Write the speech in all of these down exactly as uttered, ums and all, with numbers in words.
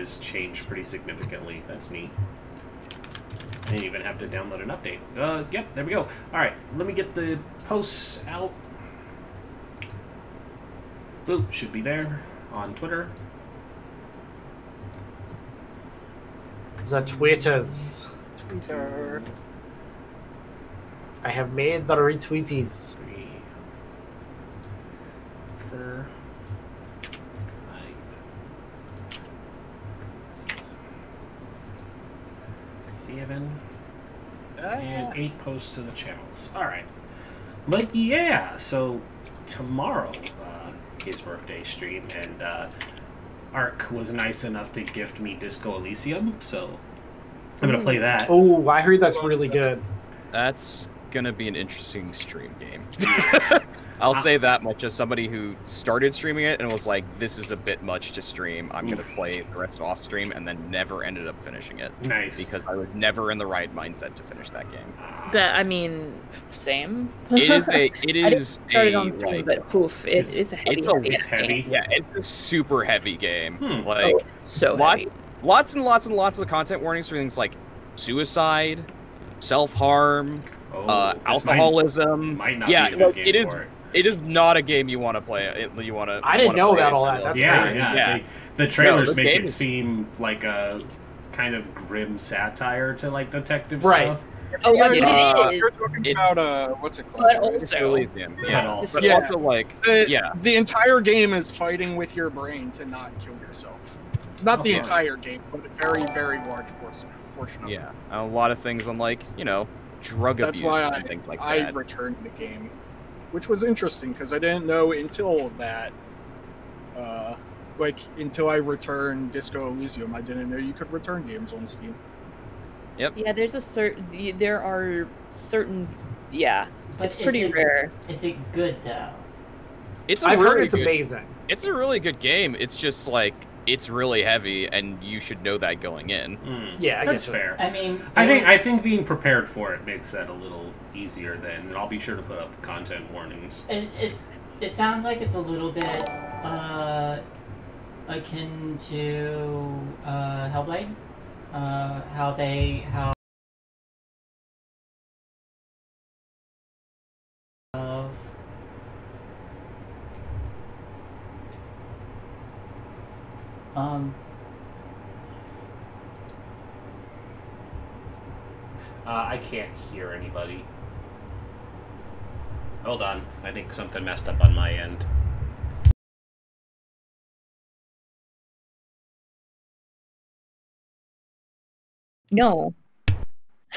is changed pretty significantly. That's neat. I didn't even have to download an update. Uh, yep, there we go. Alright, let me get the posts out. Boop, should be there on Twitter. The Twitters. Twitter. I have made the retweeties. Three, four, five, six, seven, uh, and eight posts to the channels. All right, but yeah, so tomorrow uh, his birthday stream, and uh, Ark was nice enough to gift me Disco Elysium, so I'm gonna play that. Oh, I heard that's really good. That's gonna be an interesting stream game. I'll say that much as somebody who started streaming it and was like, this is a bit much to stream, I'm gonna play the rest off stream, and then never ended up finishing it. Nice. Because I was never in the right mindset to finish that game. That, I mean, same. It is a, it is a, on like, but poof, it is, is a heavy, it's a, heavy, it's heavy. Yeah, it's a super heavy game. Hmm. Like, oh, so lots, heavy. Lots and lots and lots of content warnings for things like suicide, self-harm, oh, uh, alcoholism. Might, might not yeah, be a good game it is. For it. It is not a game you want to play. It, you want to. I didn't know about all that. That's yeah, crazy. Yeah, yeah. They, the trailers no, the make it is... seem like a kind of grim satire to like detective right. stuff. Oh, yeah, it uh, is. You're talking it, about uh, what's it called? But also, right? yeah. yeah. But yeah. also like, the, yeah, the entire game is fighting with your brain to not kill yourself. Not okay. the entire game, but a very, very large portion. portion of yeah, it. a lot of things on like you know drug That's abuse why and I, things like I that. I've returned the game. Which was interesting because I didn't know until that, uh, like until I returned Disco Elysium, I didn't know you could return games on Steam. Yep. Yeah, there's a certain, there are certain, yeah, but it's pretty it, rare. Is it good though? It's. A I've really heard it's good, amazing. It's a really good game. It's just like it's really heavy, and you should know that going in. Mm. Yeah, I that's guess fair. I mean, I think was... I think being prepared for it makes that a little easier then, and I'll be sure to put up content warnings. It, it's, it sounds like it's a little bit uh, akin to uh, Hellblade, uh, how they, how uh, um uh, I can't hear anybody. Hold on, I think something messed up on my end. No.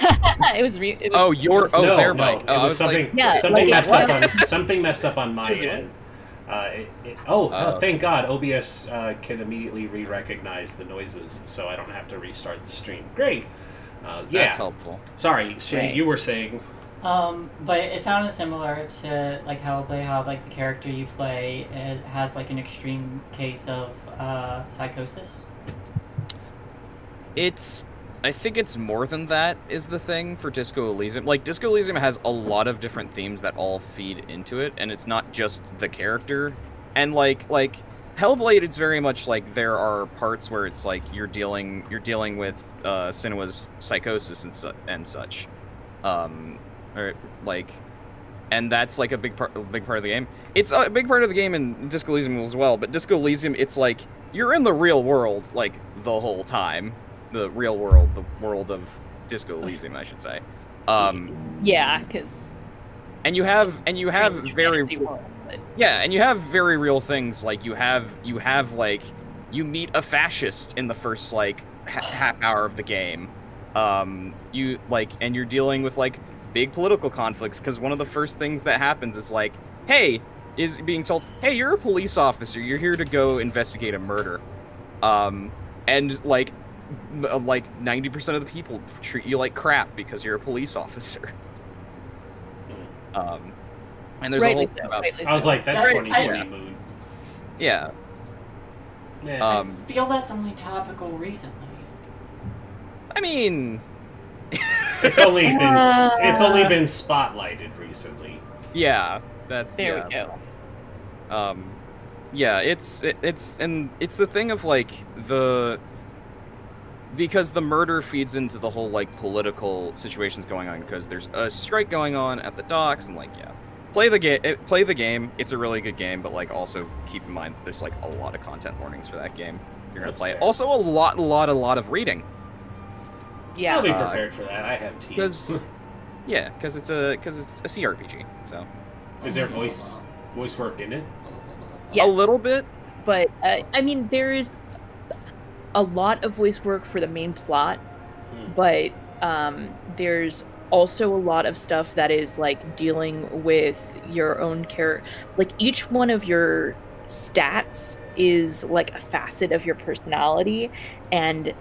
it was. Re it was oh, your oh, no, their mic. No. Oh, it was something. Like, yeah, something like, messed what? up on something messed up on my end. Uh, it, it, oh, uh, oh, thank God! O B S uh, can immediately re-recognize the noises, so I don't have to restart the stream. Great. Uh, yeah. That's helpful. Sorry, Shane, right. you were saying. Um, but it sounded similar to like Hellblade, how like the character you play it has like an extreme case of uh, psychosis. It's, I think it's more than that is the thing for Disco Elysium. Like Disco Elysium has a lot of different themes that all feed into it, and it's not just the character. And like like Hellblade, it's very much like there are parts where it's like you're dealing you're dealing with uh, Senua's psychosis and su and such. Um, Or like, and that's like a big part, a big part of the game. It's a big part of the game in Disco Elysium as well. But Disco Elysium, it's like you're in the real world like the whole time, the real world, the world of Disco Elysium, I should say. Um, yeah, because. And you have and you have very world, but... yeah, and you have very real things like you have you have like you meet a fascist in the first like ha half hour of the game. Um, you like and you're dealing with like. big political conflicts, because one of the first things that happens is like, hey, is being told, hey, you're a police officer, you're here to go investigate a murder, um, and like, like ninety percent of the people treat you like crap because you're a police officer. Um, and there's rightly a whole. So, about I so. was like, that's twenty twenty mood. Yeah. yeah. Um, I feel that's only topical recently. I mean. It's only been uh, it's only been spotlighted recently. Yeah, that's there yeah. we go. Um, yeah, it's it, it's and it's the thing of like the because the murder feeds into the whole, like, political situations going on, because there's a strike going on at the docks, and, like, yeah. Play the game. Play the game. It's a really good game, but, like, also keep in mind that there's, like, a lot of content warnings for that game. If you're gonna play it. Also, a lot, a lot, a lot of reading. Yeah, I'll be prepared uh, for that. I have teams. Cause, yeah, because it's a because it's a C R P G. So, is there voice voice work in it? Yes, a little bit. But uh, I mean, there is a lot of voice work for the main plot, hmm. but um, there's. Also a lot of stuff that is like dealing with your own character. Like each one of your stats is like a facet of your personality, and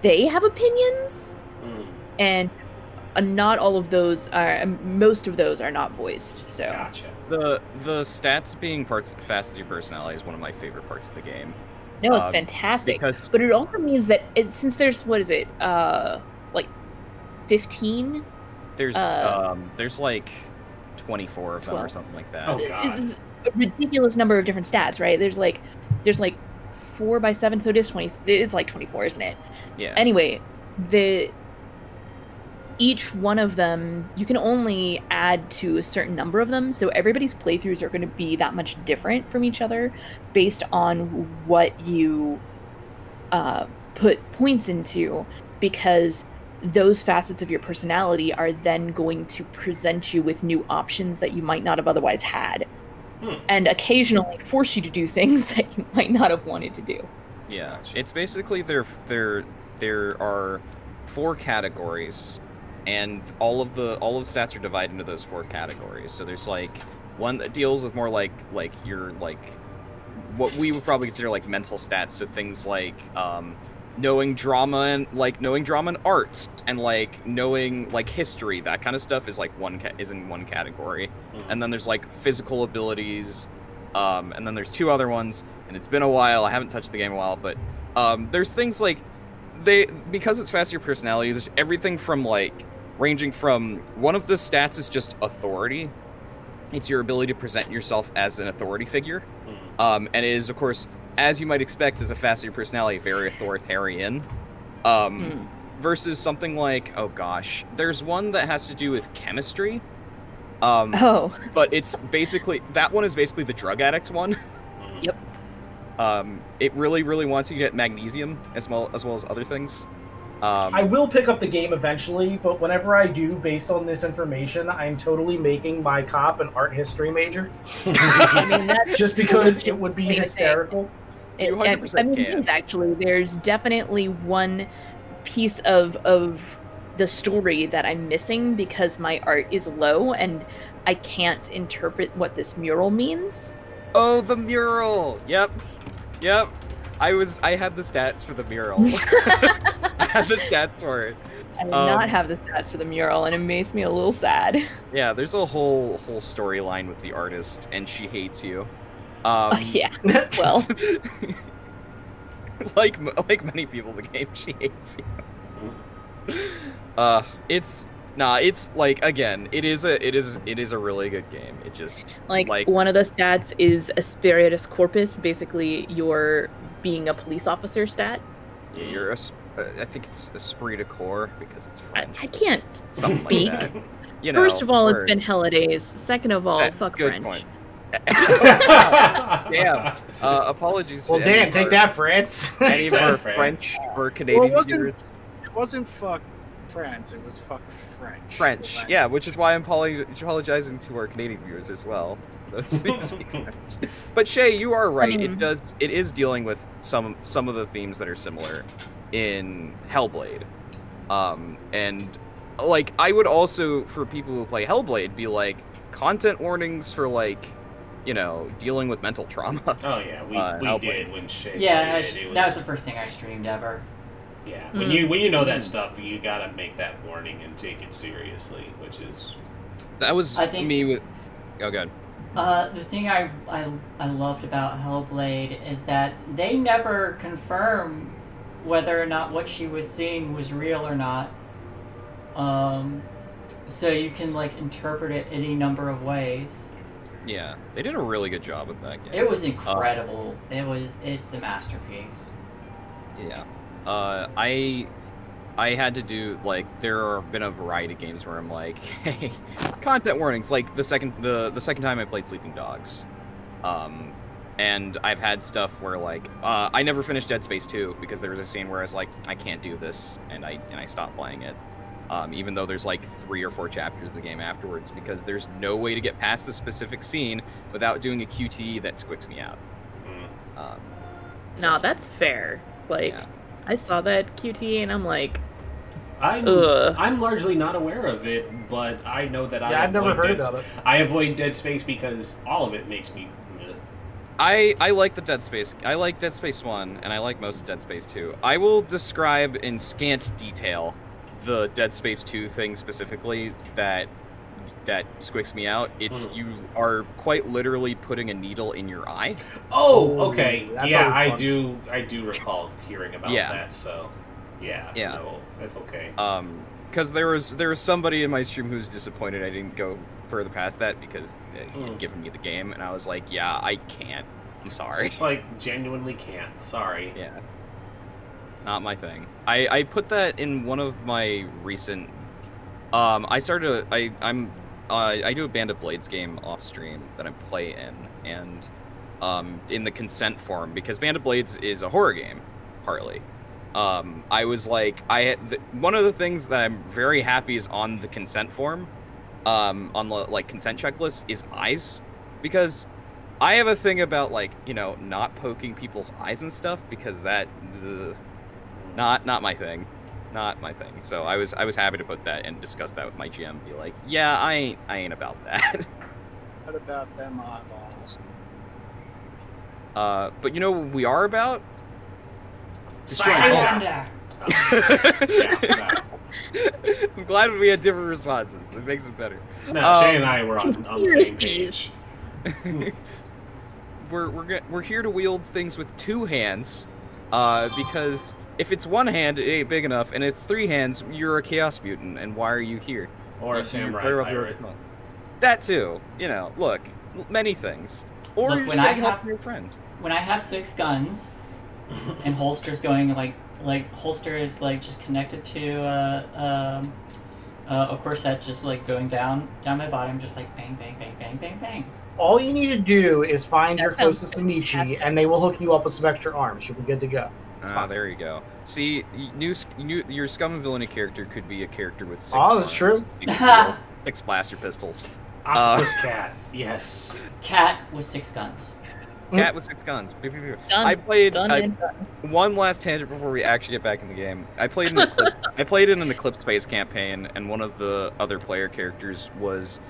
they have opinions, mm. and uh, not all of those are. Most of those are not voiced. So gotcha. the the stats being parts facets of your personality is one of my favorite parts of the game. No, it's um, fantastic. Because... But it also means that it, since there's what is it, uh, like fifteen. There's uh, um, there's like twenty-four of them twelve. Or something like that. Oh, God. It's a ridiculous number of different stats, right? There's like there's like four by seven, so it is twenty. It is like twenty-four, isn't it? Yeah. Anyway, the each one of them you can only add to a certain number of them, so everybody's playthroughs are going to be that much different from each other based on what you uh, put points into, because. Those facets of your personality are then going to present you with new options that you might not have otherwise had, hmm. and occasionally force you to do things that you might not have wanted to do. Yeah, it's basically there. There, there are four categories, and all of the all of the stats are divided into those four categories. So there's like one that deals with more like like your like what we would probably consider like mental stats. So things like. Um, knowing drama and like knowing drama and arts and like knowing like history, that kind of stuff is like one ca is in one category, mm-hmm. and then there's like physical abilities, um and then there's two other ones, and it's been a while, I haven't touched the game in a while, but um there's things like they because it's faster personality, there's everything from like ranging from one of the stats is just authority, it's your ability to present yourself as an authority figure, mm-hmm. um and it is of course, as you might expect, as a facet of your personality, very authoritarian. Um, mm. Versus something like, oh gosh, there's one that has to do with chemistry. Um, oh. But it's basically, that one is basically the drug addict one. Yep. Um, it really, really wants you to get magnesium as well as, well as other things. Um, I will pick up the game eventually, but whenever I do, based on this information, I'm totally making my cop an art history major. I mean, that's just because it would be hysterical. It, it, I mean, it is actually. There's definitely one piece of of the story that I'm missing because my art is low and I can't interpret what this mural means. Oh, the mural. Yep. Yep. I was. I had the stats for the mural. I had the stats for it. I did um, not have the stats for the mural, and it makes me a little sad. Yeah, there's a whole whole storyline with the artist, and she hates you. Um, oh, yeah. Well, like like many people, in the game she hates you. Uh, it's nah. It's like again, it is a it is it is a really good game. It just like, like one of the stats is asperitas corpus, basically your. Being a police officer stat. Yeah, you're a, I think it's esprit de corps because it's French. I, I can't something speak. Like that. You know, first of all, words. It's been holidays. Second of all, Set, fuck good French. Point. Damn. Uh, apologies. Well, to damn, take our, that, France. Any of our French or Canadian well, it wasn't, viewers. It wasn't fuck France. It was fuck French. French, yeah, which is why I'm apologizing to our Canadian viewers as well. But Shae, you are right. Mm-hmm. It does. It is dealing with some some of the themes that are similar in Hellblade, um, and like I would also, for people who play Hellblade, be like content warnings for like, you know, dealing with mental trauma. Oh yeah, we, uh, we did when Shae. Yeah, played it. It was... that was the first thing I streamed ever. Yeah, when mm. you when you know that stuff, you gotta make that warning and take it seriously, which is that was I think... me with. Oh god. Uh, the thing I, I, I loved about Hellblade is that they never confirm whether or not what she was seeing was real or not. Um, so you can, like, interpret it any number of ways. Yeah, they did a really good job with that game. It was incredible. Um, it was, it's a masterpiece. Yeah. Uh, I I had to do, like, there have been a variety of games where I'm like, hey, content warnings. Like the second the the second time I played Sleeping Dogs, um, and I've had stuff where like uh, I never finished Dead Space two because there was a scene where I was like, I can't do this, and I and I stopped playing it. Um, even though there's like three or four chapters of the game afterwards, because there's no way to get past the specific scene without doing a Q T E that squicks me out. Mm. Um, so nah, that's fair. Like, yeah. I saw that Q T E and I'm like, I'm, I'm largely not aware of it, but I know that yeah, I I've never heard Dead, about it. I avoid Dead Space because all of it makes me. Bleh. I I like the Dead Space. I like Dead Space one, and I like most of Dead Space two. I will describe in scant detail the Dead Space two thing specifically that that squicks me out. It's mm. you are quite literally putting a needle in your eye. Oh, okay. Ooh, yeah, I do. I do recall hearing about yeah. that. So, yeah, yeah, no, that's okay. Um, because there was there was somebody in my stream who was disappointed I didn't go further past that because he had mm. given me the game, and I was like, yeah, I can't. I'm sorry. It's like genuinely can't. Sorry. Yeah. Not my thing. I, I put that in one of my recent. Um, I started. A, I I'm. Uh, I do a Band of Blades game off stream that I play in, and um, in the consent form because Band of Blades is a horror game, partly. Um, I was like, I had th one of the things that I'm very happy is on the consent form, um, on the like consent checklist is eyes, because I have a thing about like you know not poking people's eyes and stuff because that. Ugh, Not, not my thing, not my thing. So I was, I was happy to put that and discuss that with my G M. And be like, yeah, I ain't, I ain't about that. What about them eyeballs? Uh, but you know what we are about? Zweihander. I'm glad we had different responses. It makes it better. No, um, Shae and I were on, on the same page. we're we're we're here to wield things with two hands, uh, because. If it's one hand, it ain't big enough, and it's three hands, you're a chaos mutant, and why are you here? Or a samurai pirate. That too. You know, look, many things. Or look, you're just gonna help your friend. When I have six guns, and holsters going like like holster is like just connected to uh, um, uh, a corset, just like going down down my bottom, just like bang bang bang bang bang bang. All you need to do is find that your closest Amici, and they will hook you up with some extra arms. You'll be good to go. Ah, there you go. See, new, new, your Scum and Villainy character could be a character with six. Oh, that's true. Six, six blaster pistols. Octopus uh, cat. Yes. Cat with six guns. Cat mm. with six guns. Done, I played done I, and done. One last tangent before we actually get back in the game. I played in the I played in an Eclipse Space campaign, and one of the other player characters was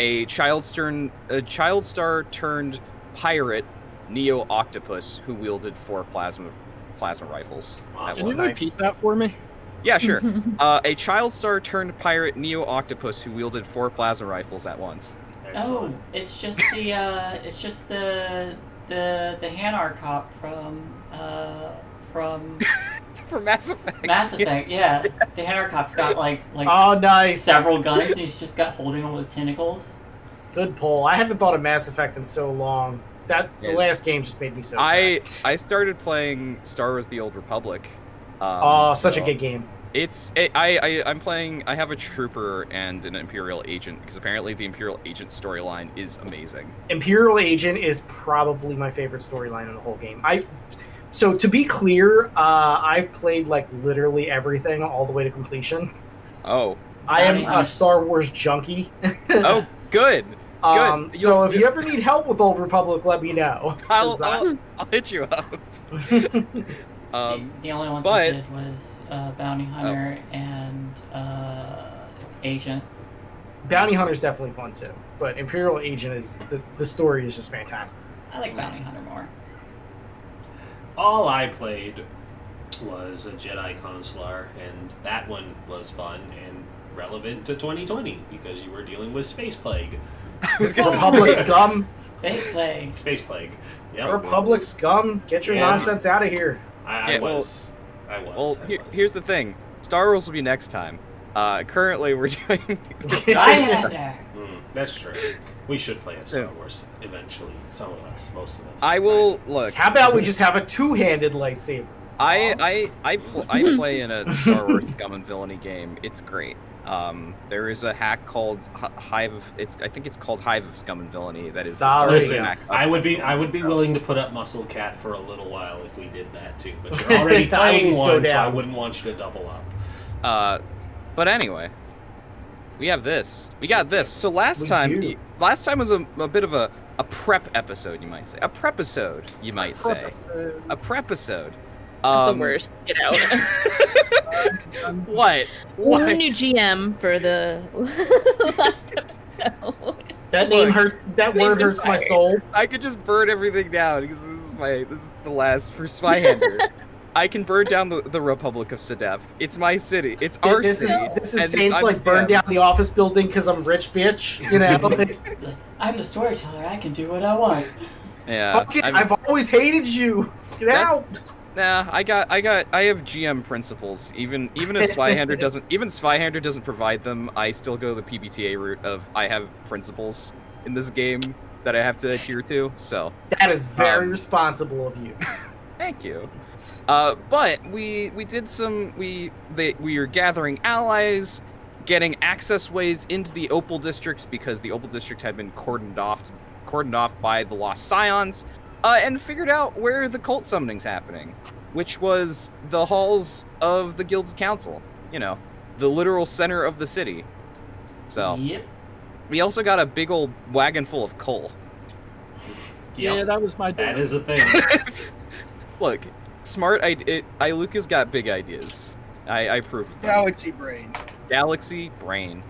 a child stern, a child star turned pirate Neo Octopus who wielded four plasma. Plasma rifles. Wow, can you repeat that for me? Yeah, sure. uh, a child star turned pirate Neo Octopus who wielded four plasma rifles at once. Oh, it's just the uh, it's just the the the Hanar cop from uh, from from Mass Effect. Mass Effect, yeah. yeah. The Hanar cop's got like like oh, nice. several guns. And he's just got holding them with tentacles. Good pull. I haven't thought of Mass Effect in so long. That the yeah. last game just made me so sad. I I started playing Star Wars: The Old Republic. Um, oh, such so a good game! It's it, I I I'm playing. I have a trooper and an Imperial agent because apparently the Imperial agent storyline is amazing. Imperial agent is probably my favorite storyline in the whole game. I so to be clear, uh, I've played like literally everything all the way to completion. Oh, I am nice. a Star Wars junkie. Oh, good. Um, so if you ever need help with Old Republic, let me know. I'll, I'll, I'll hit you up. um, the, the only ones but, I did was uh, Bounty Hunter oh. and uh, Agent. Bounty Hunter's definitely fun too, but Imperial Agent is the, the story is just fantastic. I like Bounty Hunter more. All I played was a Jedi Consular, and that one was fun and relevant to twenty twenty because you were dealing with space plague. Republic Scum. Space Plague. Space Plague. Yep. Republic Scum. Get your yeah. nonsense out of here. I, I yeah, was. Well, I was. Well, I here, was. Here's the thing. Star Wars will be next time. Uh, currently, we're doing... Zweihander. mm, that's true. We should play a Star Wars eventually. Some of us. Most of us. I will... Look. How about we just have a two-handed lightsaber? I I I, pl I play in a Star Wars Scum and Villainy game. It's great. Um, there is a hack called H Hive of. It's I think it's called Hive of Scum and Villainy. That is. The Listen, hack I would be I would be so. willing to put up Muscle Cat for a little while if we did that too. But you're already playing so one, down. so I wouldn't want you to double up. Uh, but anyway, we have this. We got this. So last we time, do. last time was a, a bit of a a prep episode, you might say. A prepisode, you might a say. Episode. A prepisode. That's um, the worst. Get out. What? What? New G M for the last episode. That name hurts. That word hurts my soul. I could just burn everything down because this is my. This is the last for Zweihander. I can burn down the, the Republic of Sedef. It's my city. It's yeah, our this city. Is, this is and Saints like burn down the office building because I'm rich, bitch. You know. I'm the storyteller. I can do what I want. Yeah. Fuck it. I'm, I've always hated you. Get out. Nah, I got, I got, I have G M principles. Even, even if Zweihander doesn't, even Zweihander doesn't provide them, I still go the P B T A route of I have principles in this game that I have to adhere to. So that is very um, responsible of you. Thank you. Uh, but we we did some we they, we are gathering allies, getting access ways into the Opal districts because the Opal district had been cordoned off, cordoned off by the Lost Scions. Uh, and figured out where the cult summoning's happening, which was the halls of the Guilded Council. You know, the literal center of the city. So, yep. We also got a big old wagon full of coal. Yeah, yep. That was my dream. That is a thing. Look, smart, I, it, I, Lucas got big ideas. I, I approve of that. Galaxy brain. Galaxy brain.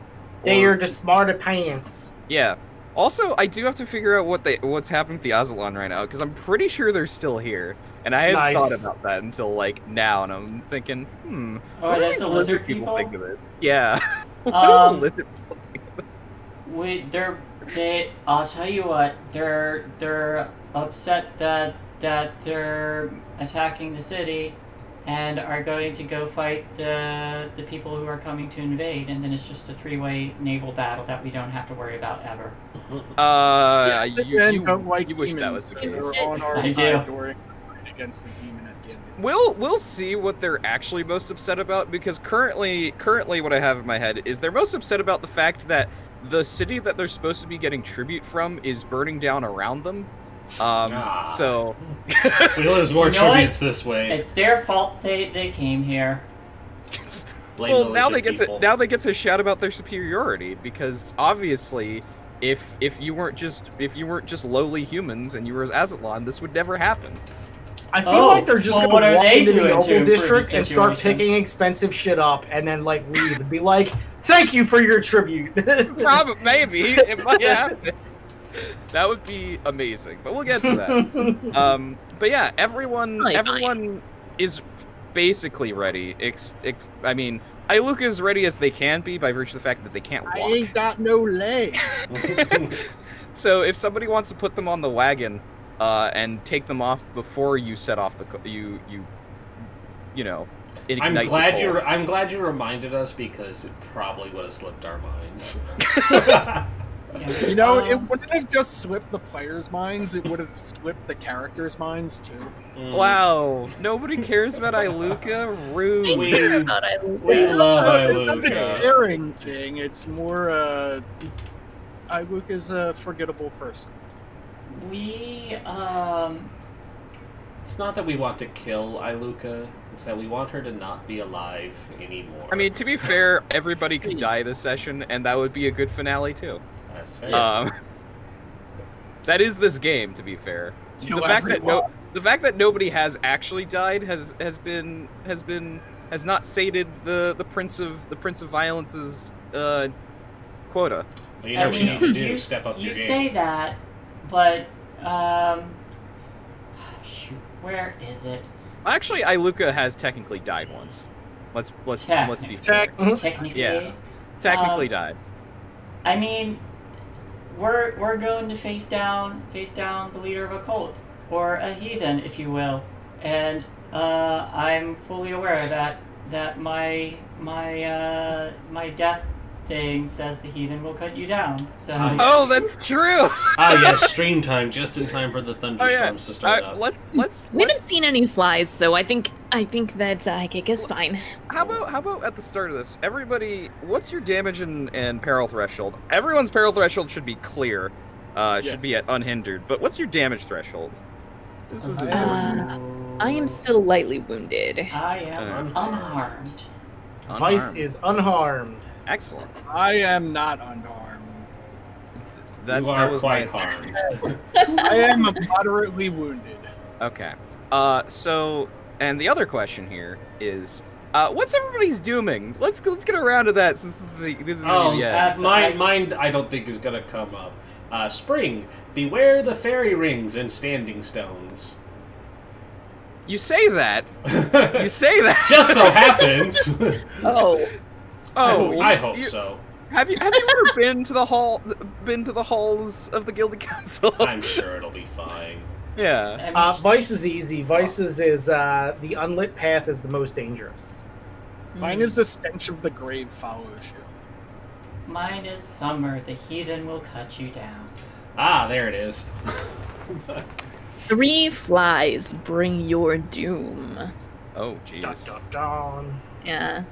They or, are the smarter pants. Yeah. Also, I do have to figure out what they what's happening with the Azalon right now, because I'm pretty sure they're still here. And I hadn't nice. thought about that until, like, now, and I'm thinking, hmm. Oh, that's the lizard people? people think of this? Yeah. Um, lizard people think of this? Wait, they're, they, I'll tell you what, they're, they're upset that, that they're attacking the city and are going to go fight the, the people who are coming to invade, and then it's just a three-way naval battle that we don't have to worry about ever. Uh, yeah, you, you, don't like you wish that was the case. On our I do. Against the demon at the end. We'll we'll see what they're actually most upset about, because currently currently what I have in my head is they're most upset about the fact that the city that they're supposed to be getting tribute from is burning down around them. Um, ah. So... we lose more you know tributes what? this way. It's their fault they, they came here. Blame well, the now they, get to, now they get to shout about their superiority, because obviously, if if you weren't just if you weren't just lowly humans and you were Azatlan, this would never happen. I feel oh, like they're just well, going to walk into the Opal district and start picking expensive shit up and then, like, leave and be like, thank you for your tribute. Probably, maybe. It might happen. That would be amazing, but we'll get to that. um, but yeah, everyone really everyone fine. is basically ready. Ex, ex, I mean, Iluka is ready as they can be by virtue of the fact that they can't walk. I ain't got no legs. So if somebody wants to put them on the wagon uh, and take them off before you set off the you you you know. I'm glad you I'm glad you reminded us, because it probably would have slipped our minds. You know, it wouldn't have just slipped the players' minds, it would have slipped the characters' minds, too. Mm. Wow, nobody cares about Iluka? Rude. We care about Iluka. We love Iluka. It's not a caring thing, it's more, uh... Iluka's a forgettable person. We, um... It's not that we want to kill Iluka, it's that we want her to not be alive anymore. I mean, to be fair, everybody could die this session, and that would be a good finale, too. Um, that is this game, to be fair. The fact that no, the fact that nobody has actually died has has been has been has not sated the the Prince of the Prince of Violence's uh, quota. Well, you know what you have to do, step up your game. You say that, but um, shoot, where is it? Actually, Iluka has technically died once. Let's let's let's be fair. Technically, yeah, technically died. I mean. We're, we're going to face down face down the leader of a cult, or a heathen, if you will, and uh, I'm fully aware that that my my uh, my death thing says the heathen will cut you down. So uh, yes. Oh, that's true. Ah, yeah, stream time just in time for the thunderstorms oh, yeah. to start uh, up. Let's let's. We let's... haven't seen any flies, so I think I think that uh, Gig is well, fine. How about how about at the start of this, everybody? What's your damage and and peril threshold? Everyone's peril threshold should be clear. Uh, yes. Should be at unhindered. But what's your damage threshold? This is important. Uh, I am still lightly wounded. I am uh, unharmed. unharmed. Vice is unharmed. Excellent. I am not unharmed. That, you are that was quite my... harmed. I am moderately wounded. Okay. Uh, so, and the other question here is, uh, what's everybody's dooming? Let's let's get around to that since the, this is oh, the end. Mine, mine, I don't think is gonna come up. Uh, spring, beware the fairy rings and standing stones. You say that. You say that. Just so happens. Oh. Oh, I, I hope you, so. Have you have you ever been to the hall? Been to the halls of the Guilty Council? I'm sure it'll be fine. Yeah. Uh, Vice is easy. Vices is uh, the unlit path is the most dangerous. Mine is the stench of the grave follows you. Mine is summer. The heathen will cut you down. Ah, there it is. Three flies bring your doom. Oh, jeez. Dun, dun, dun. Yeah.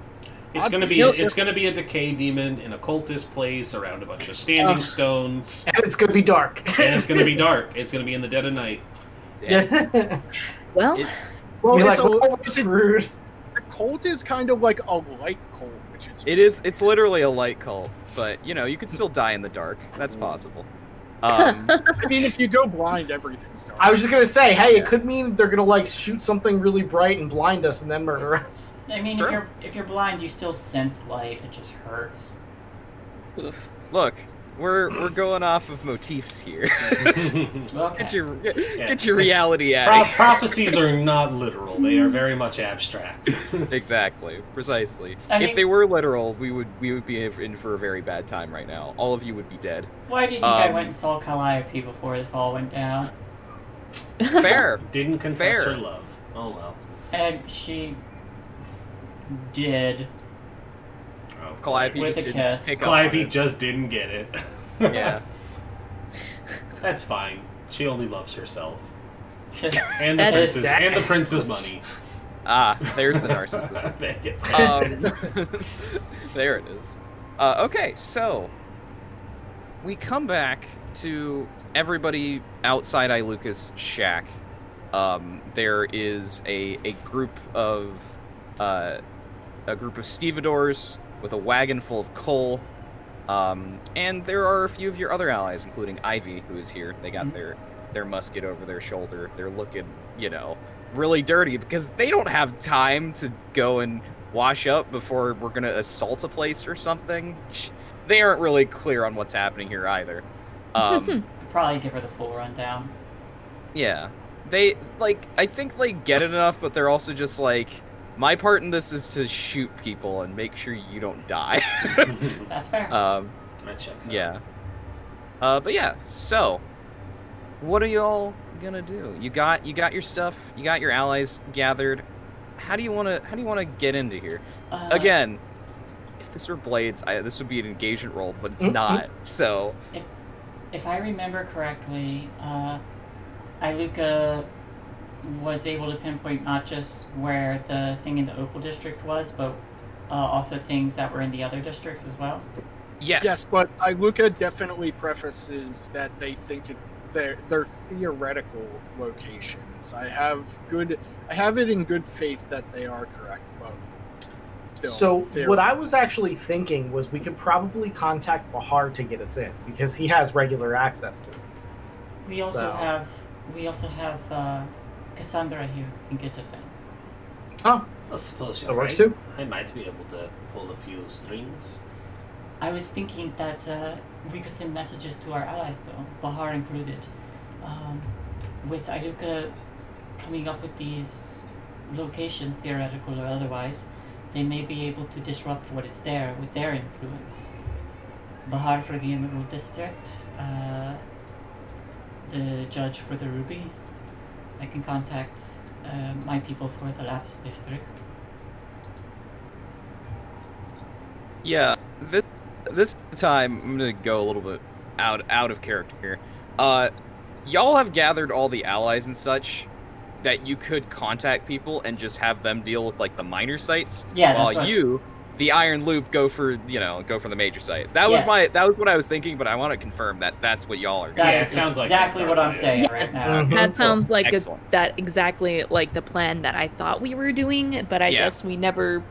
It's gonna be it's gonna be a decay demon in a cultist place around a bunch of standing oh. stones. And it's gonna be dark. And it's gonna be dark. It's gonna be in the dead of night. Yeah. Well, it, well it's, like, a, well, it's rude. The cult is kind of like a light cult, which is it is it's literally a light cult, but you know you could still die in the dark. That's possible. Um, I mean, if you go blind, everything's dark. I was just gonna say, hey, yeah. it could mean they're gonna like shoot something really bright and blind us, and then murder us. I mean, sure. if you're if you're blind, you still sense light. It just hurts. Oof. Look, we're we're going off of motifs here. Okay. Get your get, yeah. get your reality out. Pro prophecies are not literal; they are very much abstract. Exactly, precisely. I mean, if they were literal, we would we would be in for a very bad time right now. All of you would be dead. Why do you think um, I went and saw Calliope before this all went down? Fair. Didn't confess fair. her love. Oh well. And she did. Calliope just didn't pick up on it. Calliope just didn't get it. Yeah. That's fine. She only loves herself. And the prince's and the prince's money. Ah, there's the narcissist. um, there it is. Uh, okay, so we come back to everybody outside Iluka's shack. Um, there is a a group of uh, a group of stevedores with a wagon full of coal, um, and there are a few of your other allies, including Ivy, who is here. They got mm-hmm. their their musket over their shoulder. They're looking, you know, really dirty because they don't have time to go and wash up before we're gonna assault a place or something. They aren't really clear on what's happening here either. Um, probably give her the full rundown. Yeah, they like. I think they get it enough, but they're also just like. My part in this is to shoot people and make sure you don't die. That's fair. Um, that checks out. Yeah. Uh, but yeah, so what are y'all gonna do? You got you got your stuff. You got your allies gathered. How do you wanna How do you wanna get into here? Uh, Again, if this were Blades, I, this would be an engagement roll, but it's mm-hmm. not. So if if I remember correctly, uh, Iluka was able to pinpoint not just where the thing in the Opal district was, but uh, also things that were in the other districts as well? Yes. Yes, but Iluka definitely prefaces that they think it, they're, they're theoretical locations. I have good, I have it in good faith that they are correct, but still, so theoretical. What I was actually thinking was we could probably contact Bahar to get us in, because he has regular access to this. We also so. have... We also have... Uh, Cassandra here can get us in. Oh, I suppose you're right. Too. I might be able to pull a few strings. I was thinking that uh, we could send messages to our allies, though, Bahar included. Um, with Iluka coming up with these locations, theoretical or otherwise, they may be able to disrupt what is there with their influence. Bahar for the Emerald District, uh, the Judge for the Ruby. I can contact uh, my people for the Lapis District. Yeah, this, this time I'm gonna go a little bit out out of character here. Uh, y'all have gathered all the allies and such that you could contact people and just have them deal with like the minor sites. Yeah. While what... you, the Iron Loop, go for you know go for the major site. That yeah. was my that was what I was thinking, but I want to confirm that that's what y'all are. That yeah, it sounds exactly like what I'm saying yeah. right now. Mm-hmm. That sounds like a, that exactly like the plan that I thought we were doing, but I yeah. guess we never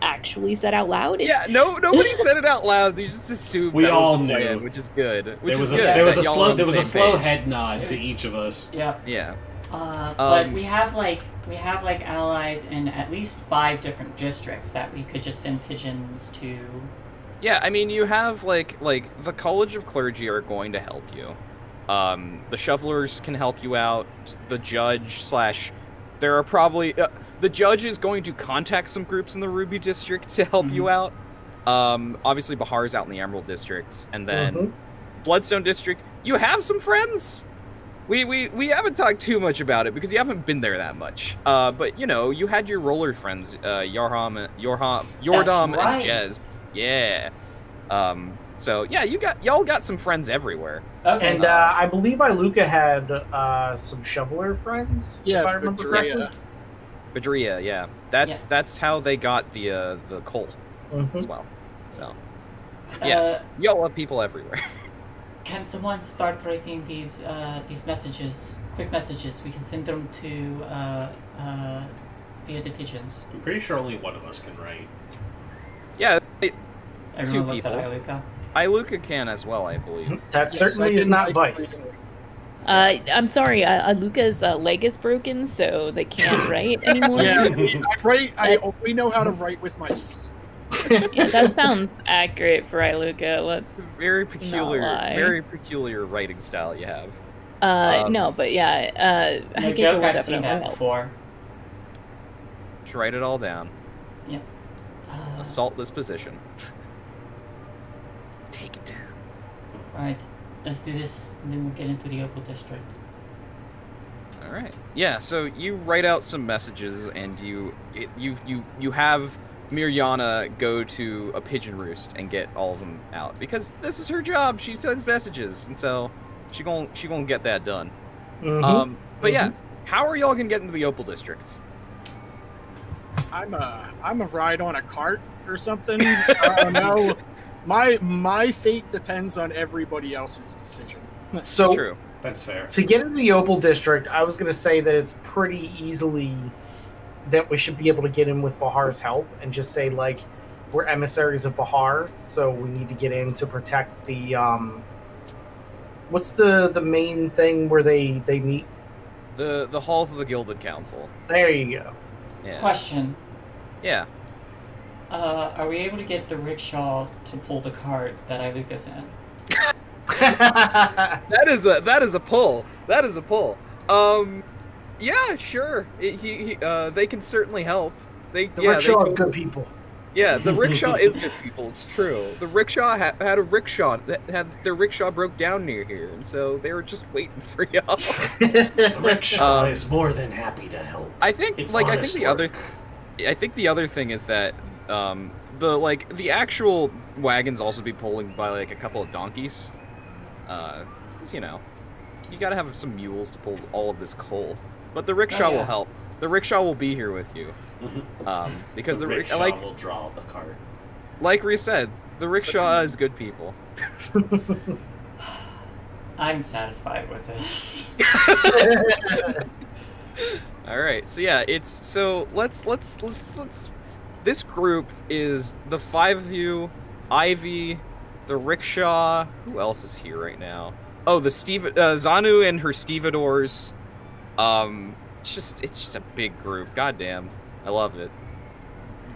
actually said out loud. It... Yeah, no, nobody said it out loud. They just assumed we that all was the plan, knew, which is good. Which there was is a, good there was a slow there was a slow page. head nod yeah. to each of us. Yeah. Yeah. Uh, but um, we have like we have like allies in at least five different districts that we could just send pigeons to. Yeah, I mean you have like like the College of Clergy are going to help you. Um, the Shovelers can help you out. The Judge slash there are probably uh, the Judge is going to contact some groups in the Ruby District to help mm-hmm. you out. Um, obviously Bahar's out in the Emerald District, and then mm-hmm. Bloodstone District. You have some friends. We, we we haven't talked too much about it because you haven't been there that much. Uh, but you know, you had your roller friends, uh, Yorham, Yorham, Yordam, right. and Jez. Yeah. Um. So yeah, you got y'all got some friends everywhere. Okay. And uh, uh, I believe Iluka had uh, some shoveler friends. Yeah, if I remember Badria. correctly. Badria, yeah. That's yeah. that's how they got the uh, the coal mm-hmm. as well. So yeah, uh, y'all have people everywhere. Can someone start writing these uh, these messages? Quick messages. We can send them to uh, uh, via the pigeons. I'm pretty sure only one of us can write. Yeah, it, two people. Iluka. Iluka can as well, I believe. That yes, certainly is not Vice. Uh, I'm sorry, uh, Iluka's uh, leg is broken, so they can't write anymore. Yeah, I write. I only know how to write with my feet. Yeah, that sounds accurate for Iluka. Let's very peculiar, not lie. very peculiar writing style you have. Uh, um, no, but yeah, uh, no I joke. I've seen that help. before. Just write it all down. Yep. Uh, Assault this position. Take it down. All right, let's do this, and then we'll get into the Opal District. All right. Yeah. So you write out some messages, and you, it, you, you, you have. Mirjana go to a pigeon roost and get all of them out because this is her job. She sends messages, and so she gon' she gon' get that done. Mm-hmm. Um, but mm-hmm. yeah, how are y'all gonna get into the Opal District? I'm a I'm a ride on a cart or something. I don't know. My my fate depends on everybody else's decision. That's so true. That's fair. To get into the Opal District, I was gonna say that it's pretty easily. That we should be able to get in with Bahar's help and just say, like, we're emissaries of Bahar, so we need to get in to protect the, um... What's the, the main thing where they, they meet? The the halls of the Gilded Council. There you go. Yeah. Question. Yeah. Uh, are we able to get the rickshaw to pull the cart that Iluka's in? That is a, that is a pull. That is a pull. Um... Yeah, sure. It, he, he, uh, they can certainly help. They, the yeah, rickshaw they is good people. Yeah, the rickshaw is good people. It's true. The rickshaw ha had a rickshaw that had their rickshaw broke down near here, and so they were just waiting for y'all. The rickshaw um, is more than happy to help. I think, it's like, I think the other, I think the other thing is that um, the like the actual wagons also be pulling by like a couple of donkeys. Uh, 'cause, you know, you gotta have some mules to pull all of this coal. But the rickshaw oh, yeah. will help. The rickshaw will be here with you, um, because the, the rickshaw like, will draw the cart. Like Rhys said, the rickshaw is good people. I'm satisfied with this. All right. So yeah, it's so let's let's let's let's. This group is the five of you, Ivy, the rickshaw. Who else is here right now? Oh, the Steve uh, Zanu and her stevedores. Um, it's just, it's just a big group. Goddamn. I love it.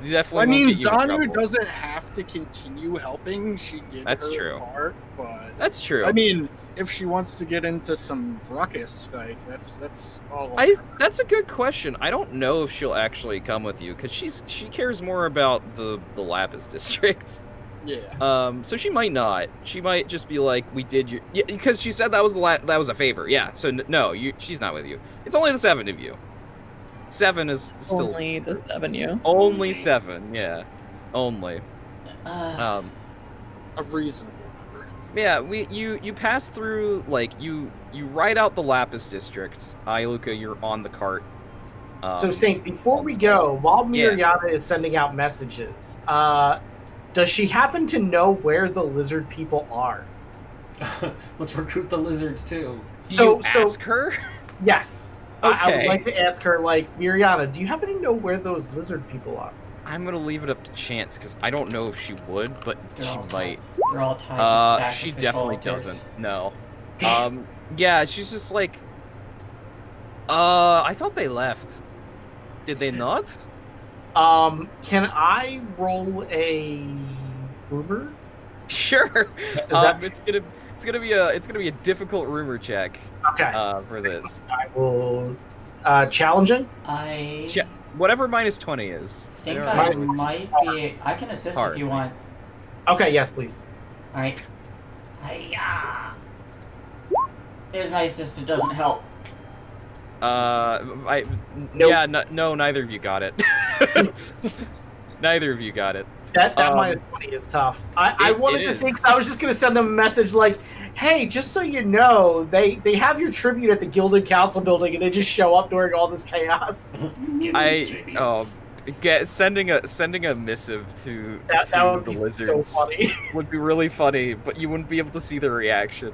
Definitely I mean, Zanu doesn't have to continue helping. She did That's her true. Part, but... That's true. I mean, if she wants to get into some ruckus, like, that's, that's all... I, that's a good question. I don't know if she'll actually come with you, because she's, she cares more about the, the Lapis District. Yeah. Um, so she might not. She might just be like, "We did your," yeah, because she said that was the la that was a favor. Yeah. So n no, you, she's not with you. It's only the seven of you. Seven is still only the seven you. Only seven. Yeah. Only. Uh, um. a reasonable number. Yeah, we you you pass through, like, you you ride out the Lapis district. Iluka, you're on the cart. Um, so Saint, before we go, while Miriada yeah. is sending out messages, uh, does she happen to know where the lizard people are? Let's recruit the lizards too. Do so, you so ask her. Yes. Okay. I, I would like to ask her, like, Miriana, do you happen to know where those lizard people are? I'm gonna leave it up to chance because I don't know if she would, but they're she might. They're all tied uh, to sacrificial she definitely altars. Doesn't. No. Damn. Um. Yeah. She's just like. Uh. I thought they left. Did they not? Um. Can I roll a rumor? Sure. Um, it's gonna it's gonna be a it's gonna be a difficult rumor check. Okay. Uh, for this, I will uh, challenge it. I che whatever minus twenty is. Think I, I might be. I can assist hard. If you want. Okay. Yes, please. All right. Hi-ya. There's my assist. It doesn't help. Uh, I nope. yeah no, no neither of you got it. Neither of you got it. That, that um, minus twenty is tough. I, it, I wanted to see, because I was just going to send them a message like, hey, just so you know, they, they have your tribute at the Gilded Council building, and they just show up during all this chaos. I, oh, get, sending a sending a missive to, that, to that would the be lizards so funny. Would be really funny, but you wouldn't be able to see their reaction.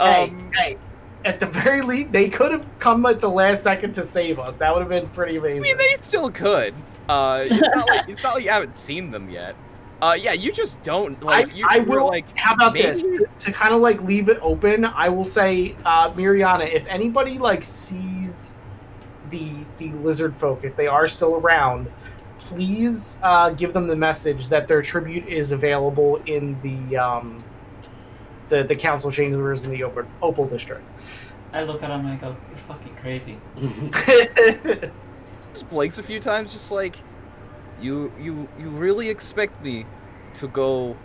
Hey, um, hey, at the very least, they could have come at the last second to save us. That would have been pretty amazing. I mean, they still could. Uh, it's, not like, it's not like you haven't seen them yet. Uh, yeah, you just don't. Like, I, you, I will, like, how about maybe? This? To, to kind of, like, leave it open, I will say, uh, Miriana, if anybody, like, sees the, the lizard folk, if they are still around, please uh, give them the message that their tribute is available in the um, the, the council chambers in the Opal, Opal District. I look at them and I go, you're fucking crazy. Just blinks a few times, just like, you you you really expect me to go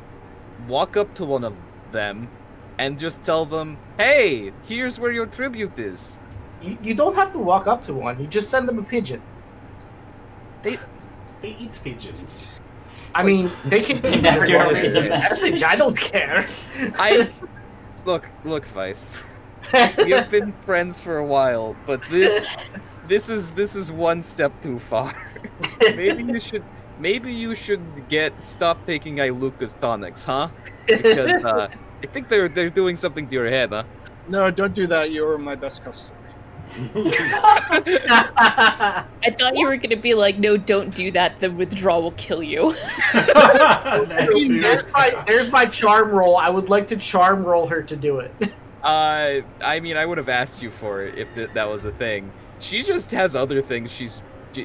walk up to one of them and just tell them, hey, here's where your tribute is? You, you don't have to walk up to one. You just send them a pigeon. They they eat pigeons. It's I like, mean, they can eat everybody. The I don't care. I look look, Vice. We have been friends for a while, but this. This is this is one step too far. Maybe you should maybe you should get stop taking Iluka's tonics, huh? Because uh, I think they're they're doing something to your head, huh? No, don't do that. You're my best customer. I thought you were gonna be like, no, don't do that. The withdrawal will kill you. there's, my, there's my charm roll. I would like to charm roll her to do it. Uh, I mean, I would have asked you for it if th that was a thing. She just has other things. She's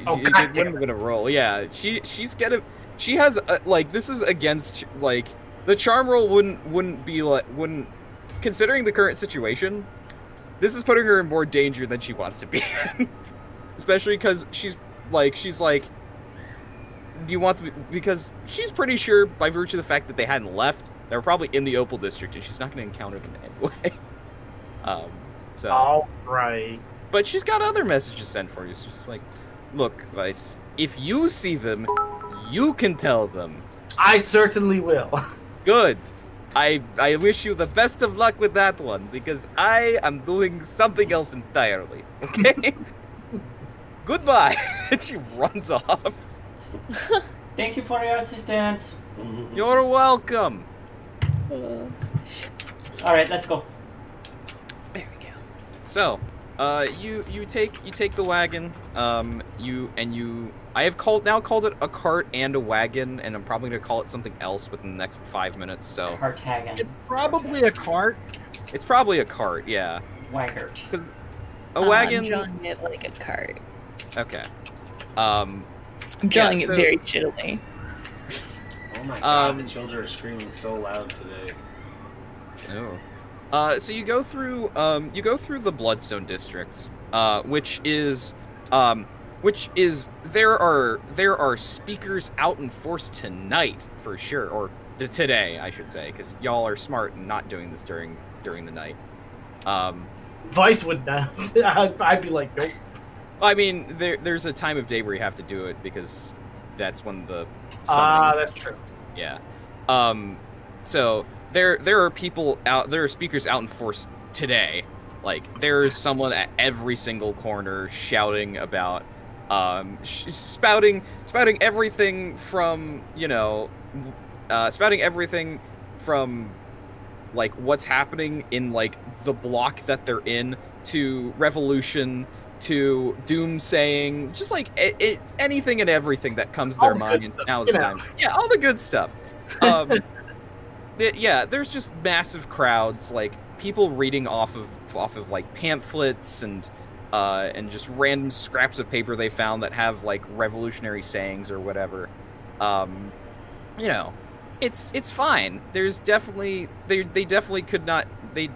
oh, it wouldn't have been a roll. Yeah, she she's gonna she has a, like this is against like the charm roll wouldn't wouldn't be like wouldn't considering the current situation. This is putting her in more danger than she wants to be in. Especially because she's like she's like, do you want to be, because she's pretty sure by virtue of the fact that they hadn't left, they were probably in the Opal District, and she's not going to encounter them anyway. um, so all right. But she's got other messages sent for you. So she's like, look, Vice, if you see them, you can tell them. I certainly will. Good. I I wish you the best of luck with that one, because I am doing something else entirely. Okay? Goodbye. And she runs off. Thank you for your assistance. You're welcome. Uh, All right, let's go. There we go. So... Uh, you you take you take the wagon, um, you and you. I have called now called it a cart and a wagon, and I'm probably gonna call it something else within the next five minutes. So Cartagon. It's probably a cart. It's probably a cart, yeah. Wagon. A wagon. I'm drawing it like a cart. Okay. Um, I'm drawing yeah, so, it very shittily. Oh my god! Um, the children are screaming so loud today. Oh. Uh, so you go through, um, you go through the Bloodstone District, uh, which is, um, which is there are there are speakers out in force tonight for sure, or the, today I should say, because y'all are smart and not doing this during during the night. Um, Vice would not. I'd, I'd be like, nope. I mean, there there's a time of day where you have to do it because that's when the ah, uh, that's true. Yeah. Um. So there there are people out, there are speakers out in force today. Like, there is someone at every single corner shouting about, um, sh spouting, spouting everything from, you know, uh, spouting everything from, like, what's happening in, like, the block that they're in, to revolution, to doomsaying, just, like, it, it, anything and everything that comes to their mind. Now's the time. Yeah, all the good stuff. Um, it, yeah, there's just massive crowds, like, people reading off of off of like pamphlets and uh, and just random scraps of paper they found that have like revolutionary sayings or whatever. Um, you know, it's it's fine. There's definitely they they definitely could not they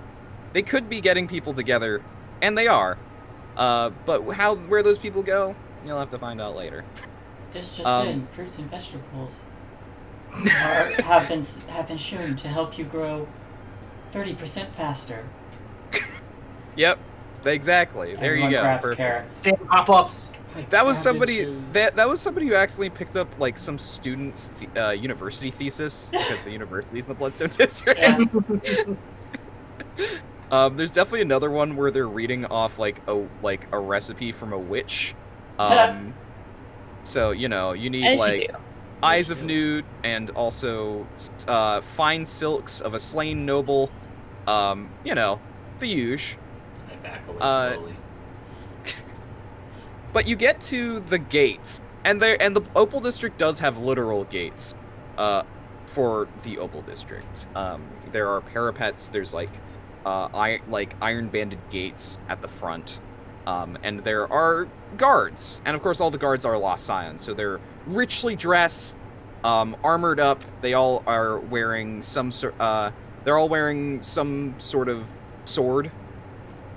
they could be getting people together, and they are. Uh, but how where those people go, you'll have to find out later. This just um, in: fruits and vegetables are, have been have been shown to help you grow thirty percent faster. Yep, exactly. There you go. Carrots. Damn pop-ups. That was somebody. That that was somebody who actually picked up like some student's uh, university thesis, because the university's in the Bloodstone District. Yeah. um, there's definitely another one where they're reading off like a like a recipe from a witch. Um, so you know you need As like. You Eyes of Nude, and also uh, fine silks of a slain noble, um, you know, the usual. I back away uh, slowly. But you get to the gates, and there and the Opal District does have literal gates uh, for the Opal District. Um, there are parapets. There's like uh, I like iron-banded gates at the front, um, and there are guards, and of course all the guards are Lost Scions, so they're richly dressed, um, armored up. They all are wearing some sort. Uh, they're all wearing some sort of sword,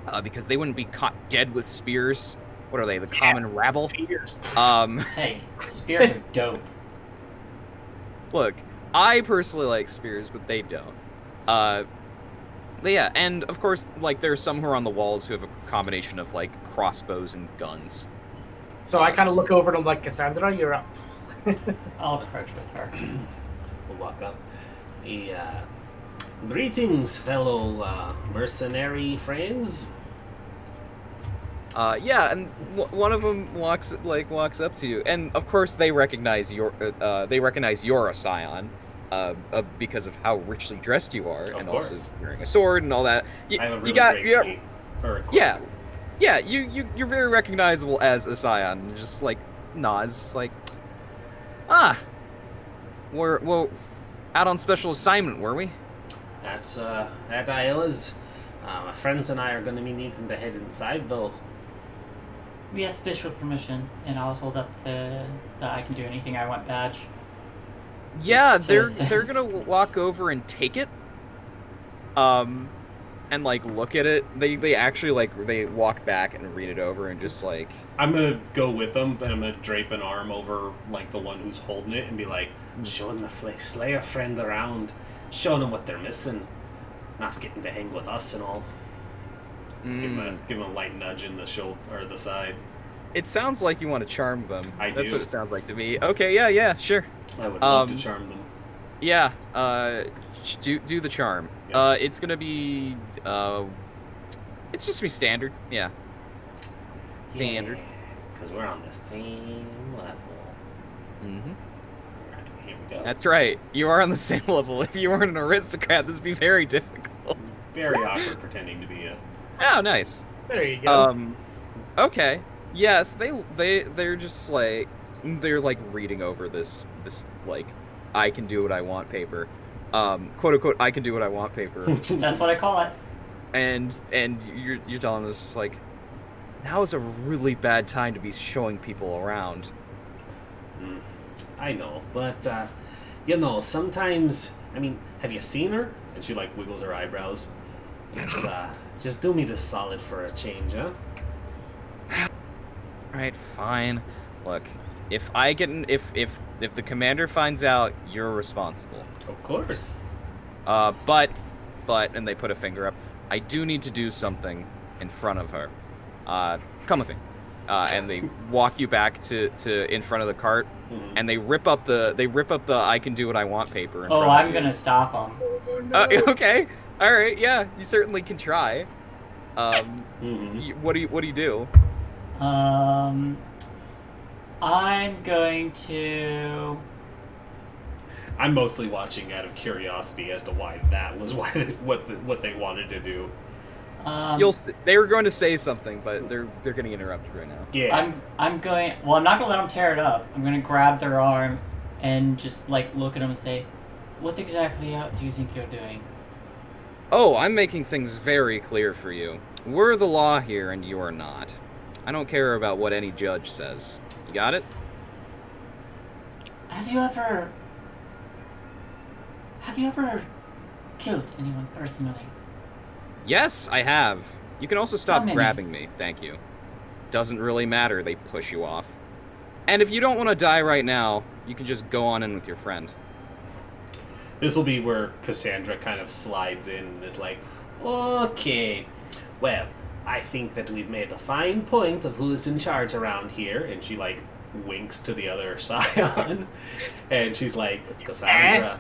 uh, because they wouldn't be caught dead with spears. What are they? The yeah, common rabble. Spears. Um, hey, spears are dope. Look, I personally like spears, but they don't. Uh, but yeah, and of course, like there are some who are on the walls who have a combination of like crossbows and guns. So I kind of look over and I'm like, Cassandra, you're up. I'll approach with her. We'll walk up. The, uh, greetings, fellow uh, mercenary friends. Uh, yeah, and w one of them walks like walks up to you, and of course they recognize your uh, they recognize you're a scion, uh, uh, because of how richly dressed you are, of and course. Also wearing a sword and all that. You, I have a really you got, great cape, or a cloak. Yeah. Yeah, you, you, you're very recognizable as a scion. You're just like, nah, it's just like, ah, we're, we're out on special assignment, were we? That's, uh, that I is. Uh, my friends and I are going to be needing to head inside, though. We have special permission, and I'll hold up the, the I can do anything I want badge. Yeah, they're, they're going to walk over and take it. Um... And like look at it. They they actually like they walk back and read it over and just like. I'm gonna go with them, and I'm gonna drape an arm over like the one who's holding it and be like, showing the Flake Slayer friend around, showing them what they're missing, not getting to hang with us and all. Mm. Give them a give them a light nudge in the shoulder or the side. It sounds like you want to charm them. I That's do. what it sounds like to me. Okay, yeah, yeah, sure. I would love um, to charm them. Yeah. Uh, do do the charm. Uh, it's gonna be, uh, it's just gonna be standard, yeah. Standard. Yeah, cause we're on the same level. Mm-hmm. Alright, here we go. That's right, you are on the same level. If you weren't an aristocrat, this would be very difficult. Very awkward pretending to be a... Oh, nice. There you go. Um, okay. Yes, they, they, they're just like, they're like reading over this, this, like, I can do what I want paper. Um, quote unquote, I can do what I want paper. That's what I call it. And and you're you're telling us like, now is a really bad time to be showing people around. Mm, I know, but uh, you know, sometimes, I mean, have you seen her? And she like wiggles her eyebrows. It's, uh, just do me this solid for a change, huh? All right, fine. Look, if I get an, if if if the commander finds out, you're responsible. Of course. Uh, but, but, and they put a finger up. I do need to do something in front of her. Uh, come with me. uh, and they walk you back to, to in front of the cart, mm-hmm. and they rip up the they rip up the "I can do what I want" paper. In oh, front I'm of gonna stop them. Oh, no. uh, okay, all right, yeah, you certainly can try. Um, mm-hmm. you, what do you what do you do? Um, I'm going to. I'm mostly watching out of curiosity as to why that was why what the, what they wanted to do. Um, You'll they were going to say something, but they're they're getting interrupted right now. Yeah, I'm I'm going. Well, I'm not gonna let them tear it up. I'm gonna grab their arm and just like look at them and say, "What exactly do you think you're doing?" Oh, I'm making things very clear for you. We're the law here, and you are not. I don't care about what any judge says. You got it? Have you ever? Have you ever killed anyone personally? Yes, I have. You can also stop grabbing me. Thank you. Doesn't really matter. They push you off. And if you don't want to die right now, you can just go on in with your friend. This will be where Cassandra kind of slides in and is like, "Okay, well, I think that we've made a fine point of who's in charge around here." And she, like, winks to the other Scion, and she's like, "Cassandra,"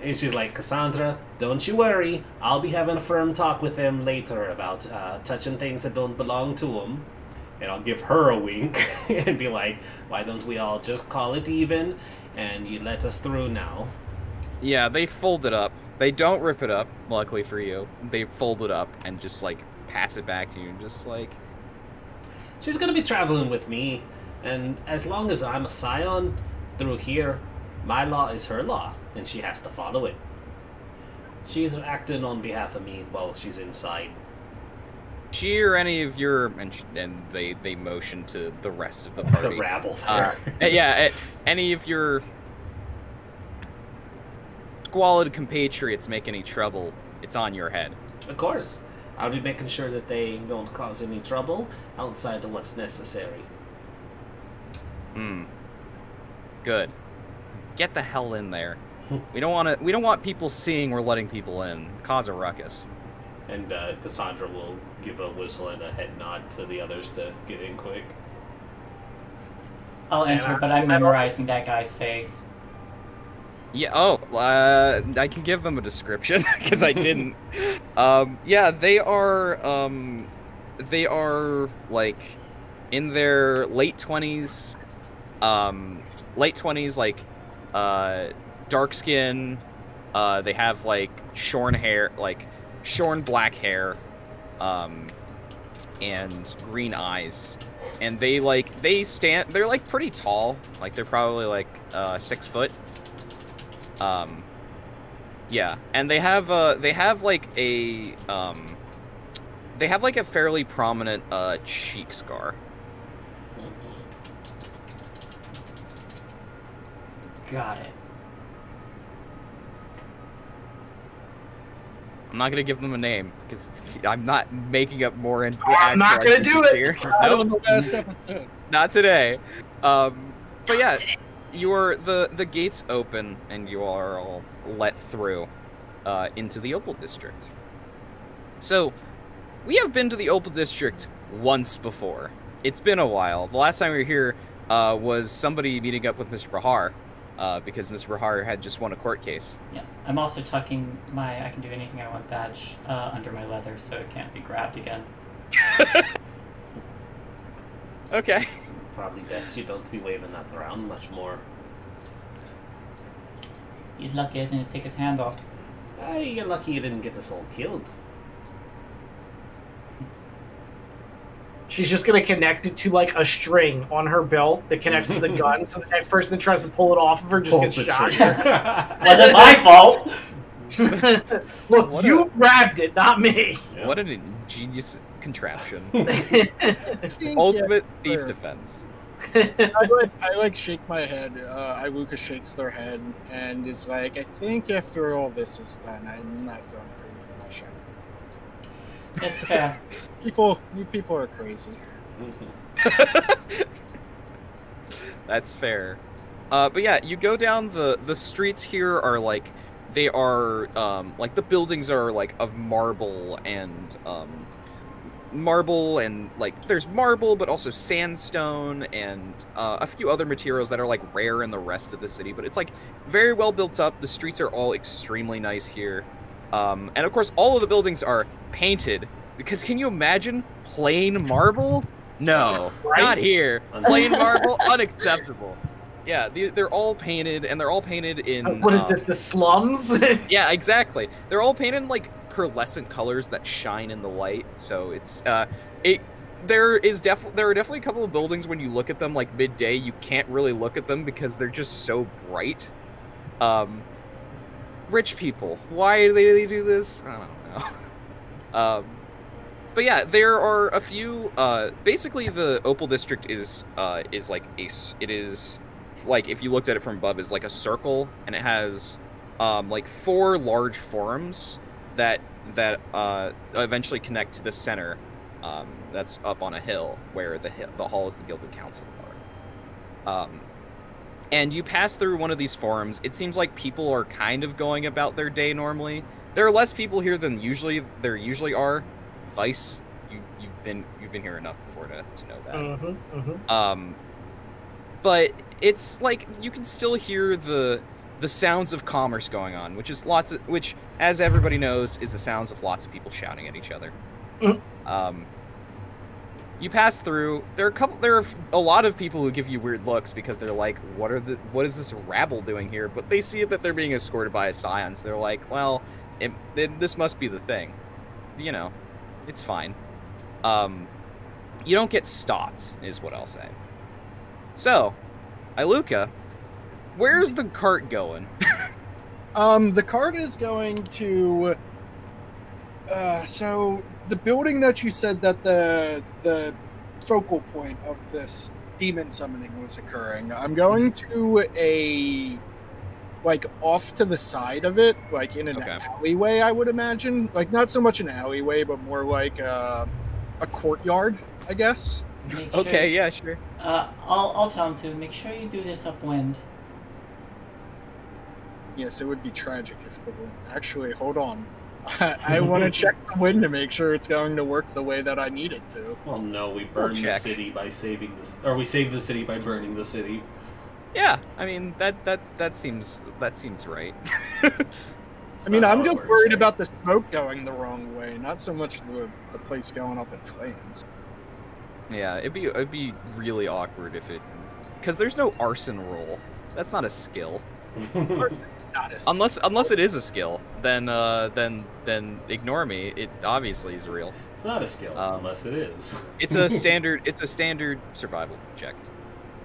and she's like, "Cassandra, don't you worry, I'll be having a firm talk with them later about uh, touching things that don't belong to them," and I'll give her a wink and be like, "Why don't we all just call it even, and you let us through now?" Yeah, they fold it up. They don't rip it up, luckily for you. They fold it up and just, like, pass it back to you, and just like, "She's gonna be traveling with me. And as long as I'm a Scion through here, my law is her law, and she has to follow it. She's acting on behalf of me while she's inside." She or any of your... And, she, and they, they motion to the rest of the party. The rabble there. Uh, yeah, any of your squalid compatriots make any trouble, it's on your head. Of course. I'll be making sure that they don't cause any trouble outside of what's necessary. Hmm. Good. Get the hell in there. We don't want to. We don't want people seeing we're letting people in. Cause a ruckus. And uh, Cassandra will give a whistle and a head nod to the others to get in quick. I'll enter, but I'm memorizing that guy's face. Yeah. Oh. Uh, I can give them a description because I didn't. um. Yeah. They are. Um. They are like in their late twenties. Um, late twenties, like, uh, dark skin, uh, they have, like, shorn hair, like, shorn black hair, um, and green eyes, and they, like, they stand, they're, like, pretty tall, like, they're probably, like, uh, six foot, um, yeah, and they have, uh, they have, like, a, um, they have, like, a fairly prominent, uh, cheek scar. Got it. I'm not gonna give them a name because I'm not making up more. In I'm not gonna do it. Here. That was the last episode. Not today. Um, but yeah, you are the the gates open and you are all let through uh, into the Opal District. So we have been to the Opal District once before. It's been a while. The last time we were here uh, was somebody meeting up with Mister Bahar. Uh, because Mister Bahar had just won a court case. Yeah, I'm also tucking my "I can do anything I want" badge uh, under my leather so it can't be grabbed again. Okay. Probably best you don't be waving that around much more. He's lucky I didn't take his hand off. Uh, you're lucky you didn't get us all killed. She's just going to connect it to, like, a string on her belt that connects to the gun, so the next person that tries to pull it off of her just Pulls gets shot. Wasn't my fault! Look, what you a... grabbed it, not me! What an ingenious contraption. Ultimate thief defense. I, like, I, like, shake my head. Uh, Iwuka shakes their head and is like, "I think after all this is done, I'm not going through with my shotgun." That's fair. People, you people are crazy. Mm-hmm. That's fair. Uh, but yeah, you go down the the streets here are like they are um, like the buildings are like of marble and um, marble and, like, there's marble, but also sandstone and uh, a few other materials that are, like, rare in the rest of the city. But it's, like, very well built up. The streets are all extremely nice here. Um, and, of course, all of the buildings are painted. Because can you imagine plain marble? No, right? Not here. Plain marble, unacceptable. Yeah, they're all painted, and they're all painted in... What is um, this, the slums? Yeah, exactly. They're all painted in, like, pearlescent colors that shine in the light, so it's... Uh, it. There is def there are definitely a couple of buildings when you look at them, like, midday, you can't really look at them because they're just so bright. Um, rich people. Why do they do this? I don't know. um, but yeah, there are a few... Uh, basically, the Opal District is, uh, is like, a, it is... like if you looked at it from above is like a circle, and it has um, like four large forums that that uh, eventually connect to the center um, that's up on a hill where the the hall is the Gilded Council are. Um, and you pass through one of these forums. It seems like people are kind of going about their day normally. There are less people here than usually there usually are. Vice, you, you've been you've been here enough before to, to know that. Mm-hmm, mm-hmm. Um, but it's like you can still hear the the sounds of commerce going on, which is lots of which, as everybody knows, is the sounds of lots of people shouting at each other. Mm-hmm. Um, you pass through. There are a couple. There are a lot of people who give you weird looks because they're like, "What are the? What is this rabble doing here?" But they see that they're being escorted by a scion, so they're like, "Well, it, it, this must be the thing." You know, it's fine. Um, you don't get stopped, is what I'll say. So. Iluka, where's the cart going? um, the cart is going to. Uh, so the building that you said that the the focal point of this demon summoning was occurring. I'm going to a like off to the side of it, like in an okay. alleyway. I would imagine, like not so much an alleyway, but more like uh, a courtyard, I guess. Sure, okay, yeah, sure. Uh, I'll, I'll tell him to make sure you do this upwind. Yes, it would be tragic if the wind... Actually, hold on. I, I want to check the wind to make sure it's going to work the way that I need it to. Well, no, we burned we'll the city by saving this... Or we saved the city by burning the city. Yeah, I mean, that that's, that seems that seems right. I mean, I'm just worried about the smoke going the wrong way, not so much the, the place going up in flames. Yeah, it'd be it'd be really awkward if it, because there's no arson roll. That's not a skill. not a unless skill. unless it is a skill, then uh, then then ignore me. It obviously is real. It's not a skill um, unless it is. it's a standard. It's a standard survival check.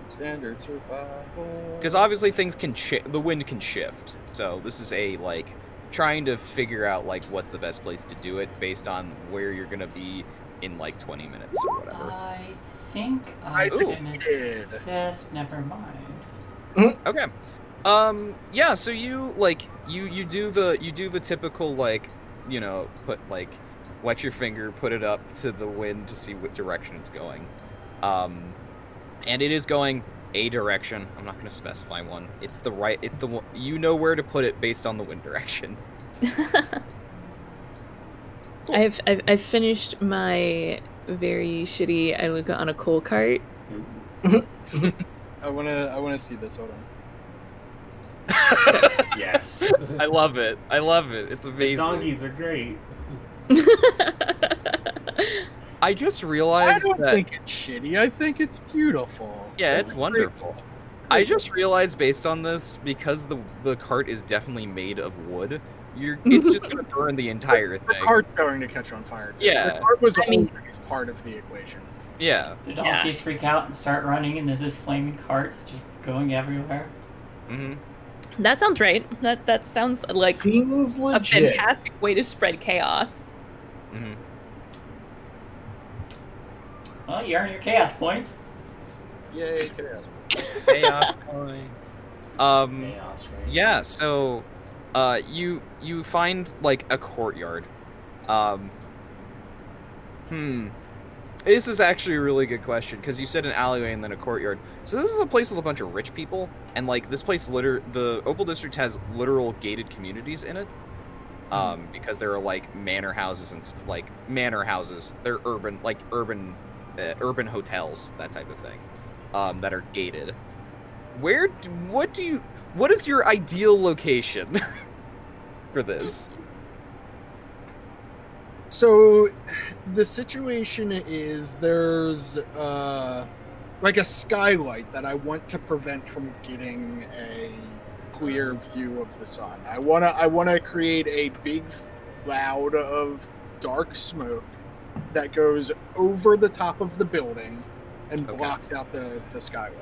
Standard survival. Because obviously things can the wind can shift. So this is a like trying to figure out like what's the best place to do it based on where you're gonna be. In like twenty minutes or whatever. I think I did. Never mind. Mm-hmm. Okay. Um. Yeah. So you like you you do the you do the typical like you know put like wet your finger, put it up to the wind to see what direction it's going. Um, and it is going a direction. I'm not going to specify one. It's the right. It's the one. You know where to put it based on the wind direction. Cool. I've, I've I've finished my very shitty Iluka on a coal cart. I wanna I wanna see this. Hold on. Yes, I love it. I love it. It's amazing. The donkeys are great. I just realized. I don't that... think it's shitty. I think it's beautiful. Yeah, it's, it's wonderful. Great. I just realized based on this because the the cart is definitely made of wood. You're, it's just going to burn the entire thing. The cart's going to catch on fire, too. Yeah. The cart was I mean, always part of the equation. Yeah. The donkeys yeah. freak out and start running, and there's this flaming carts just going everywhere. Mm-hmm. That sounds right. That that sounds like Seems a legit. fantastic way to spread chaos. Mm-hmm. Well, you earn your chaos points. Yay, chaos points. Chaos points. Um, chaos, right? Yeah, so... Uh, you you find like a courtyard. Um, hmm. This is actually a really good question because you said an alleyway and then a courtyard. So this is a place with a bunch of rich people, and like this place, liter the Opal District has literal gated communities in it. um, because there are like manor houses and like manor houses. They're urban, like urban, uh, urban hotels, that type of thing, um, that are gated. Where? What do you? What is your ideal location for this? So, the situation is there's uh, like a skylight that I want to prevent from getting a clear view of the sun. I wanna I wanna create a big cloud of dark smoke that goes over the top of the building and okay. blocks out the the skylight.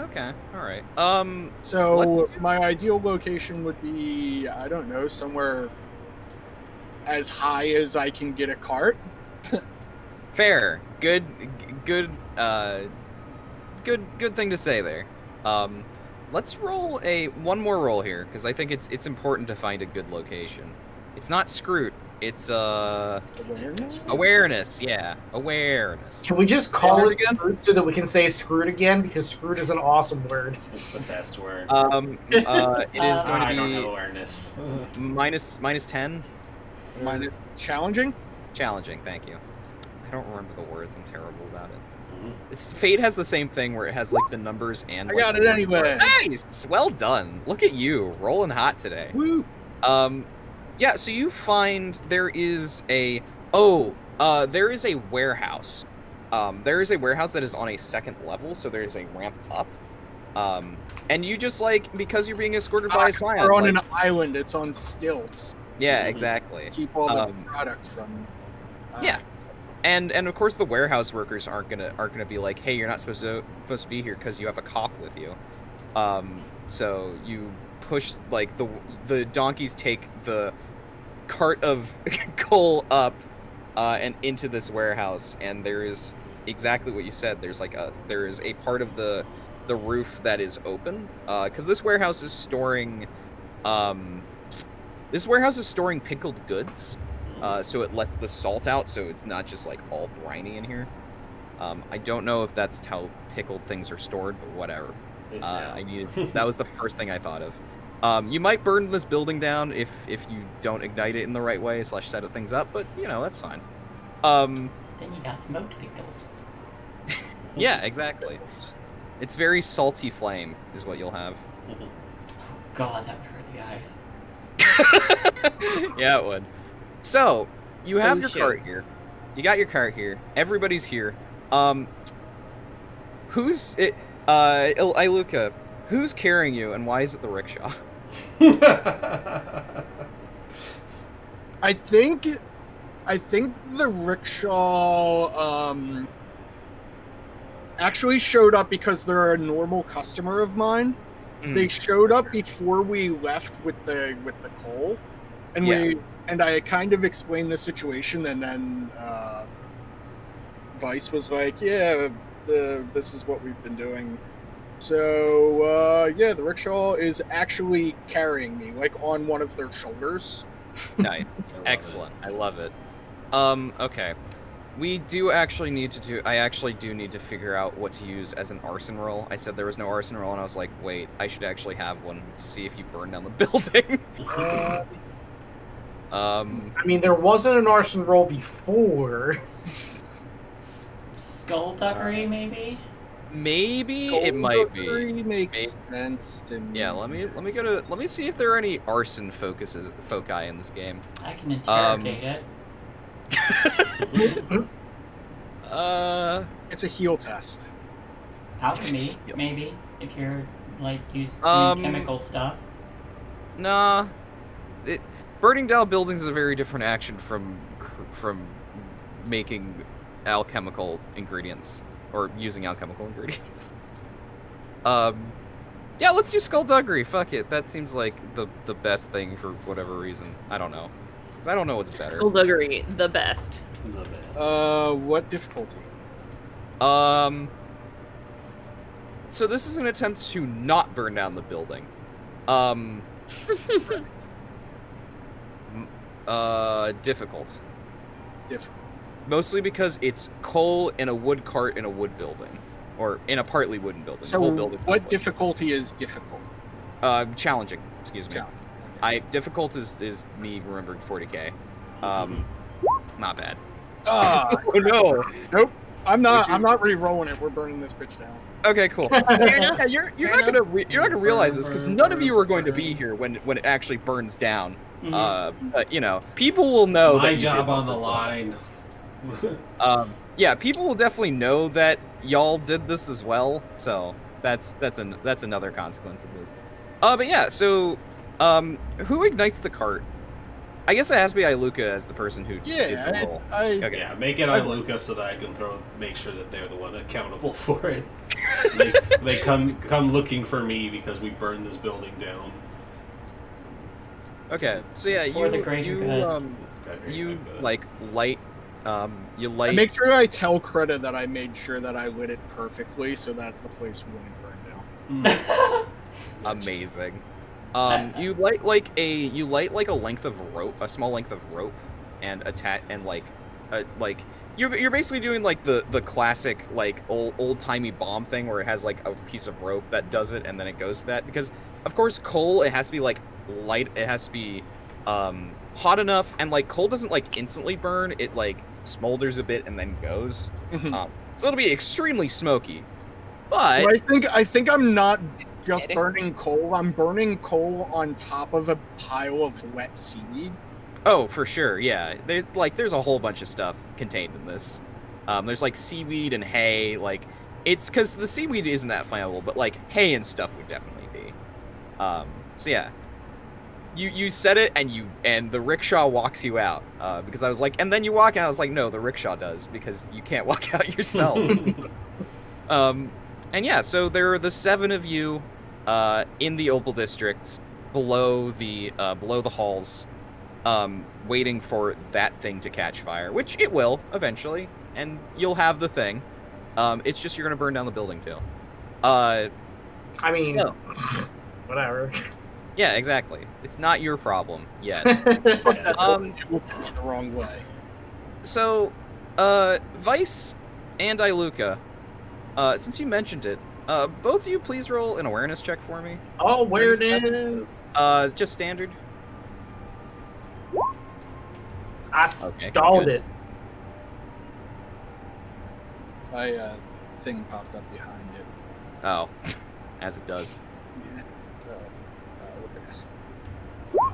Okay, all right. Um. So my ideal location would be, I don't know, somewhere as high as I can get a cart. Fair. Good. Good. Uh. Good. Good thing to say there. Um. Let's roll a one more roll here because I think it's it's important to find a good location. It's not Scroot. It's uh awareness. Awareness, yeah, awareness. Can we just call it Scroot so that we can say Scroot again? Because Scroot is an awesome word. It's the best word. Um, uh, it is uh, going to be. I don't know awareness. Minus minus ten. Minus challenging. Challenging. Thank you. I don't remember the words. I'm terrible about it. It's, Fate has the same thing where it has like the numbers and. I like, got it anyway. Nice, well done. Look at you, rolling hot today. Woo. Um, yeah. So you find there is a oh, uh, there is a warehouse. Um, there is a warehouse that is on a second level, so there is a ramp up. Um, and you just like because you're being escorted ah, by a scion. We're on like, an island. It's on stilts. Yeah, exactly. Keep all the um, products from. Uh, yeah. And and of course the warehouse workers aren't gonna aren't gonna be like, hey, you're not supposed to supposed to be here because you have a cop with you, um, so you push like the the donkeys take the cart of coal up uh, and into this warehouse, and there is exactly what you said. There's like a there is a part of the the roof that is open because uh, this warehouse is storing um, this warehouse is storing pickled goods. Uh, so it lets the salt out, so it's not just like all briny in here. Um, I don't know if that's how pickled things are stored, but whatever. Uh, I needed that was the first thing I thought of. Um, you might burn this building down if if you don't ignite it in the right way slash set of things up, but you know that's fine. Um, then you got smoked pickles. Yeah, exactly. It's very salty flame is what you'll have. Oh God, that would hurt the eyes. Yeah, it would. So, you have oh, your shit. cart here. You got your cart here. Everybody's here. Um, who's it? Uh, Iluka, who's carrying you, and why is it the rickshaw? I think, I think the rickshaw um actually showed up because they're a normal customer of mine. Mm. They showed up before we left with the with the coal. And yeah. we and I kind of explained the situation, and then uh, Vice was like, "Yeah, the, this is what we've been doing." So uh, yeah, the rickshaw is actually carrying me, like on one of their shoulders. Nice, excellent. I love it. Um, okay, we do actually need to do. I actually do need to figure out what to use as an arson roll. I said there was no arson roll, and I was like, "Wait, I should actually have one to see if you burn down the building." uh... Um, I mean, there wasn't an arson roll before. Skulltuckery, maybe. Maybe Skull it might be. Makes maybe. sense to me. Yeah, let me let me go to let me see if there are any arson focuses foci in this game. I can interrogate um, it. uh, it's a heal test. Alchemy, maybe, if you're like using um, chemical stuff. Nah, it. Burning down buildings is a very different action from from making alchemical ingredients or using alchemical ingredients. Um, yeah, let's do skullduggery. Fuck it. That seems like the the best thing for whatever reason. I don't know. Cause I don't know what's better. Skullduggery, the best. The best. Uh, what difficulty? Um. So this is an attempt to not burn down the building. Um. Uh, difficult. Difficult. Mostly because it's coal in a wood cart in a wood building, or in a partly wooden building. So, what difficulty is difficult? Uh, challenging. Excuse me. Challenging. Okay. I difficult is is me remembering forty K. Um, not bad. Uh, oh no! Nope. I'm not. You... I'm not re-rolling it. We're burning this bitch down. Okay, cool. Fair enough. Yeah, you're you're Fair not enough. gonna re you're not gonna realize this because none of you are going to be here when when it actually burns down. Mm-hmm. Uh, but you know, people will know. My that job on the line. um, yeah, people will definitely know that y'all did this as well. So that's that's an that's another consequence of this. Uh, but yeah, so um, who ignites the cart? I guess it has to be Iluka as the person who yeah, did the roll. I, I, okay. Yeah, make it Iluka so that I can throw, make sure that they're the one accountable for it. they, they come come looking for me because we burned this building down. Okay, so yeah, you you um, you like light um you light. I make sure I tell Kreta that I made sure that I lit it perfectly so that the place wouldn't burn down. Mm. Amazing. Um, you light like a you light like a length of rope, a small length of rope, and attach and like, uh, like you're you're basically doing like the the classic like old old timey bomb thing where it has like a piece of rope that does it and then it goes to that because of course coal it has to be like light it has to be um, hot enough and like coal doesn't like instantly burn it like smolders a bit and then goes mm-hmm. um, so it'll be extremely smoky, but well, I think I think I'm not. Just burning coal. I'm burning coal on top of a pile of wet seaweed. Oh, for sure. Yeah, they, like there's a whole bunch of stuff contained in this. Um, there's like seaweed and hay. Like it's because the seaweed isn't that flammable, but like hay and stuff would definitely be. Um, so yeah, you you set it and you and the rickshaw walks you out uh, because I was like, and then you walk out. I was like, no, the rickshaw does because you can't walk out yourself. um, and yeah, so there are the seven of you. Uh, in the Opal districts, below the uh, below the halls, um, waiting for that thing to catch fire, which it will eventually, and you'll have the thing. Um, it's just you're gonna burn down the building too. Uh, I mean, so. Whatever. Yeah, exactly. It's not your problem yet. um, the wrong way. So, uh, Vice and Iluka, uh, since you mentioned it. Uh, both of you, please roll an awareness check for me. Oh, awareness. Uh, just standard. I okay, stalled it. My uh, thing popped up behind it. Oh, as it does. Yeah. Uh, uh,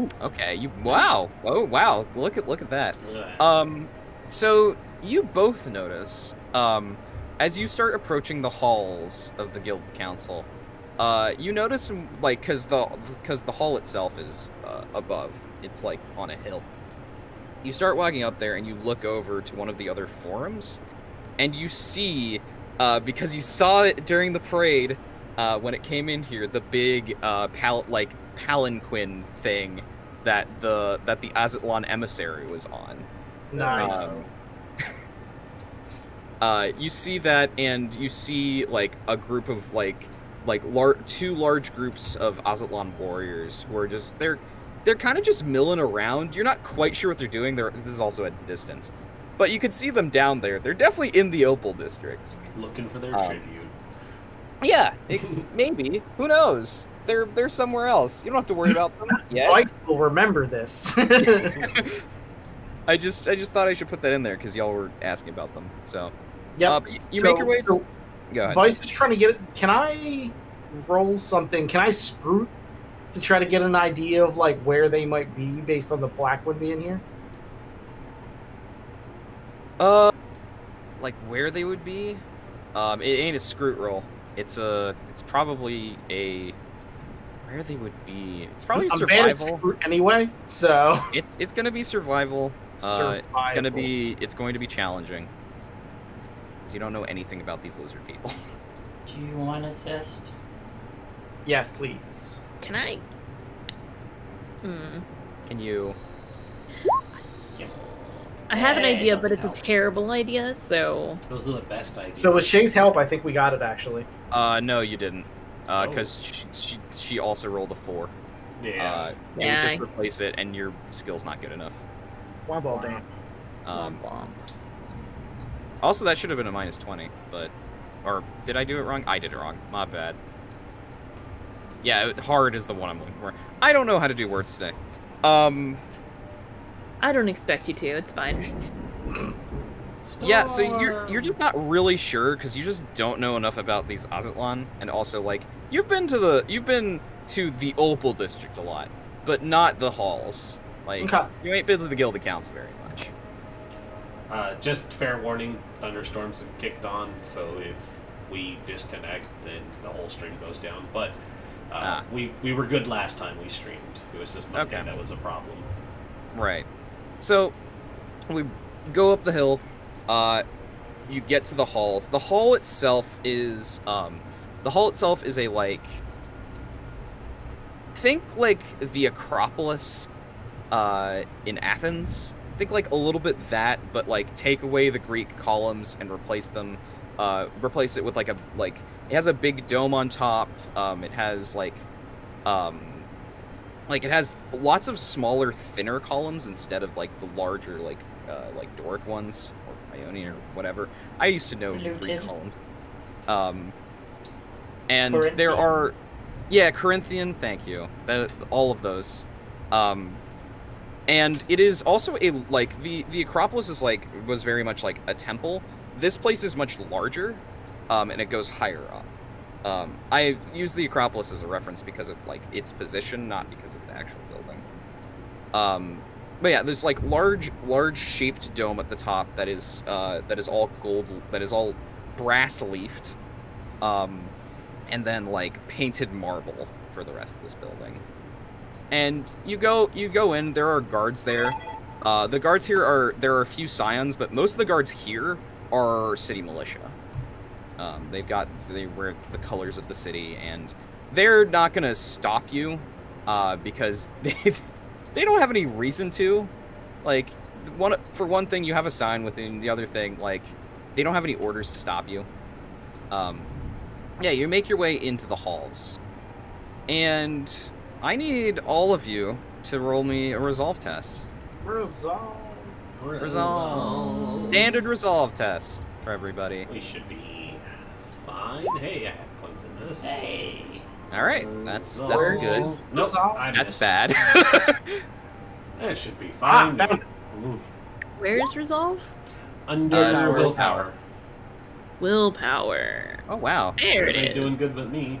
Ooh. Okay. You. Wow. Oh, wow. Look at look at that. Um. So you both notice. Um. As you start approaching the halls of the Guild Council, uh, you notice, like, because the, because the hall itself is uh, above. It's, like, on a hill. You start walking up there, and you look over to one of the other forums, and you see, uh, because you saw it during the parade, uh, when it came in here, the big, uh, pal like, palanquin thing that the that the Azatlan emissary was on. Nice. Uh, Uh, you see that, and you see, like, a group of, like, like lar two large groups of Azatlan warriors who are just, they're, they're kind of just milling around. You're not quite sure what they're doing. They're, this is also at a distance. But you can see them down there. They're definitely in the Opal districts. Looking for their um, tribute. Yeah, it, maybe. Who knows? They're, they're somewhere else. You don't have to worry about them yet. Vice will remember this. I just, I just thought I should put that in there because y'all were asking about them, so. Yeah, uh, you so, make your way. So Go ahead. Vice is trying to get it. Can I roll something? Can I scroot to try to get an idea of like where they might be based on the plaque would be in here? Uh, like where they would be? Um, it ain't a scroot roll. It's a. It's probably a. Where they would be? It's probably I'm survival bad at anyway. So it's it's gonna be survival. survival. Uh, it's gonna be it's going to be challenging. You don't know anything about these lizard people. Do you want assist? Yes, please. Can I? Mm. Can you? I have an idea, but it's help. a terrible idea, so. Those are the best ideas. So with Shae's help, I think we got it actually. Uh, no, you didn't, because uh, oh. she, she she also rolled a four. Yeah. Uh, yeah. You just replace it, and your skill's not good enough. One ball down. Um. Bomb. Also, that should have been a minus twenty, but... Or, did I do it wrong? I did it wrong. My bad. Yeah, hard is the one I'm looking for. I don't know how to do words today. Um, I don't expect you to. It's fine. Yeah, so you're you're just not really sure because you just don't know enough about these Azatlan, and also like you've been to the you've been to the Opal District a lot, but not the halls. Like okay. You ain't been to the Gilded Council very much. Uh, just fair warning: thunderstorms have kicked on, so if we disconnect, then the whole stream goes down. But uh, ah. we we were good last time we streamed. It was just Monday okay. that was a problem. Right. So we go up the hill. Uh, you get to the halls. The hall itself is, um, the hall itself is a, like, think, like, the Acropolis, uh, in Athens. Think, like, a little bit that, but, like, take away the Greek columns and replace them, uh, replace it with, like, a, like, it has a big dome on top, um, it has, like, um, like, it has lots of smaller, thinner columns instead of, like, the larger, like, uh, like, Doric ones. Ionian or whatever. I used to know Greek columns. Um, and Corinthian. There are, yeah, Corinthian. Thank you. The, all of those. Um, and it is also a like the the Acropolis is like was very much like a temple. This place is much larger, um, and it goes higher up. Um, I use the Acropolis as a reference because of like its position, not because of the actual building. Um. But yeah, there's like large, large shaped dome at the top that is uh, that is all gold, that is all brass leafed, um, and then like painted marble for the rest of this building. And you go, you go in. There are guards there. Uh, the guards here are there are a few scions, but most of the guards here are city militia. Um, they've got they wear the colors of the city, and they're not gonna stop you uh, because they. They don't have any reason to, like, one for one thing you have a sign within the other thing, like, they don't have any orders to stop you. Um, yeah, you make your way into the halls, and I need all of you to roll me a resolve test. Resolve, resolve, resolve. Standard resolve test for everybody. We should be fine. Hey, I have points in this. Hey. All right, that's that's good. Nope, that's bad. That should be fine. Ah, where is resolve? Under uh, willpower. Willpower. Oh wow. There it is. Doing good with me.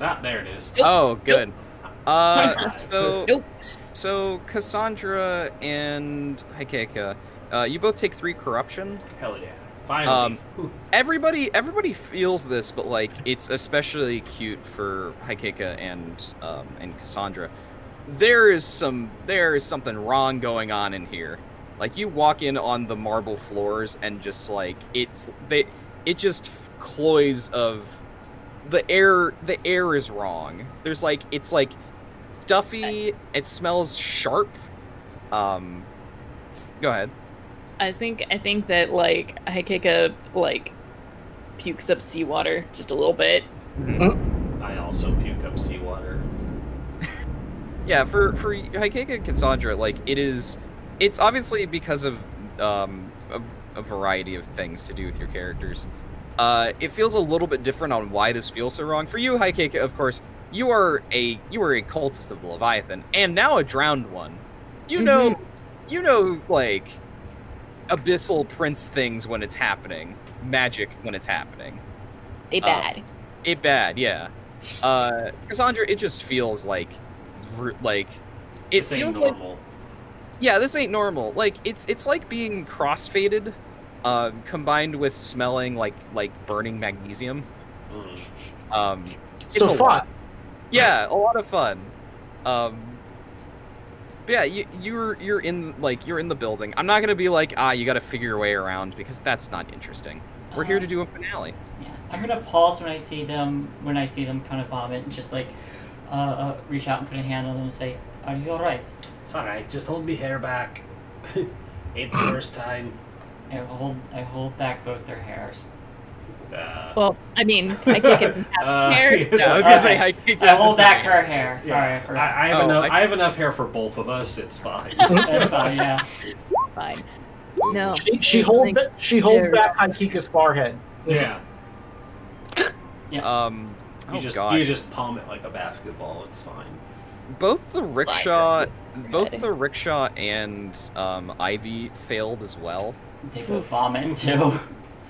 Ah, there it is. Nope. Oh, good. Nope. Uh, so nope. so Cassandra and Hikeka, uh, you both take three corruption. Hell yeah. Finally. Um, everybody, everybody feels this, but like it's especially acute for Hikeka and um, and Cassandra. There is some, there is something wrong going on in here. Like you walk in on the marble floors, and just like it's they, it just cloys of the air. The air is wrong. There's like it's like stuffy. It smells sharp. Um, go ahead. I think I think that like Hikeka like pukes up seawater just a little bit. Mm-hmm. I also puke up seawater. Yeah, for for Hikeka and Cassandra, like it is, it's obviously because of um, a, a variety of things to do with your characters. Uh, it feels a little bit different on why this feels so wrong for you, Hikeka. Of course, you are a you are a cultist of the Leviathan and now a drowned one. You mm-hmm. know, you know, like. Abyssal Prince things when it's happening. Magic when it's happening. It bad. Uh, it bad, yeah. Uh, Cassandra, it just feels like... like it this feels ain't normal. Like, yeah, this ain't normal. Like, it's it's like being crossfaded, uh, combined with smelling like like burning magnesium. Mm. Um, it's so a fun. Lot. Yeah, a lot of fun. Um... Yeah, you, you're you're in like you're in the building. I'm not gonna be like ah, you got to figure your way around because that's not interesting. We're uh, here to do a finale. Yeah, I'm gonna pause when I see them when I see them kind of vomit and just like uh, uh reach out and put a hand on them and say, "Are you all right?" It's all right. Just hold me hair back. Ain't the first time. I hold I hold back both their hairs. Uh, well, I mean, I kick it uh, hair. No, I was gonna say, I kick it. I hold back her hair. Sorry, yeah. I, I, I have oh, enough. I... I have enough hair for both of us. It's fine. That's fine. Yeah. It's fine. No. She, she holds. She holds back Hikeka's forehead. Yeah. Yeah. Um. You oh, just gosh. you just palm it like a basketball. It's fine. Both the rickshaw, both the rickshaw and um, Ivy failed as well. They go bombing too.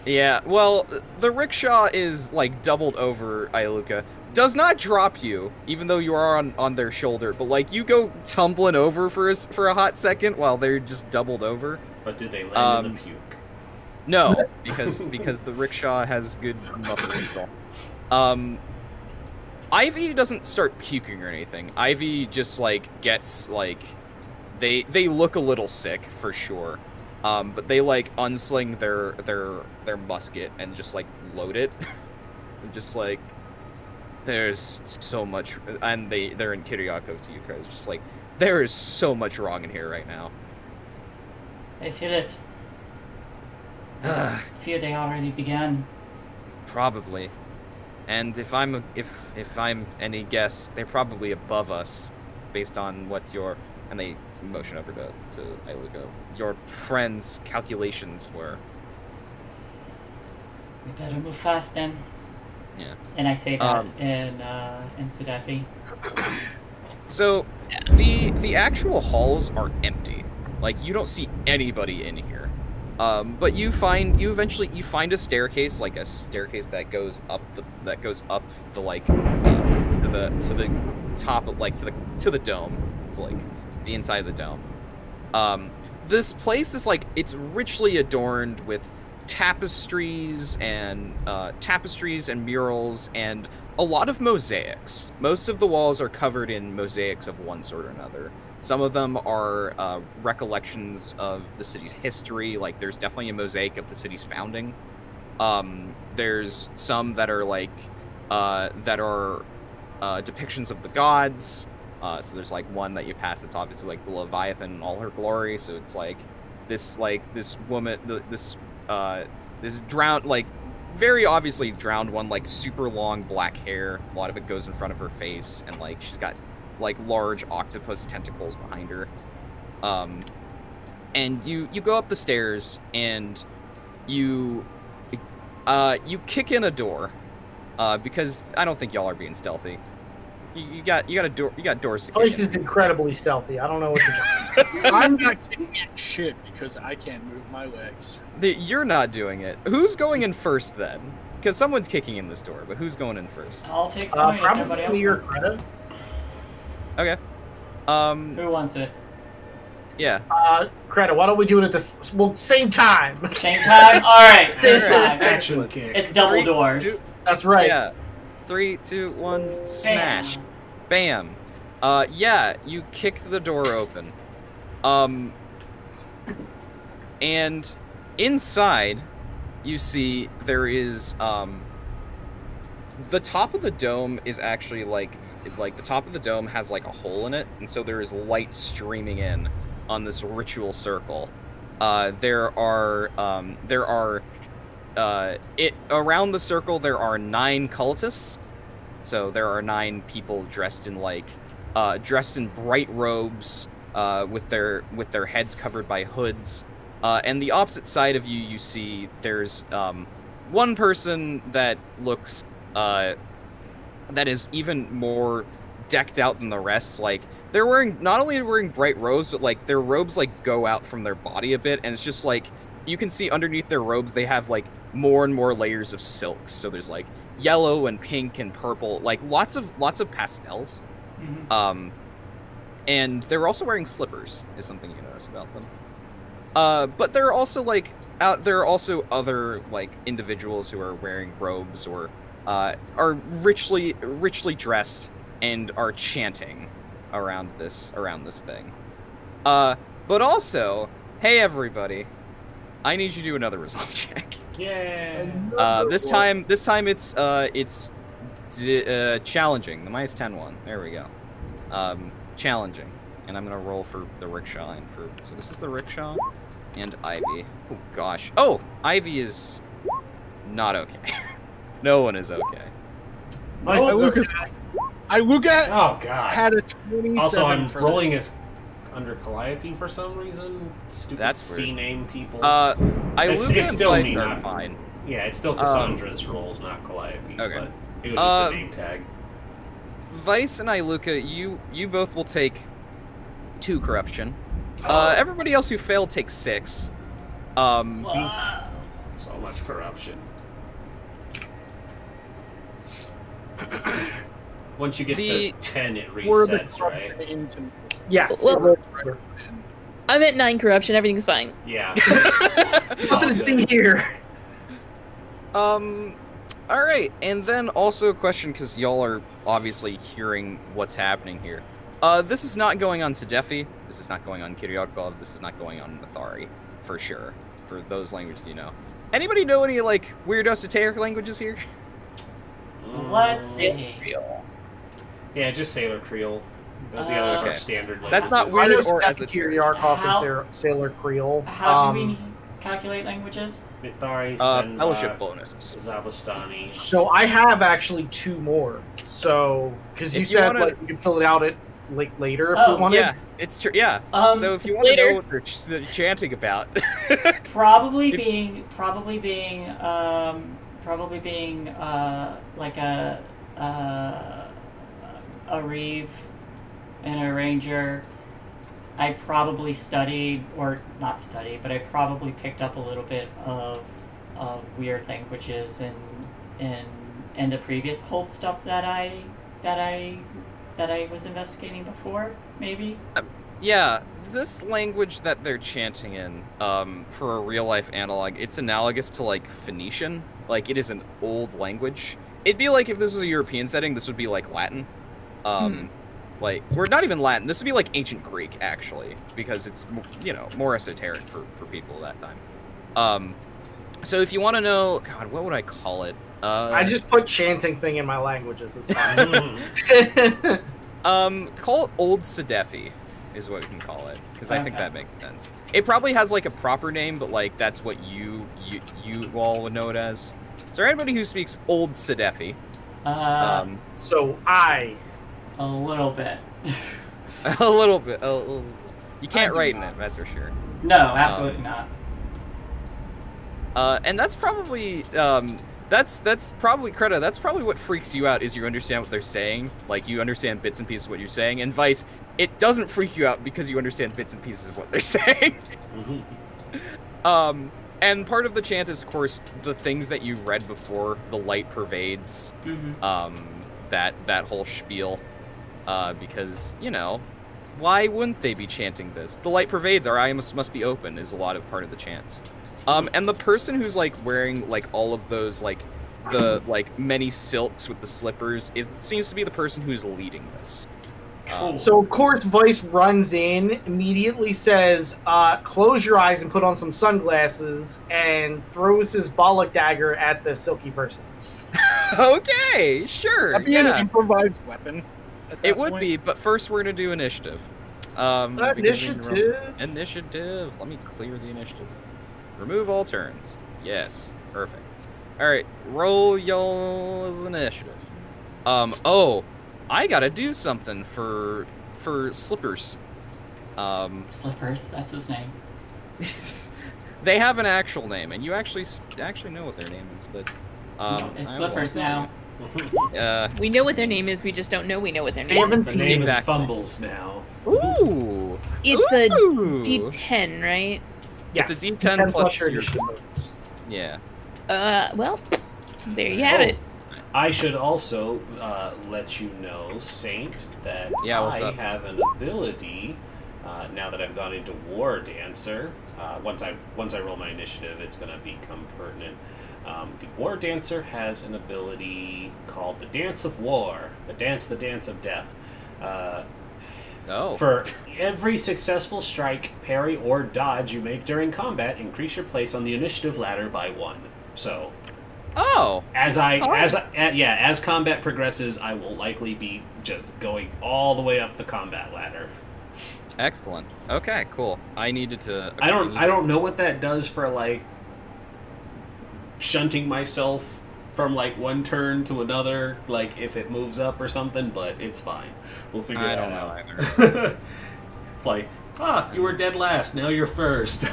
Yeah. Well, the rickshaw is like doubled over. Iluka does not drop you, even though you are on on their shoulder. But like you go tumbling over for a, for a hot second while they're just doubled over. But did they land um, in the puke? No, because because the rickshaw has good muscle control. Um. Ivy doesn't start puking or anything. Ivy just like gets like, they they look a little sick for sure, um, but they like unsling their their their musket and just like load it, and just like there's so much, and they they're in Kiryakov to you guys. Just like there is so much wrong in here right now. I feel it. I fear they already began. Probably. And if I'm if if I'm any guess, they're probably above us, based on what your and they motion over to to Iluko. Your friend's calculations were. We better move fast then. Yeah. And I say that um, in uh, in Sadafi. So the the actual halls are empty. Like you don't see anybody in here. Um, but you find you eventually you find a staircase, like a staircase that goes up the that goes up the like uh, to the to the top of, like to the to the dome, to like the inside of the dome. Um, this place is like it's richly adorned with tapestries and uh, tapestries and murals and a lot of mosaics. Most of the walls are covered in mosaics of one sort or another. Some of them are uh, recollections of the city's history. Like, there's definitely a mosaic of the city's founding. Um, there's some that are like uh, that are uh, depictions of the gods. Uh, so there's like one that you pass that's obviously like the Leviathan in all her glory. So it's like this like this woman, the, this uh, this drowned like very obviously drowned one, like super long black hair. A lot of it goes in front of her face, and like she's got. Like large octopus tentacles behind her, um, and you you go up the stairs and you uh, you kick in a door uh, because I don't think y'all are being stealthy. You, you got you got a door you got doors. To Place is incredibly stealthy. I don't know what to do. I'm not kicking shit because I can't move my legs. You're not doing it. Who's going in first then? Because someone's kicking in this door, but who's going in first? I'll take uh, probably your credit. Okay. Um, Who wants it? Yeah. Uh, Creta, why don't we do it at the well, same time? Same time? Alright. Same time. Action kick. It's double Three, doors. Two, That's right. Yeah. Three, two, one, smash. Bam. Bam. Uh, yeah, you kick the door open. Um, and inside, you see there is, um, the top of the dome is actually like like the top of the dome has like a hole in it, and so there is light streaming in on this ritual circle. Uh, there are um, there are uh, it around the circle there are nine cultists. So there are nine people dressed in like uh, dressed in bright robes uh, with their with their heads covered by hoods. Uh, and the opposite side of you, you see there's um, one person that looks. Uh, that is even more decked out than the rest. Like they're wearing not only wearing bright robes, but like their robes like go out from their body a bit, and it's just like you can see underneath their robes they have like more and more layers of silks. So there's like yellow and pink and purple, like lots of lots of pastels. Mm-hmm. Um, and they're also wearing slippers is something you notice about them. Uh, but there are also like out there are also other like individuals who are wearing robes or. Uh, are richly, richly dressed and are chanting around this, around this thing. Uh, but also, hey everybody, I need you to do another resolve check. Yeah. Uh, this time, this time it's uh, it's d uh, challenging. The minus ten one. There we go. Um, challenging, and I'm gonna roll for the rickshaw and for. So this is the rickshaw, and Ivy. Oh gosh. Oh, Ivy is not okay. No one is okay. My I look at. I look at. Oh god. Had a twenty-seven. Also, I'm rolling as under Calliope for some reason. Stupid That's C name people. Uh, I look at. It's still me. Not fine. Yeah, it's still Cassandra's um, rolls, not Calliope's. Okay. But It was just uh, the name tag. Vice and Iluka, you you both will take two corruption. Oh. Uh, everybody else who failed takes six. Um, wow. So much corruption. Once you get the, to ten, it resets, right? Into... Yes. So, well, I'm at nine corruption. Everything's fine. Yeah. It's in here. Um. All right, and then also a question, because y'all are obviously hearing what's happening here. Uh, this is not going on Sedefi. This is not going on Kiryakov. This is not going on Nathari, for sure. For those languages you know. Anybody know any, like, weird esoteric languages here? Let's see. Creole. Yeah, just Sailor Creole. The uh, others okay. are standard languages. That's not weird or esoteric. Kiryakov and Sailor Creole. How um, do we calculate languages? Mithari, uh, and fellowship uh, bonus. Zavastani. So I have actually two more. So because you, you said wanna... like you can fill it out at like later oh. if you wanted. Yeah, it's true. Yeah. Um, so if you want later. to know what they're ch chanting about, probably being probably being um, probably being uh, like a uh, a reeve and a ranger. I probably studied, or not studied, but I probably picked up a little bit of, of weird languages and and and the previous cult stuff that I that I that I was investigating before, maybe. Uh, yeah, this language that they're chanting in, um, for a real life analog, it's analogous to like Phoenician. Like it is an old language. It'd be like if this was a European setting, this would be like Latin. Um. Hmm. Like, we're not even Latin. This would be like ancient Greek, actually, because it's, you know, more esoteric for, for people that time. Um, so if you want to know, God, what would I call it? Uh, I just put chanting thing in my languages. It's fine. um, call it Old Sedefi is what we can call it, because I okay. think that makes sense. It probably has like a proper name, but like that's what you you you all would know it as. So anybody who speaks Old Sedefi. Uh, um, so I. A little bit. a little bit. A little... You can't write not. in it, that's for sure. No, absolutely um, not. Uh, and that's probably um, that's that's probably Creta. That's probably what freaks you out is you understand what they're saying. Like you understand bits and pieces of what you're saying. And Vice, it doesn't freak you out because you understand bits and pieces of what they're saying. Mm-hmm. um, and part of the chant is, of course, the things that you've read before. The light pervades. Mm-hmm. Um. that that whole spiel, uh, because, you know, why wouldn't they be chanting this? The light pervades, our eye must, must be open, is a lot of part of the chants. Um, and the person who's, like, wearing, like, all of those, like, the, like, many silks with the slippers is seems to be the person who's leading this. Um, so, of course, Vice runs in, immediately says, uh, close your eyes and put on some sunglasses, and throws his bollock dagger at the silky person. Okay, sure. That'd be yeah. an improvised weapon. It would point. be, but first we're gonna do initiative. Um, initiative. Initiative. Let me clear the initiative. Remove all turns. Yes, perfect. All right, roll y'all's initiative. Um. Oh, I gotta do something for for Slippers. Um. Slippers. That's his name. They have an actual name, and you actually actually know what their name is, but. Um, it's Slippers now. Uh, we know what their name is, we just don't know we know what their name is. Their name exactly. is Fumbles now. Ooh! It's Ooh. a D ten, right? Yes. It's a D ten, D ten plus your bonus. Yeah. Uh, well, there you have oh. it. I should also uh, let you know, Saint, that yeah, I have an ability, uh, now that I've gone into War Dancer, uh, once I once I roll my initiative, it's going to become pertinent. Um, the War Dancer has an ability called the Dance of War, the Dance, the Dance of Death. Uh, oh. For every successful strike, parry, or dodge you make during combat, increase your place on the initiative ladder by one. So, oh, as I, oh. as I, uh, yeah, as combat progresses, I will likely be just going all the way up the combat ladder. Excellent. Okay, cool. I needed to. I don't. I don't know what that does for like. Shunting myself from like one turn to another, like if it moves up or something, but it's fine. We'll figure I that don't out. Know either. Like, ah, you were dead last, now you're first.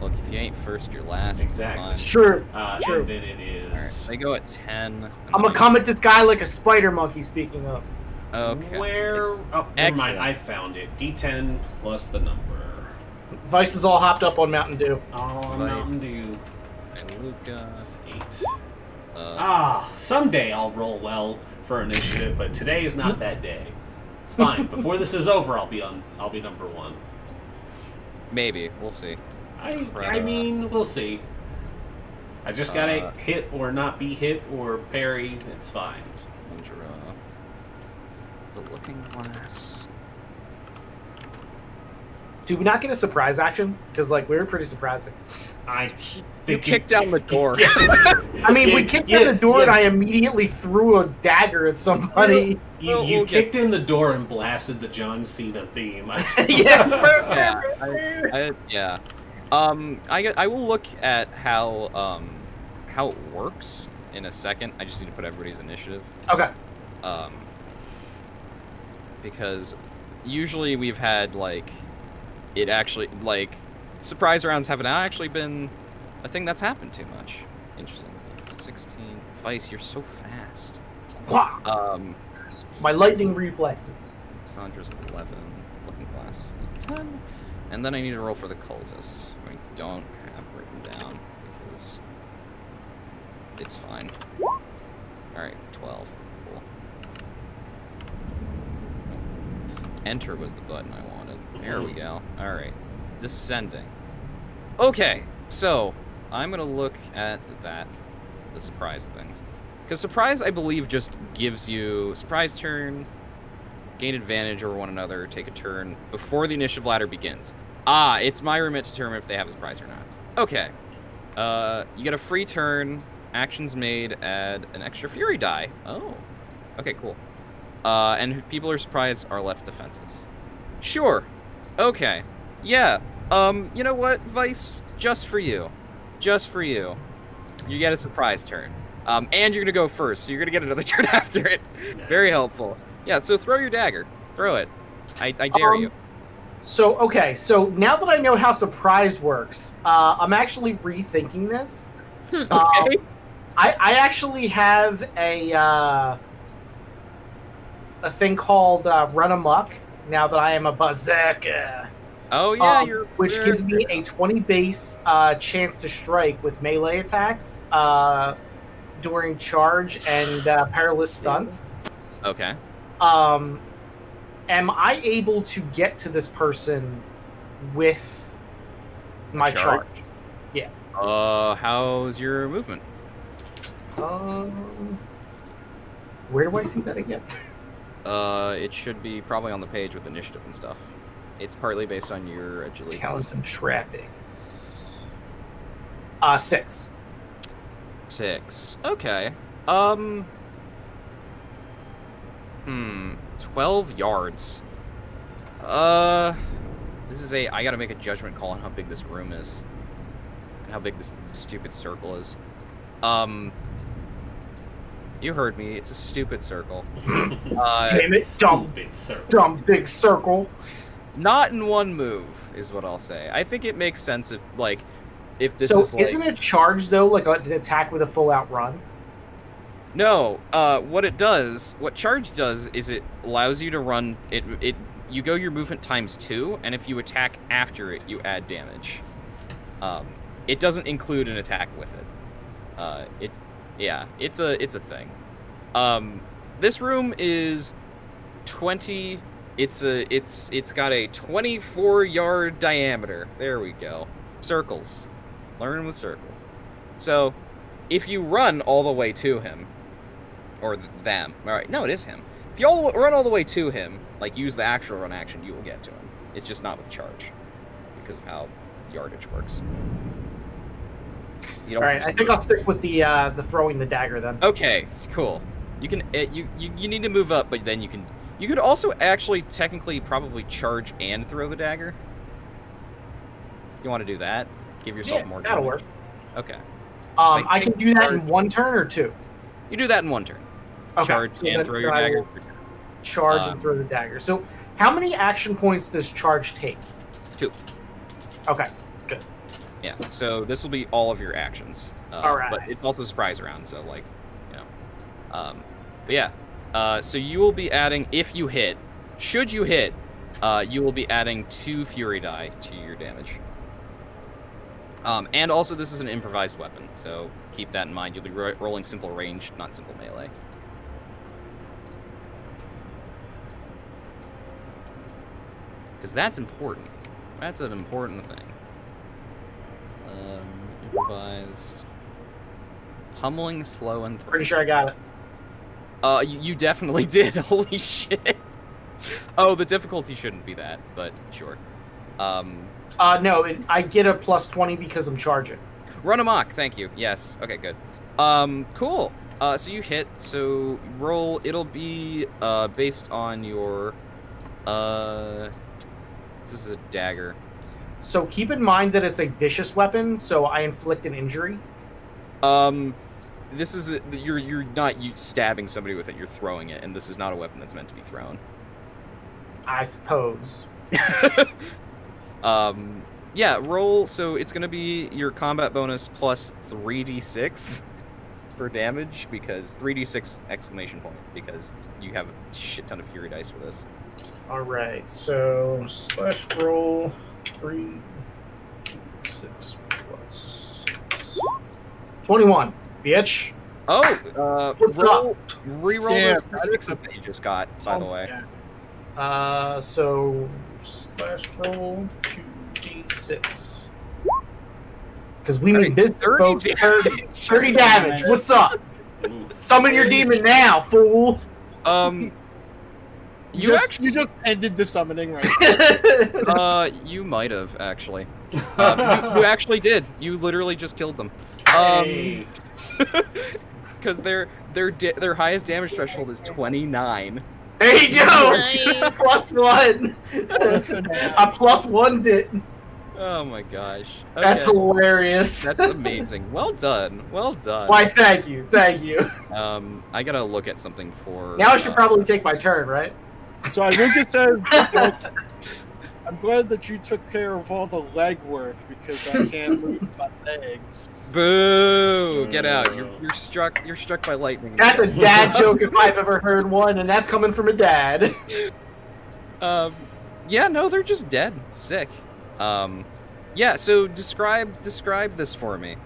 Look, if you ain't first, you're last. Exactly. It's true. Uh, true. And then it is. Right, they go at ten. I'm gonna come at this guy like a spider monkey. Speaking of. Okay. Where? Oh, never mind. I found it. D ten plus the number. Vice is all hopped up on Mountain Dew. Oh, Mountain Dew. And Lucas. Eight. Uh, ah, someday I'll roll well for initiative, but today is not that day. It's fine. Before this is over, I'll be on. I'll be number one. Maybe we'll see. I, I mean, we'll see. I just gotta uh, hit or not be hit or parry. It's fine. The Looking Glass. Did we not get a surprise action? Because like we were pretty surprising. I you kicked down the door. Yeah. I mean, yeah, we kicked yeah, in the door yeah. and I immediately threw a dagger at somebody. You, you, you kicked in the door and blasted the John Cena theme. yeah, yeah, I, I, yeah. Um, I I will look at how um how it works in a second. I just need to put everybody's initiative. Okay. Um, because usually we've had like. It actually, like, surprise rounds haven't actually been a thing that's happened too much. Interestingly, sixteen. Vice, you're so fast. Wow. Um, my lightning reflexes. Sandra's eleven. Looking Glass ten. And then I need to roll for the cultists. I don't have written down because it's fine. All right, twelve. Cool. Enter was the button I wanted. There we go. All right. Descending. Okay. So, I'm going to look at that. The surprise things. Because surprise, I believe, just gives you surprise turn, gain advantage over one another, take a turn before the initiative ladder begins. Ah, it's my remit to determine if they have a surprise or not. Okay. Uh, you get a free turn. Actions made. Add an extra fury die. Oh. Okay, cool. Uh, and people who are surprised are left defenses. Sure. Okay. Yeah. Um, you know what, Vice? Just for you. Just for you. You get a surprise turn. Um, and you're going to go first, so you're going to get another turn after it. Nice. Very helpful. Yeah, so throw your dagger. Throw it. I, I dare um, you. So, okay. So now that I know how surprise works, uh, I'm actually rethinking this. okay. Um, I, I actually have a, uh, a thing called uh, Run Amok. Now that I am a berserker. Oh yeah, um, you're which you're, gives me a twenty base uh, chance to strike with melee attacks uh, during charge and uh, perilous stunts. Okay. Um, am I able to get to this person with my charge? charge? Yeah. Uh, how's your movement? Um, where do I see that again? Uh, it should be probably on the page with initiative and stuff. It's partly based on your agility. Talents and trappings. Uh, six. Six. Okay. Um. Hmm. Twelve yards. Uh. This is a. I gotta make a judgment call on how big this room is, and how big this stupid circle is. Um. You heard me. It's a stupid circle. uh, Damn it, dumb, circle. dumb big circle. Not in one move is what I'll say. I think it makes sense if like, if this so is. So isn't like, a charge though like an attack with a full out run? No. Uh, what it does, what charge does, is it allows you to run. It it you go your movement times two, and if you attack after it, you add damage. Um, it doesn't include an attack with it. Uh, it. Yeah, it's a it's a thing. Um, this room is twenty. It's a it's it's got a twenty-four yard diameter. There we go. Circles. Learn with circles. So, if you run all the way to him, or them. All right, no, it is him. If you all run all the way to him, like use the actual run action, you will get to him. It's just not with charge, because of how yardage works. All right, I think I'll stick with the uh, the throwing the dagger then. Okay, cool. You can it, you, you you need to move up, but then you can you could also actually technically probably charge and throw the dagger. You want to do that? Give yourself yeah, more. That'll damage. Work. Okay. Um, I, I can do that charge. in one turn or two. You do that in one turn. Okay. Charge so and throw your dagger. Charge um, and throw the dagger. So, how many action points does charge take? Two. Okay. Good. Yeah, so this will be all of your actions. Uh, all right. But it's also a surprise round, so, like, you know. Um, but yeah, uh, so you will be adding, if you hit, should you hit, uh, you will be adding two Fury die to your damage. Um, and also, this is an improvised weapon, so keep that in mind. You'll be ro rolling simple range, not simple melee. Because that's important. That's an important thing. Um, improvised. Pummeling, slow, and throw. Pretty sure I got it. Uh, you, you definitely did. Holy shit. Oh, the difficulty shouldn't be that, but sure. Um... Uh, no, it, I get a plus twenty because I'm charging. Run amok, thank you. Yes, okay, good. Um, cool. Uh, so you hit, so roll, it'll be uh, based on your... Uh, this is a dagger. So keep in mind that it's a vicious weapon, so I inflict an injury. Um, this is... A, you're, you're not you stabbing somebody with it, you're throwing it, and this is not a weapon that's meant to be thrown. I suppose. Um, yeah, roll, so it's going to be your combat bonus plus three d six for damage, because three d six exclamation point, because you have a shit ton of fury dice for this. Alright, so slash roll three d six plus six. twenty-one, bitch. Oh, uh, roll, re-roll those three d sixes that you just got, by the way. Uh, so... Slash roll two d six. Because we need business, folks. thirty damage. What's up? Summon your demon now, fool. Um, you just, actually... you just ended the summoning right now. Uh, you might have, actually. Um, you, you actually did. You literally just killed them. Um, because their their their highest damage threshold is twenty-nine. There you go! Nice. Plus one! I plus one it. Oh my gosh. Okay. That's hilarious. That's amazing. Well done. Well done. Why, thank you. Thank you. Um, I gotta look at something for... Now I should uh, probably take my turn, right? So I think it says... Well, I'm glad that you took care of all the leg work, because I can't move my legs. Boo! Get out. You're, you're struck You're struck by lightning. That's a dad joke if I've ever heard one, and that's coming from a dad. Um, yeah, no, they're just dead. Sick. Um, yeah, so describe describe this for me.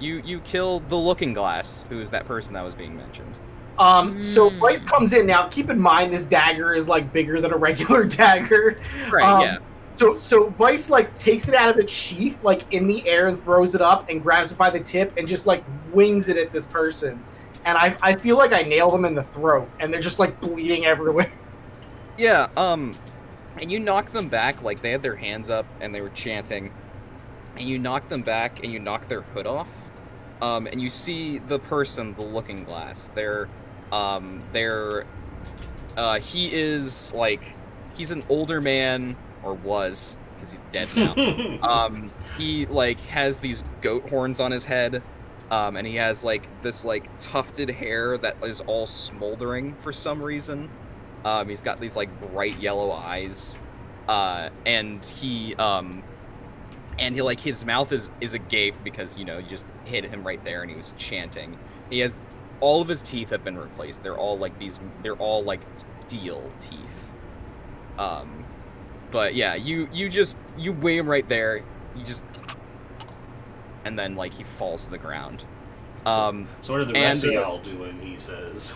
You, you killed the Looking Glass, who is that person that was being mentioned. Um, so Rhys comes in now. Keep in mind, this dagger is like bigger than a regular dagger. Right. Um, yeah. So, so Rhys like takes it out of its sheath, like in the air, and throws it up, and grabs it by the tip, and just like wings it at this person. And I, I feel like I nailed them in the throat, and they're just like bleeding everywhere. Yeah. Um, and you knock them back. Like they had their hands up, and they were chanting. And you knock them back, and you knock their hood off. Um, and you see the person, the Looking Glass. They're Um, they're, uh, he is, like, he's an older man, or was, because he's dead now. um, he, like, has these goat horns on his head, um, and he has, like, this, like, tufted hair that is all smoldering for some reason. Um, he's got these, like, bright yellow eyes, uh, and he, um, and he, like, his mouth is, is agape because, you know, you just hit him right there and he was chanting. He has... All of his teeth have been replaced. They're all like these. They're all like steel teeth. Um, but yeah, you you just you weigh him right there. You just, and then like he falls to the ground. Um, so, so what are the rest of y'all doing? He says,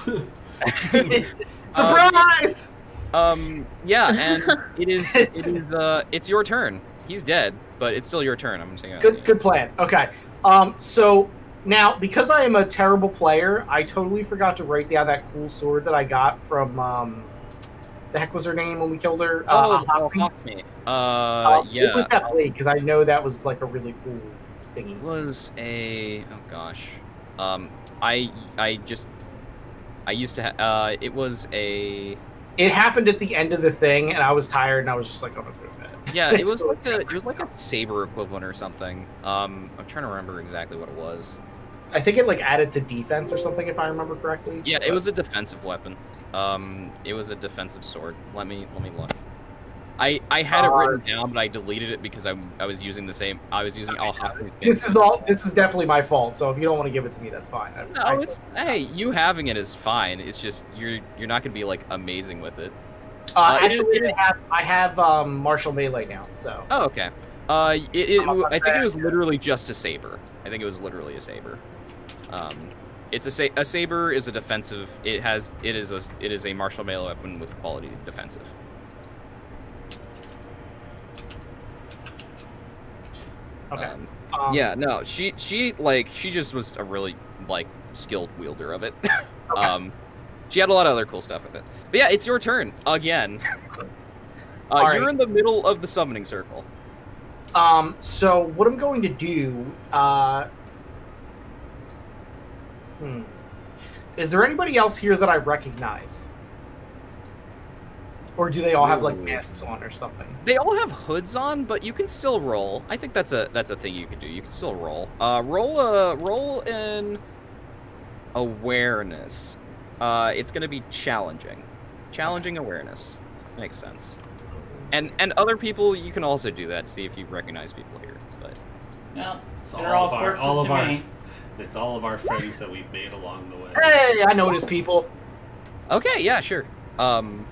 "Surprise!" Um, um, yeah, and it is it is uh it's your turn. He's dead, but it's still your turn. I'm just saying. Good good plan. Okay. Um, so. Now, because I am a terrible player, I totally forgot to write down that cool sword that I got from, um, the heck was her name when we killed her? Uh, oh, Hoffman. Uh, uh, yeah. It was that blade, because I know that was, like, a really cool thingy. It was a... Oh, gosh. Um, I, I just... I used to ha uh, it was a... It happened at the end of the thing, and I was tired, and I was just like, oh, I'm doing that. Yeah, it was, so like a, it was like a saber equivalent or something. Um, I'm trying to remember exactly what it was. I think it like added to defense or something, if I remember correctly. Yeah, it was a defensive weapon. Um, it was a defensive sword. Let me let me look. I, I had uh, it written down, but I deleted it because I I was using the same. I was using all Hawkins. This is all. This is definitely my fault. So if you don't want to give it to me, that's fine. I, no, I, it's I, hey, you having it is fine. It's just you're you're not gonna be like amazing with it. Uh, uh, actually, it, it, I have I have um, martial melee now. So. Oh okay. Uh, it, it I think that. it was literally just a saber. I think it was literally a saber. Um, it's a sa a saber is a defensive. It has it is a it is a martial melee weapon with the quality defensive. Okay. Um, um, yeah, no, she, she, like, she just was a really, like, skilled wielder of it. Okay. Um, she had a lot of other cool stuff with it. But yeah, it's your turn, again. uh, you're right in the middle of the summoning circle. Um, so what I'm going to do, uh, hmm. Is there anybody else here that I recognize? Or do they all have like masks on or something? They all have hoods on, but you can still roll. I think that's a that's a thing you can do. You can still roll. Uh, roll a roll in awareness. Uh, it's going to be challenging, challenging awareness. Makes sense. And and other people, you can also do that. See if you recognize people here. But no, it's all, all of our all of our me. it's all of our friends that we've made along the way. Hey, I noticed people. Okay, yeah, sure. Um.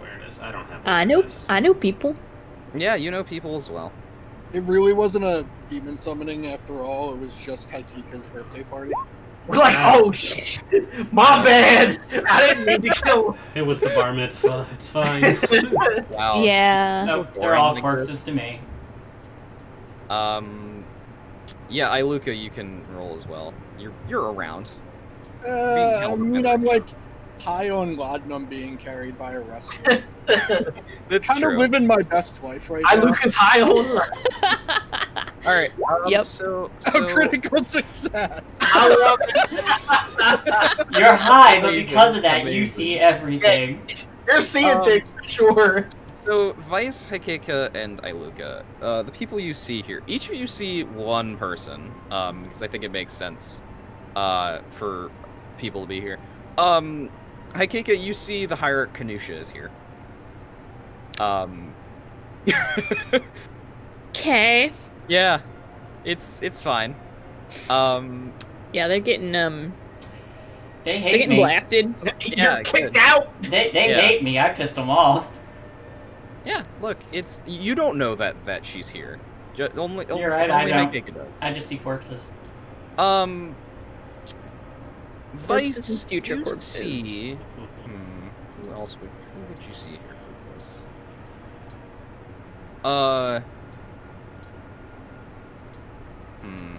Awareness. I don't have. I know. I know people. Yeah, you know people as well. It really wasn't a demon summoning after all. It was just Haikika's birthday party. We're like, oh shit, my yeah. bad. I didn't mean to kill. It was the bar mitzvah. It's fine. Wow. Yeah. No, they're all corpses to me. Um. Yeah, Iluka, you can roll as well. You're you're around. Uh, I mean, I'm like high on laudanum being carried by a wrestler. That's kind of living my best life right now. I look as high on. All right. Um, yep. So, so... A critical success. I love it. You're high, but because of that, you see everything. Yeah, you're seeing um, things for sure. So, Vice, Hakeka, and Iluka, uh, the people you see here, each of you see one person, um, because I think it makes sense uh, for people to be here. Um... Haikeka, you see the hierarch Kanusha is here. Um. Okay. Yeah, it's it's fine. Um. Yeah, they're getting um. They hate they're getting me. Blasted. Yeah, You're kicked good. out. They they yeah. hate me. I pissed them off. Yeah. Look, it's you don't know that that she's here. Just, only You're right. Only I don't. Does. I just see corpses. Um. Vice, future you corpses. see... Hmm, who else would, who would you see here for this? Uh... Hmm.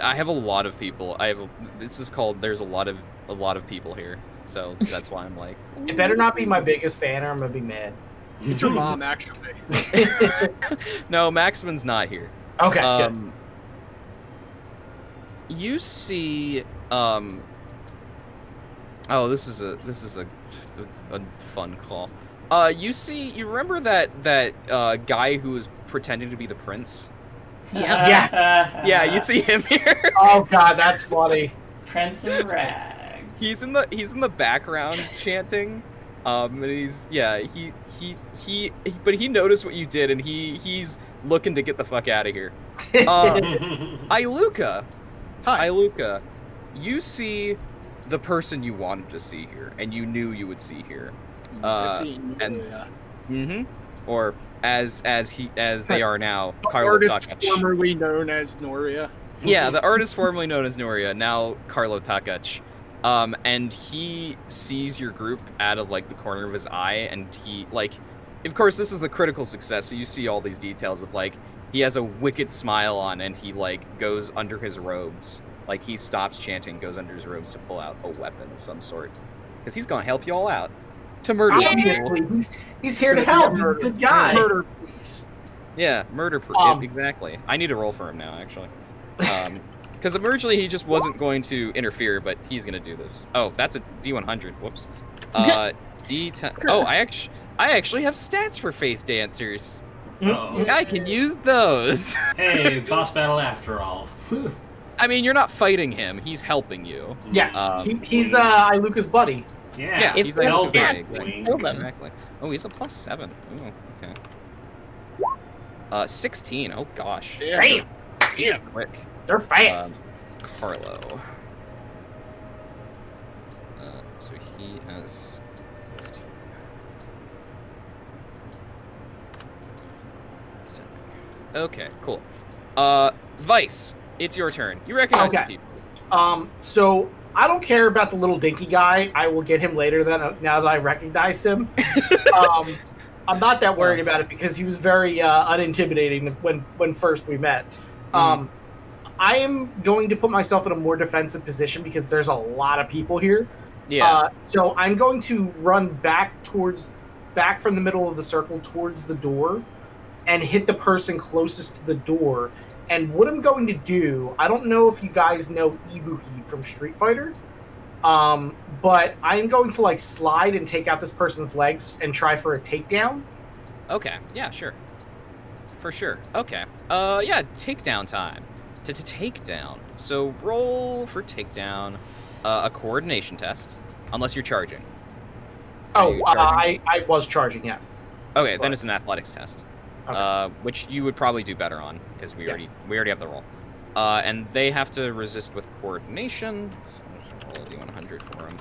I have a lot of people. I have a, this is called, there's a lot of a lot of people here. So that's why I'm like... It better not be my biggest fan or I'm gonna be mad. It's your mom, actually. No, Maximin's not here. Okay, um, good. You see... Um. Oh, this is a this is a, a fun call. Uh, you see, you remember that that uh, guy who was pretending to be the prince? Yeah. Yes. Yeah, you see him here. Oh God, that's funny. Prince in rags. He's in the he's in the background chanting. Um, and he's yeah he he he. But he noticed what you did, and he he's looking to get the fuck out of here. Um, Iluka. Hi, Iluka. You see the person you wanted to see here, and you knew you would see here. Uh, I see. And, yeah. Mm-hmm. Or as as he as they are now. The Carlos artist Takac. formerly known as Noria. Yeah, the artist formerly known as Noria, now Carlo Takac. Um, and he sees your group out of like the corner of his eye, and he like, of course, this is the critical success. So you see all these details of like he has a wicked smile on, and he like goes under his robes. Like, he stops chanting, goes under his robes to pull out a weapon of some sort. Because he's going to help you all out. To murder people. He's, he's here to help. He's a good guy. Murder priest. Yeah, murder priest. Um, exactly. I need to roll for him now, actually. Because um, originally he just wasn't going to interfere, but he's going to do this. Oh, that's a D one hundred. Whoops. Uh, D ten. Oh, I actually, I actually have stats for face dancers. Oh. I can use those. Hey, boss battle after all. I mean, you're not fighting him. He's helping you. Yes, um, he, he's uh, Iluka's buddy. Yeah, yeah, he's like Hellblade. Yeah, exactly. Exactly. Oh, he's a plus seven. Ooh, okay. Uh, sixteen. Oh gosh. Damn. Damn. Quick. They're fast. Um, Carlo. Uh, so he has. Okay, cool. Uh, Vice, it's your turn. You recognize okay. some people. Um, so I don't care about the little dinky guy. I will get him later. Then uh, now that I recognized him, um, I'm not that worried about it because he was very uh, unintimidating when when first we met. Mm-hmm. Um, I am going to put myself in a more defensive position because there's a lot of people here. Yeah. Uh, so I'm going to run back towards back from the middle of the circle towards the door. And hit the person closest to the door. And what I'm going to do, I don't know if you guys know Ibuki from Street Fighter, um, but I'm going to like slide and take out this person's legs and try for a takedown. Okay, yeah, sure. For sure, okay. Uh, yeah, takedown time. T-t-takedown. So roll for takedown, uh, a coordination test, unless you're charging. Are you charging? Oh, uh, I, I was charging, yes. Okay, but then it's an athletics test. Okay. Uh, which you would probably do better on because we yes. already we already have the roll, uh, and they have to resist with coordination. So I'm just gonna roll a D one hundred for them.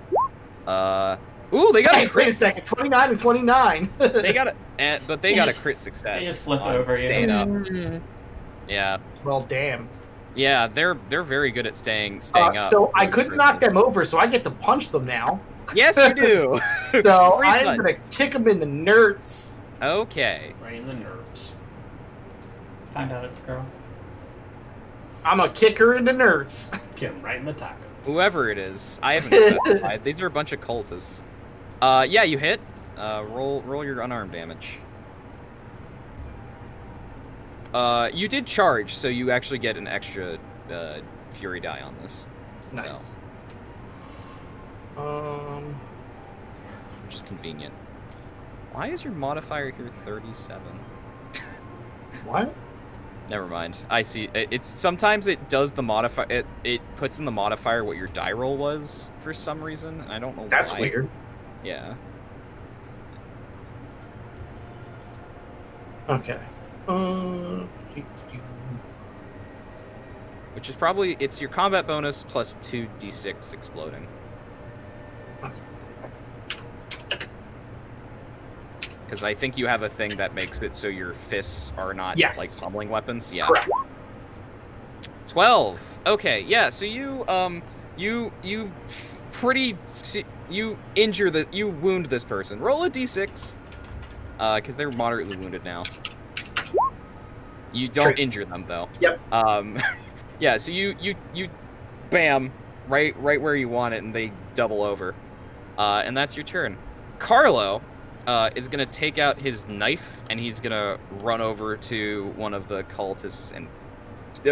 Uh, ooh, they got hey, a crit. Wait a second, twenty-nine and twenty-nine. They got a, but they, they got just, a crit success. They just flip over, staying yeah. up. Mm-hmm. Yeah. Well, damn. Yeah, they're they're very good at staying staying uh, up. So I couldn't knock them over, so I get to punch them now. Yes, you do. So I'm punch. gonna kick them in the nerds. Okay. Right in the nerves. Find out it's a girl. I'm a kicker in the nerds. Get him right in the taco. Whoever it is, I haven't specified. These are a bunch of cultists. Uh, yeah, you hit. Uh, roll, roll your unarmed damage. Uh, you did charge, so you actually get an extra uh, fury die on this. Nice. So. Um, which is convenient. Why is your modifier here thirty-seven? What? Never mind. I see. It, it's sometimes it does the modify. It it puts in the modifier what your die roll was for some reason. I don't know why. That's weird. Yeah. Okay. Uh... Which is probably it's your combat bonus plus two d six exploding. Because I think you have a thing that makes it so your fists are not yes. like tumbling weapons. Yeah. Correct. Twelve. Okay. Yeah. So you um you you pretty you injure the you wound this person. Roll a d six. Uh, because they're moderately wounded now. You don't Tricks. injure them though. Yep. Um, yeah. So you you you, bam, right right where you want it, and they double over. Uh, and that's your turn, Carlo. Uh, is gonna take out his knife and he's gonna run over to one of the cultists and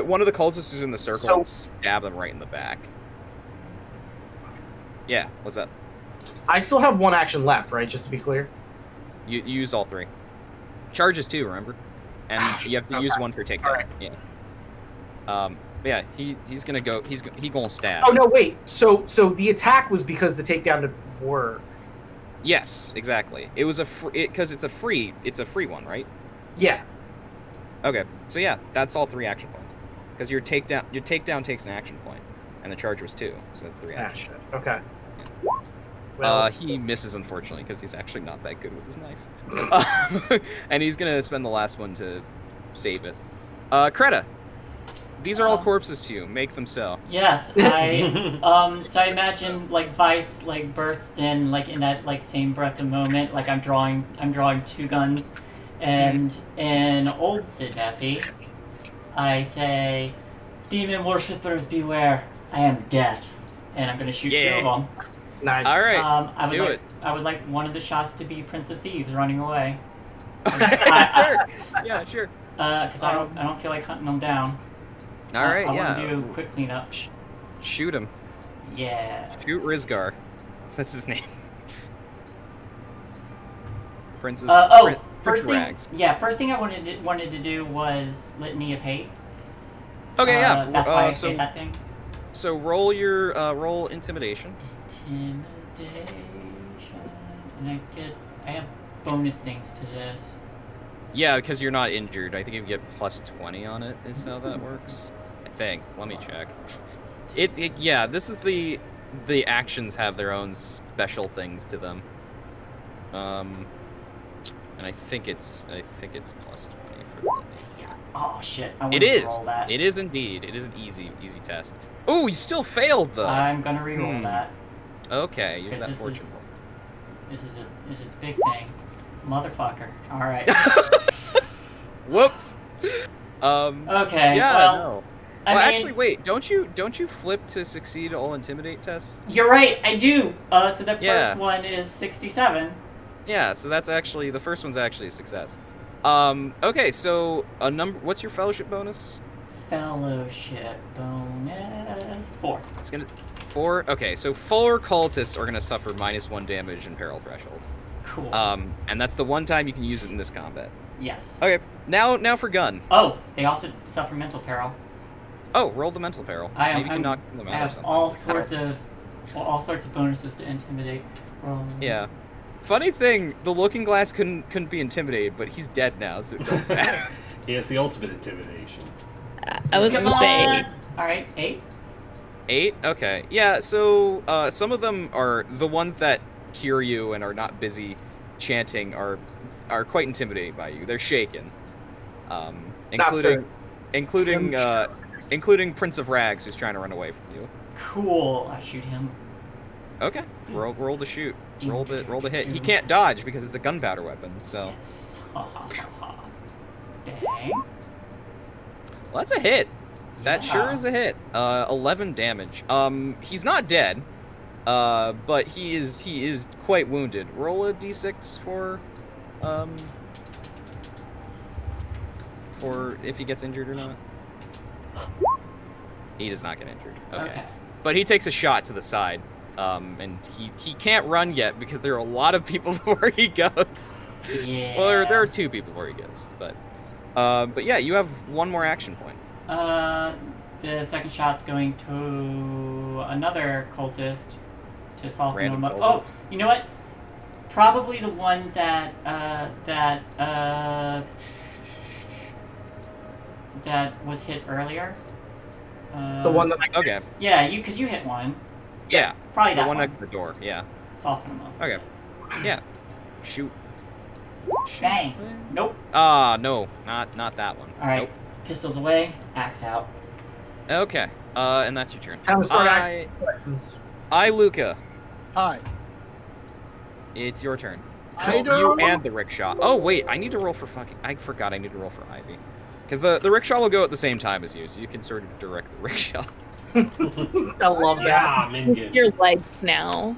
one of the cultists is in the circle so, and stab him right in the back. Yeah, what's up? I still have one action left, right? Just to be clear. You, you used all three. Charges too, remember? And you have to okay. use one for takedown. Right. Yeah. Um. Yeah. He he's gonna go. He's he gonna stab. Oh no! Wait. So so the attack was because the takedown didn't work. Yes, exactly. It was a free, because it, it's a free, it's a free one, right? Yeah. Okay, so yeah, that's all three action points. Because your takedown, your takedown takes an action point, and the charge was two, so that's three action. Ah, shit. Okay. Yeah. Well, uh, he misses unfortunately because he's actually not that good with his knife, uh, and he's gonna spend the last one to save it. Uh, Creta, these are all corpses to you. Make them so. Yes, I. Um, so I imagine like Vice like bursts in like in that like same breath of moment. Like I'm drawing, I'm drawing two guns, and in old Sid Nephi, I say, "Demon worshippers beware! I am death," and I'm gonna shoot yeah. two of them. Nice. All right. Um, I would Do like, it. I would like one of the shots to be Prince of Thieves running away. I, I, sure. Yeah, sure. Uh, because um, I don't, I don't feel like hunting them down. All right, I, I yeah. I want to do a quick cleanup. Sh shoot him. Yeah. Shoot Rizgar. That's his name. Prince of uh, oh, Prince first thing, Rags. Yeah, first thing I wanted to, wanted to do was Litany of Hate. Okay, uh, yeah. That's why uh, I so, say that thing. So roll your uh, roll Intimidation. Intimidation. And I get, I have bonus things to this. Yeah, because you're not injured. I think you get plus twenty on it is how that works. I think. Let me check. It, it yeah, this is the the actions have their own special things to them. Um and I think it's I think it's plus twenty for me. Yeah. Oh shit. I it is. Roll that. It is indeed. It is an easy easy test. Oh, you still failed though. I'm going to reroll hmm. that. Okay, use that fortune roll. This is a this is a big thing. Motherfucker. All right. Whoops. Um, okay. Yeah. Well, no. well I mean, actually, wait. Don't you don't you flip to succeed all intimidate tests? You're right. I do. Uh, so the yeah. first one is sixty-seven. Yeah. So that's actually the first one's actually a success. Um, okay. So a number. What's your fellowship bonus? Fellowship bonus four. It's gonna four. Okay. So four cultists are gonna suffer minus one damage and peril threshold. Cool. Um, and that's the one time you can use it in this combat. Yes. Okay, now now for gun. Oh, they also suffer mental peril. Oh, roll the mental peril. I Maybe am, you can I'm, knock them out I have or something. all sorts of all sorts of bonuses to intimidate. Roll. Yeah. Funny thing, the Looking Glass couldn't couldn't be intimidated, but he's dead now, so it doesn't matter. He has the ultimate intimidation. Uh, I was gonna say. All right, eight. Eight. Okay. Yeah. So uh, some of them are the ones that hear you and are not busy chanting are are quite intimidated by you. They're shaken, um, including including uh, including Prince of Rags, who's trying to run away from you. Cool, I shoot him. Okay, roll roll the shoot. Roll the roll the hit. He can't dodge because it's a gunpowder weapon. So. Yes. Dang. Well, that's a hit. That yeah. sure is a hit. Uh, eleven damage. Um, he's not dead. Uh, but he is he is quite wounded. Roll a d six for, um, for if he gets injured or not. He does not get injured. Okay. okay. But he takes a shot to the side, um, and he he can't run yet because there are a lot of people where he goes. Yeah. Well, there, there are two people where he goes, but, uh, but yeah, you have one more action point. Uh, the second shot's going to another cultist. To solve no mo- oh, you know what? Probably the one that uh, that uh, that was hit earlier. Uh, the one that I okay. Yeah, you because you hit one. Yeah. Probably the that one. The one next to the door. Yeah. Soften them up. Okay. Yeah. Shoot. Shoot. Bang. Nope. Ah, uh, no, not not that one. All right. Nope. Pistols away. Axe out. Okay. Uh, and that's your turn. Time to start I... actions. I, Luca. Hi. It's your turn. I don't... You and the rickshaw. Oh, wait, I need to roll for fucking... I forgot I need to roll for Ivy. Because the, the rickshaw will go at the same time as you, so you can sort of direct the rickshaw. I love that. Yeah, I'm in your legs now.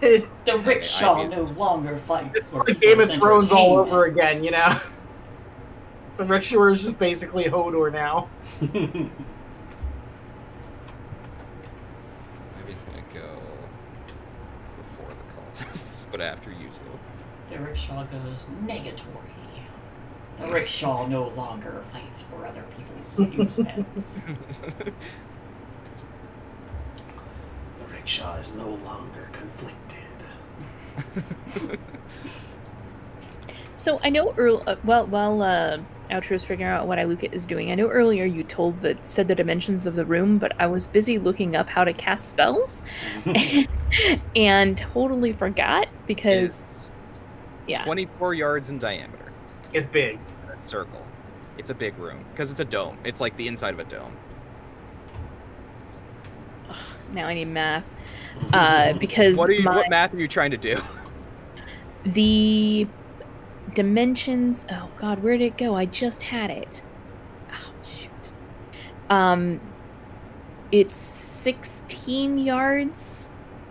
The rickshaw okay, no longer fights. It's like Game of Thrones all over again, you know? The rickshaw is just basically Hodor now. But after you two. The rickshaw goes negatory. The rickshaw no longer fights for other people's amusements. The rickshaw is no longer conflicted. So I know Earl. Uh, well, while uh, Outro is figuring out what Iluka is doing, I know earlier you told the said the dimensions of the room, but I was busy looking up how to cast spells, and totally forgot because, yeah, twenty-four yards in diameter. It's big. A circle. It's a big room because it's a dome. It's like the inside of a dome. Ugh, now I need math. Uh, because what are you? My, what math are you trying to do? The dimensions. Oh god, where did it go? I just had it. Oh shoot. Um it's sixteen yards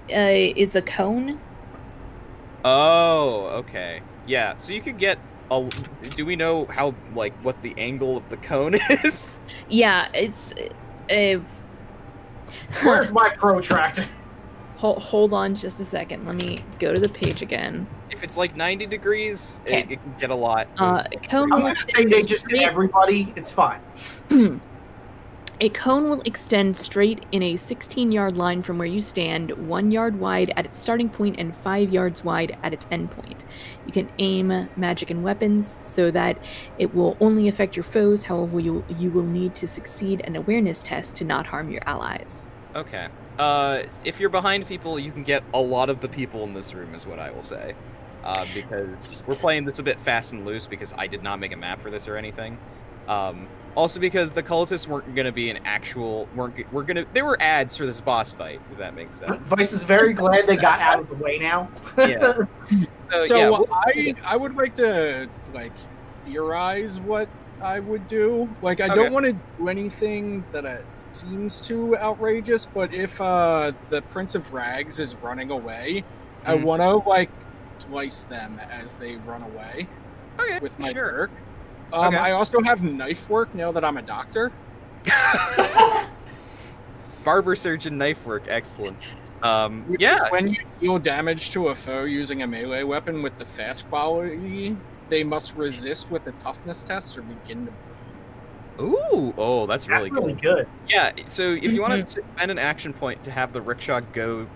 uh is a cone. Oh, okay. Yeah, so you could get a do we know how like what the angle of the cone is? Yeah, it's uh Where's my protractor? Hold, hold on just a second. Let me go to the page again. If it's like ninety degrees, it, it can get a lot. Uh, cone I'm not saying they just hit everybody. It's fine. A cone will extend straight in a sixteen-yard line from where you stand, one yard wide at its starting point and five yards wide at its end point. You can aim magic and weapons so that it will only affect your foes. However, you, you will need to succeed an awareness test to not harm your allies. Okay. Uh, if you're behind people, you can get a lot of the people in this room is what I will say. Uh, because we're playing this a bit fast and loose because I did not make a map for this or anything. Um, also because the cultists weren't going to be an actual, weren't, we're going to, they were ads for this boss fight, if that makes sense. Vice is very glad they got out of the way now. Yeah. So, so yeah, we'll, I, I would like to, like, theorize what I would do. Like, I okay. don't want to do anything that uh, seems too outrageous, but if uh, the Prince of Rags is running away, mm. I want to, like, slice them as they run away okay, with my sure. work. Um, okay. I also have knife work now that I'm a doctor. Barber surgeon knife work, excellent. Um, Which yeah. When you deal damage to a foe using a melee weapon with the fast quality, they must resist with a toughness test or begin to burn. Ooh, oh, that's, that's really, really good. good. Yeah, so if you want to spend an action point to have the rickshaw go,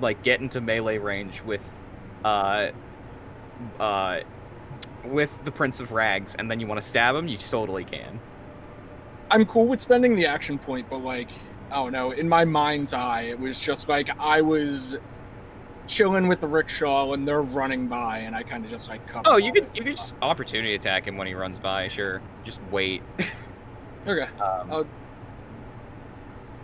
like, get into melee range with, uh, uh, with the Prince of Rags, and then you want to stab him, you totally can. I'm cool with spending the action point, but, like, I don't know, in my mind's eye, it was just, like, I was chilling with the rickshaw, and they're running by, and I kind of just, like, cover. Oh, you could, you could just opportunity attack him when he runs by, sure. Just wait. Okay. Um, I'll...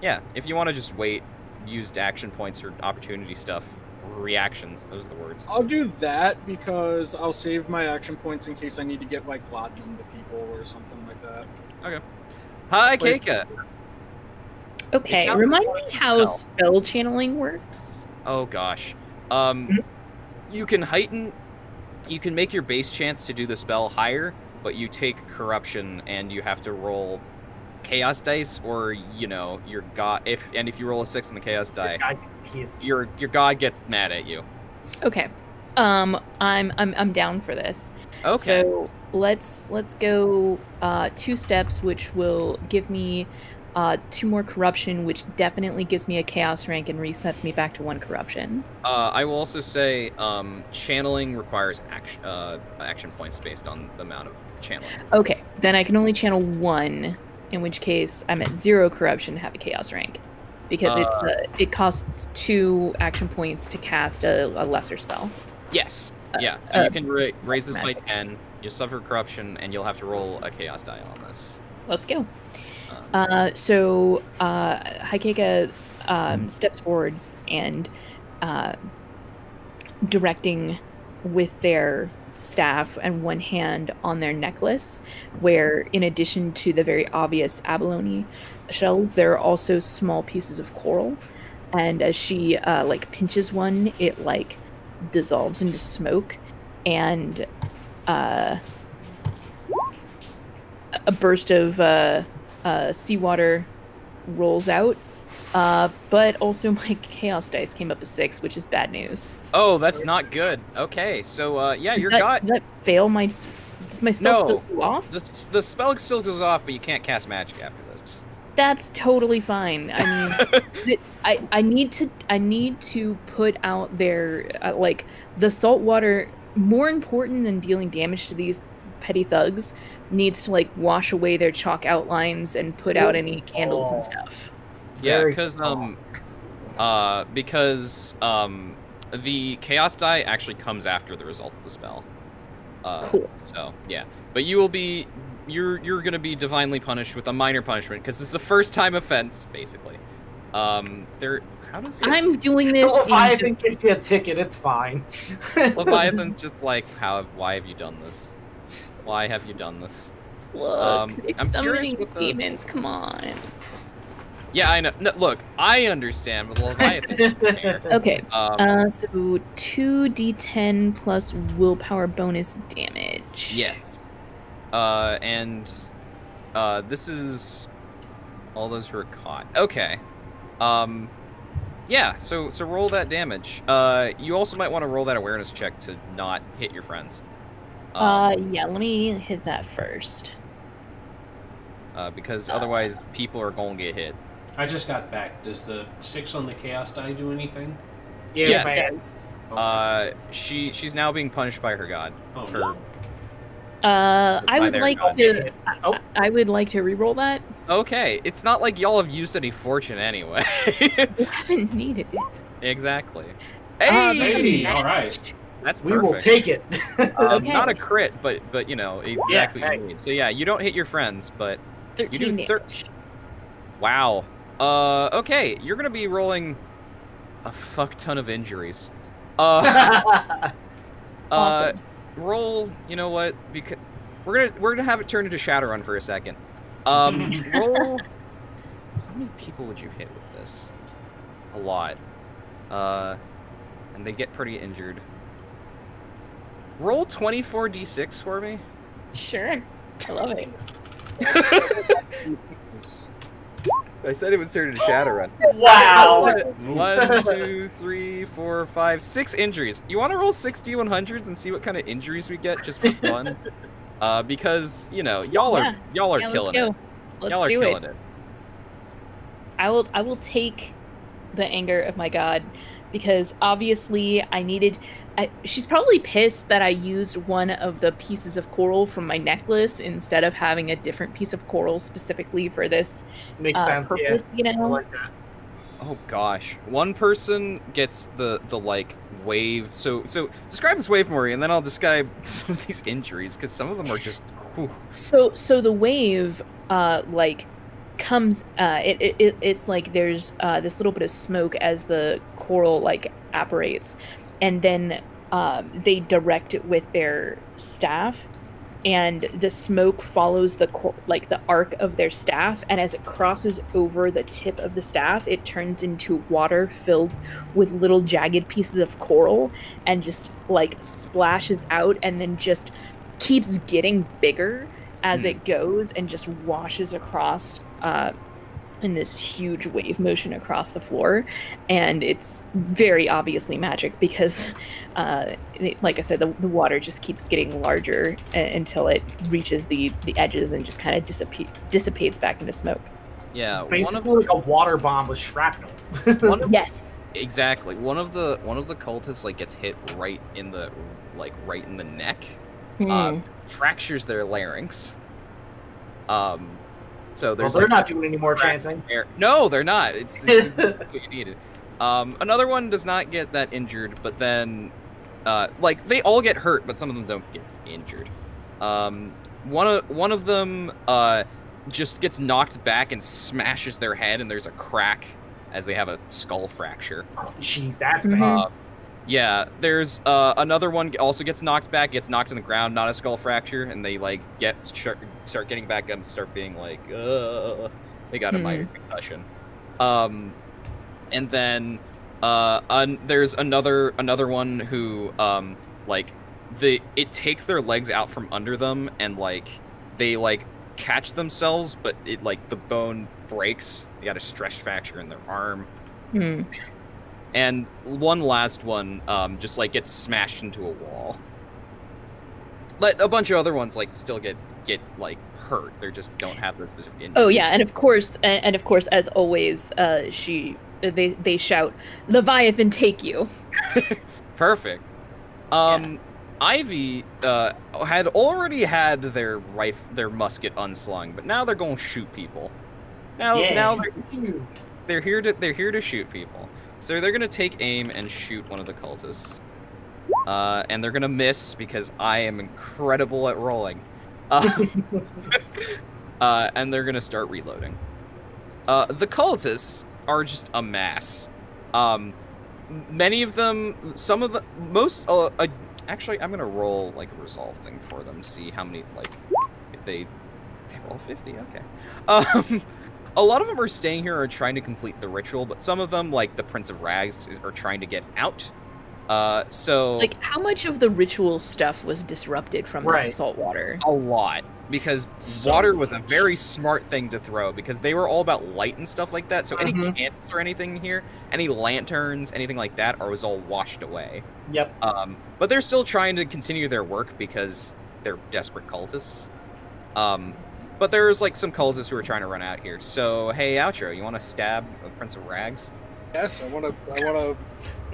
Yeah, if you want to just wait, use action points or opportunity stuff. Reactions, those are the words. I'll do that because I'll save my action points in case I need to get, like, locked into people or something like that. Okay. Hi, Keika. Okay, remind me how spell channeling works. Oh, gosh. Um, you can heighten, you can make your base chance to do the spell higher, but you take corruption and you have to roll chaos dice, or, you know, your god, if and if you roll a six on the chaos die, your your god gets mad at you. Okay, um, I'm I'm I'm down for this. Okay, so let's let's go uh, two steps, which will give me uh, two more corruption, which definitely gives me a chaos rank and resets me back to one corruption. Uh, I will also say um, channeling requires action uh, action points based on the amount of channeling. Okay, then I can only channel one. In which case, I'm at zero corruption to have a chaos rank, because uh, it's a, it costs two action points to cast a, a lesser spell. Yes. Uh, yeah. So uh, you can ra raise this by ten. You'll suffer corruption, and you'll have to roll a chaos die on this. Let's go. Uh, uh, so uh, Hikeka um, steps forward and uh, directing with their staff and one hand on their necklace, where in addition to the very obvious abalone shells, there are also small pieces of coral, and as she uh, like pinches one, it like dissolves into smoke, and uh, a burst of uh, uh, seawater rolls out, uh, but also my chaos dice came up a six, which is bad news. Oh, that's not good. Okay, so uh, yeah, your god. Does that fail? My does my spell no. still go off? The, the spell still goes off, but you can't cast magic after this. That's totally fine. I mean, it, I I need to I need to put out there uh, like the salt water, more important than dealing damage to these petty thugs, needs to like wash away their chalk outlines and put out any candles oh. and stuff. Yeah, because um, uh, because um, the chaos die actually comes after the results of the spell. Uh, cool. So yeah, but you will be, you're you're gonna be divinely punished with a minor punishment because it's a first time offense basically. Um, there. How does? It... I'm doing this. Leviathan gives you a ticket. It's fine. Leviathan's just like, how? Why have you done this? Why have you done this? Look, um, I'm so curious many with demons. The... Come on. Yeah, I know. No, look, I understand with Leviathan. Okay, um, uh, so two d ten plus willpower bonus damage. Yes. Uh, and uh, this is all those who are caught. Okay. Um, yeah, so so roll that damage. Uh, you also might want to roll that awareness check to not hit your friends. Um, uh, yeah, let me hit that first. uh, because otherwise people are going to get hit. I just got back. Does the six on the chaos die do anything? Yes. yes. Uh, she she's now being punished by her god. Oh, for, no. Uh, I would like god. to. Oh. I would like to reroll that. Okay, it's not like y'all have used any fortune anyway. You haven't needed it. Exactly. Hey, um, hey all right. That's perfect. We will take it. um, okay. Not a crit, but but you know exactly yeah, what you need. So yeah, you don't hit your friends, but thirteen you do thirteen. Wow. Uh, okay, you're gonna be rolling a fuck ton of injuries. Uh, awesome. Uh, roll. You know what? Because we're gonna we're gonna have it turn into Shadowrun for a second. Um, roll. How many people would you hit with this? A lot. Uh, and they get pretty injured. Roll twenty-four d six for me. Sure. I love it. I said it was turned into Shadowrun. Wow! One, two, three, four, five, six injuries. You want to roll six d one hundreds and see what kind of injuries we get just for fun? uh, because you know y'all yeah. are y'all are yeah, killing let's go. it. Y'all are do killing it. it. I will. I will take the anger of my god because obviously I needed. I, she's probably pissed that I used one of the pieces of coral from my necklace instead of having a different piece of coral specifically for this Makes uh, sense, purpose, yeah. you know? I like that. Oh gosh. One person gets the, the like, wave. So, so describe this wave, Maury, and then I'll describe some of these injuries, because some of them are just... Whew. So so the wave, uh, like, comes... Uh, it, it, it It's like there's uh, this little bit of smoke as the coral, like, apparates. And then um, they direct it with their staff, and the smoke follows the cor like the arc of their staff. And as it crosses over the tip of the staff, it turns into water filled with little jagged pieces of coral, and just like splashes out, and then just keeps getting bigger as mm. it goes, and just washes across. Uh, in this huge wave motion across the floor, and it's very obviously magic because uh, it, like I said, the, the water just keeps getting larger until it reaches the, the edges and just kind of dissipate, dissipates back into smoke. Yeah, it's basically one of, like a water bomb with shrapnel. One of, yes. Exactly. One of the one of the cultists like gets hit right in the like right in the neck. Mm. Um, fractures their larynx. Um So there's well, they're like not doing any more chanting. Air. No, they're not. It's, it's what you needed. Um, another one does not get that injured, but then, uh, like they all get hurt, but some of them don't get injured. Um, one of one of them uh, just gets knocked back and smashes their head, and there's a crack as they have a skull fracture. Oh, jeez, that's mm-hmm. bad. Uh, yeah, there's uh, another one also gets knocked back, gets knocked in the ground, not a skull fracture, and they like get start getting back up and start being like, uh, they got a mm. minor concussion. Um, and then uh, un there's another another one who um, like the it takes their legs out from under them and like they like catch themselves, but it like the bone breaks. They got a stress fracture in their arm. Mm. And one last one um, just, like, gets smashed into a wall. But a bunch of other ones, like, still get, get like, hurt. They just don't have those specific injuries. Oh, yeah, and of course, and, and of course, as always, uh, she, they, they shout, Leviathan, take you. Perfect. Um, yeah. Ivy uh, had already had their rif their musket unslung, but now they're going to shoot people. Now, yeah. now they're, they're, here to, they're here to shoot people. So they're gonna take aim and shoot one of the cultists. Uh, and they're gonna miss because I am incredible at rolling. Uh, uh, and they're gonna start reloading. Uh, the cultists are just a mass. Um, many of them, some of the, most, uh, uh, actually I'm gonna roll like a resolve thing for them, see how many, like, if they, they roll fifty, okay. Um, A lot of them are staying here or trying to complete the ritual, but some of them, like the Prince of Rags, is, are trying to get out. Uh, so, like, how much of the ritual stuff was disrupted from right. the salt water? A lot, because so water much. was a very smart thing to throw because they were all about light and stuff like that. So mm-hmm. any candles or anything here, any lanterns, anything like that, are was all washed away. Yep. Um, but they're still trying to continue their work because they're desperate cultists. Um, But there's like some cultists who are trying to run out here. So hey, Outro, you want to stab a Prince of Rags? Yes, I want to. I want to.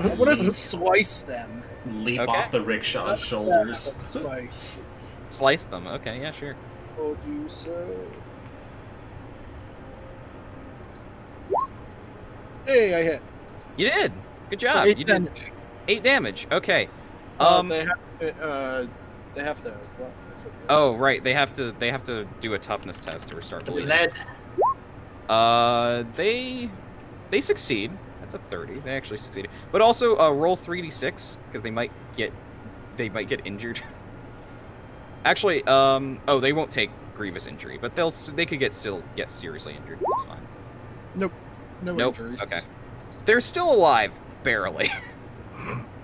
I want to slice them. Leap okay. off the rickshaw's shoulders. Yeah, slice. Slice them. Okay, yeah, sure. I'll do so. Hey, I hit. You did. Good job. So eight you damage. did. Eight damage. Okay. Um. Uh, they have to. Uh, they have to. What? Oh right, they have to they have to do a toughness test to restart bleeding. Lead. Uh, they they succeed. That's a thirty. They actually succeeded. But also uh, roll three d six because they might get they might get injured. Actually, um, oh they won't take grievous injury, but they'll they could get still get seriously injured. That's fine. Nope. No nope. injuries. Okay. They're still alive, barely.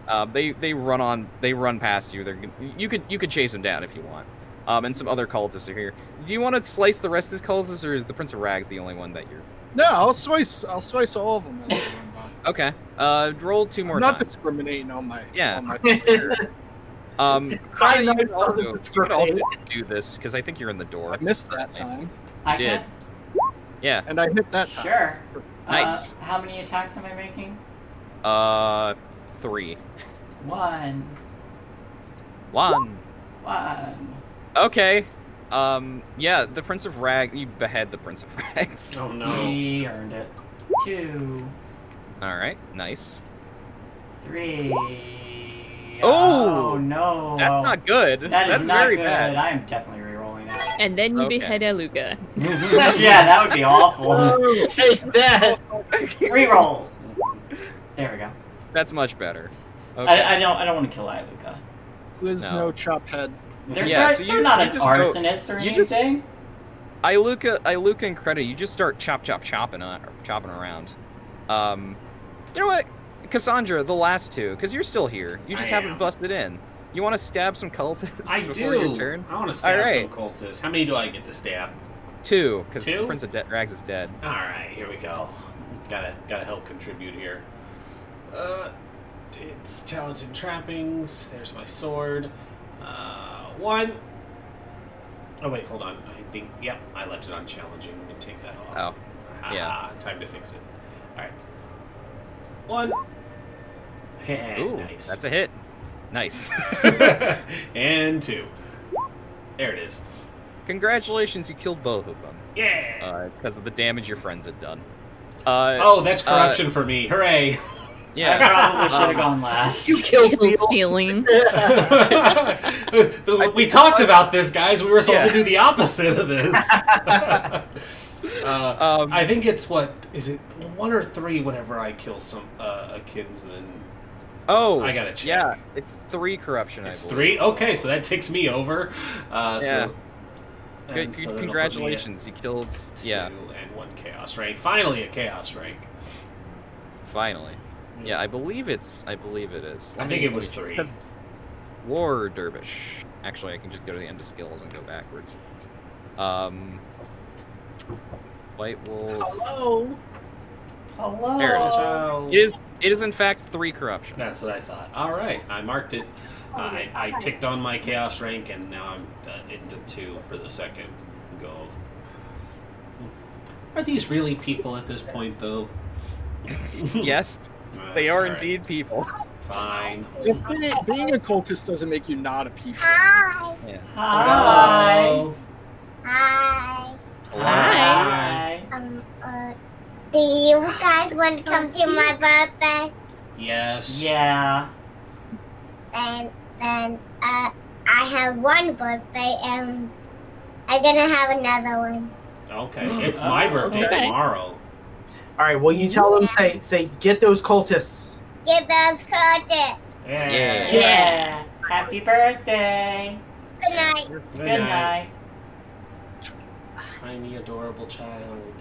Uh, they they run on they run past you. They're you could you could chase them down if you want. Um, and some other cultists are here. Do you want to slice the rest of these cultists, or is the Prince of Rags the only one that you're? No, I'll slice I'll slice all of them. Okay. Uh, roll two more. I'm not times. discriminating on my yeah. On my um, Cry, you could also, you could also do this because I think you're in the door. I missed that time. I did. Had... Yeah. And I hit that time. Sure. Nice. Uh, how many attacks am I making? Uh. Three. One. One. One. Okay. Um, yeah, the Prince of Rags. You behead the Prince of Rags. Oh no. He earned it. Two. Alright, nice. Three. Oh! Oh no. That's not good. That That's is not very good. Bad. I'm definitely rerolling that. And then you okay. behead Eluga. Yeah, that would be awful. Take that! Rerolls! There we go. That's much better. Okay. I, I don't. I don't want to kill Iluka. There's no, no chop head. They're, yeah, they're, so you, they're not an arsonist go, or anything. Iluka, Iluka, and Creta, you just start chop, chop, chopping, uh, chopping around. Um, you know what, Cassandra, the last two, because you're still here. You just I haven't am. busted in. You want to stab some cultists? I before do. Your turn? I want to stab right. some cultists. How many do I get to stab? Two, because Prince of Rags is dead. All right, here we go. Gotta, gotta help contribute here. Uh, it's talents and trappings. There's my sword. Uh, one. Oh wait, hold on. I think. Yep, I left it on challenging. We can take that off. Oh. Ah, yeah. Time to fix it. All right. One. Ooh, nice. That's a hit. Nice. And two. There it is. Congratulations, you killed both of them. Yeah. Because uh, of the damage your friends had done. Uh. Oh, that's corruption uh, for me. Hooray. Yeah, I probably should have um, gone last. You killed stealing. We talked about this, guys. We were supposed yeah. to do the opposite of this. uh, um, I think it's what is it one or three? Whenever I kill some uh, a kinsman. Oh, I gotta check. Yeah, it's three corruption. It's I three. Okay, so that takes me over. Uh, yeah. So, good, so congratulations, you killed. Two yeah. and one chaos rank. Finally, a chaos rank. Finally. Yeah, I believe it's. I believe it is. I, I think, think it was three. War Dervish. Actually, I can just go to the end of skills and go backwards. Um. White Wolf. Hello. Hello. There it is. It is. It is in fact three corruption. That's what I thought. All right, I marked it. Uh, I, I ticked on my chaos rank, and now I'm uh, into two for the second go. Are these really people at this point, though? Yes. They are right. indeed people. Fine. It, being a cultist doesn't make you not a people. Hi. Yeah. Hi. Hi. Hi. Hi. Um, uh, do you guys want to come to my birthday? Yes. Yeah. And then uh, I have one birthday and I'm gonna have another one. Okay, it's oh, my birthday okay. tomorrow. All right. Well, you tell them. Say, say, get those cultists. Get those cultists. Yeah. Yeah. yeah. Happy birthday. Good night. Good, Good night. night. Tiny adorable child.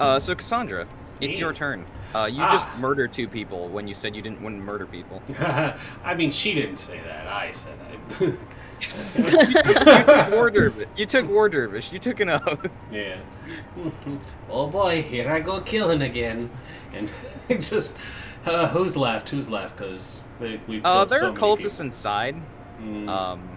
Uh, so Cassandra, it's yeah. your turn. Uh, you ah. just murdered two people when you said you didn't want to murder people. I mean, she didn't say that. I said I. You took War Dervish. You took an oath. Yeah. Oh boy, here I go killing again. And just, uh, who's left? Who's left? Because we've killed uh, there so are cultists people. inside. Mm. Um,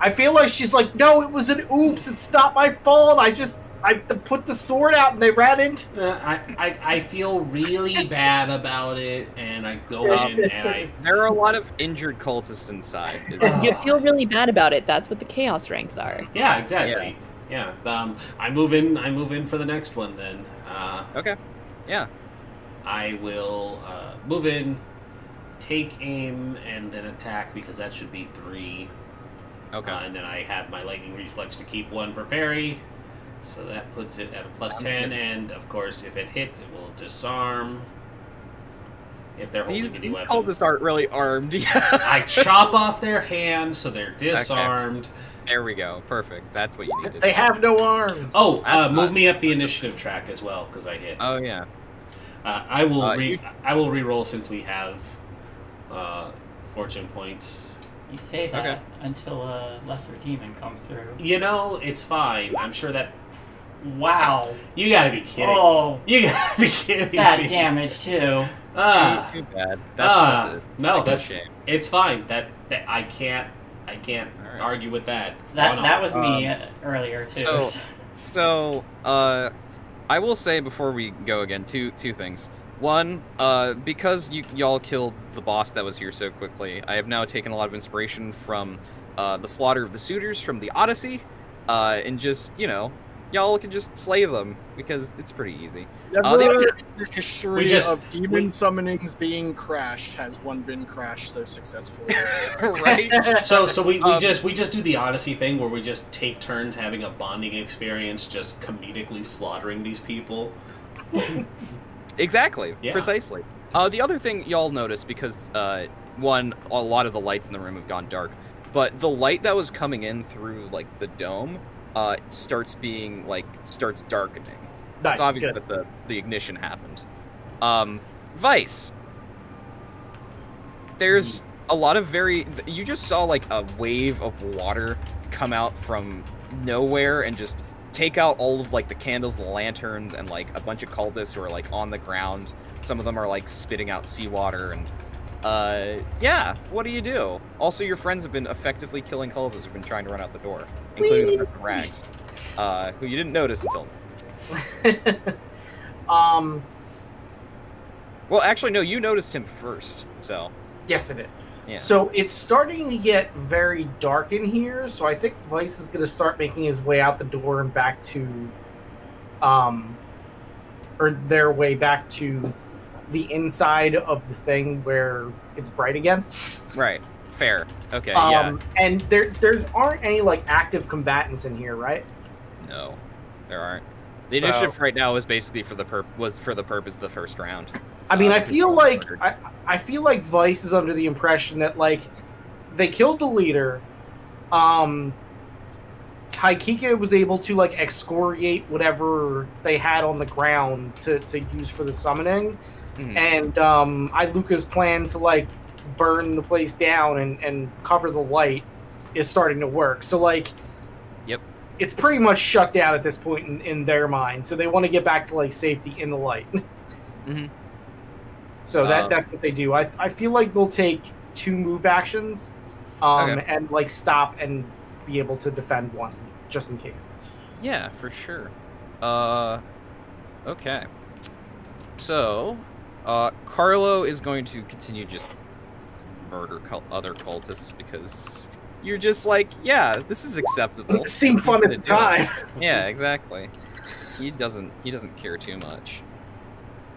I feel like she's like, no, it was an oops. It's not my fault. I just I put the sword out and they ran into it. Uh, I, I, I feel really bad about it, and I go in and I... There are a lot of injured cultists inside. You feel really bad about it. That's what the chaos ranks are. Yeah, exactly. Yeah. yeah. Um, I move in I move in for the next one then. Uh, okay. Yeah. I will uh, move in, take aim, and then attack, because that should be three. Okay. Uh, and then I have my lightning reflex to keep one for parry. So that puts it at a plus ten, and of course, if it hits, it will disarm. If they're holding these, any these weapons, cultists aren't really armed. I chop off their hands, so they're disarmed. Okay. There we go. Perfect. That's what you needed. They have no arms. Oh, uh, move me up the initiative track as well, because I hit. Oh yeah. Uh, I will uh, re you... I will reroll since we have uh, fortune points. You say that okay. until a lesser demon comes through. You know, it's fine. I'm sure that. Wow. You gotta be kidding. Oh, you gotta be kidding. That me. damage too. Ah, too bad. That's, ah, that's a, no, like that's shame. It's fine. That, that I can't. I can't right. argue with that. That that was me um, earlier too. So, so uh, I will say before we go again, two two things. One, uh, because you y'all killed the boss that was here so quickly, I have now taken a lot of inspiration from uh, the slaughter of the suitors from the Odyssey, uh, and just, you know, y'all can just slay them, because it's pretty easy. Never uh, in the history just, of demon we, summonings being crashed has one been crashed so successfully. Right? So so we, we um, just we just do the Odyssey thing where we just take turns having a bonding experience, just comedically slaughtering these people. Exactly. Yeah. Precisely. Uh, the other thing y'all noticed, because uh, one, a lot of the lights in the room have gone dark, but the light that was coming in through like the dome uh, starts being like starts darkening. Nice. It's obvious Good. that the the ignition happened. Um, Vice, there's a lot of very. You just saw like a wave of water come out from nowhere and just. Take out all of like the candles, the lanterns, and like a bunch of cultists who are like on the ground. Some of them are like spitting out seawater, and uh, yeah. What do you do? Also, your friends have been effectively killing cultists who've been trying to run out the door, including Wee. the person Rags, uh, who you didn't notice until now. um. Well, actually, no. You noticed him first, so. Yes, I did. Yeah. So it's starting to get very dark in here, so I think Vice is going to start making his way out the door and back to, um, or their way back to the inside of the thing where it's bright again. Right. Fair. Okay. Um, yeah. And there, there aren't any like active combatants in here, right? No, there aren't. The so, initiative right now was basically for the pur was for the purpose of the first round. I mean, uh, I feel like I, I feel like Vice is under the impression that like they killed the leader. Um, Haikika was able to like excoriate whatever they had on the ground to to use for the summoning, mm-hmm. and um, Iluka's plan to like burn the place down and and cover the light is starting to work. So like. It's pretty much shut down at this point in, in their mind, so they want to get back to like safety in the light. Mm-hmm. So that um, that's what they do. I I feel like they'll take two move actions, um, okay. and like stop and be able to defend one just in case. Yeah, for sure. Uh, okay. So, uh, Carlo is going to continue just murder cult other cultists because. You're just like, yeah, this is acceptable. It seemed fun at the time. Yeah, exactly. He doesn't. He doesn't care too much,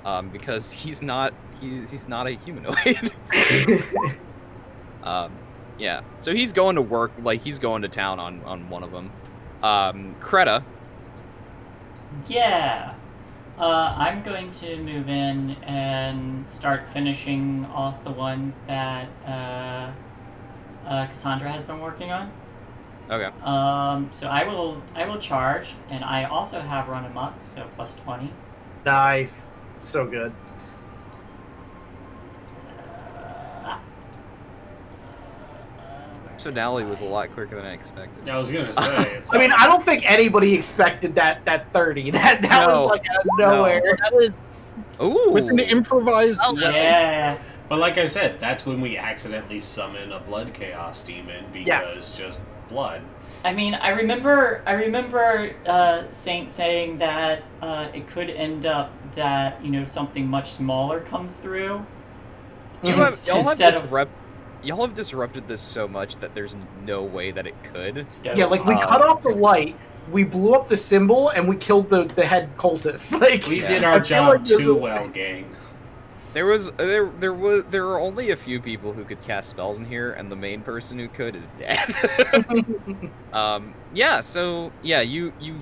um, because he's not. He's he's not a humanoid. um, yeah. So he's going to work. Like he's going to town on on one of them. Um, Creta. Yeah. Uh, I'm going to move in and start finishing off the ones that. Uh, Uh, Cassandra has been working on. Okay. Um, so I will I will charge, and I also have run amok, so plus twenty. Nice. So good. Uh, so Nally was a lot quicker than I expected. Yeah, I was gonna say. It's I mean, I don't think anybody expected that that thirty. That that no. was like out of nowhere. No. That was ooh with an improvised. Oh, yeah. But like I said, that's when we accidentally summon a blood chaos demon because yes. just blood. I mean, I remember, I remember uh, Saint saying that uh, it could end up that, you know, something much smaller comes through. You have, y'all have, disrupt, of... have disrupted this so much that there's no way that it could. Yeah, like, we uh, cut off the light, we blew up the symbol, and we killed the, the head cultist. Like, we did our job like too well, gang. There was there there was there were only a few people who could cast spells in here, and the main person who could is dead. um, yeah, so yeah, you you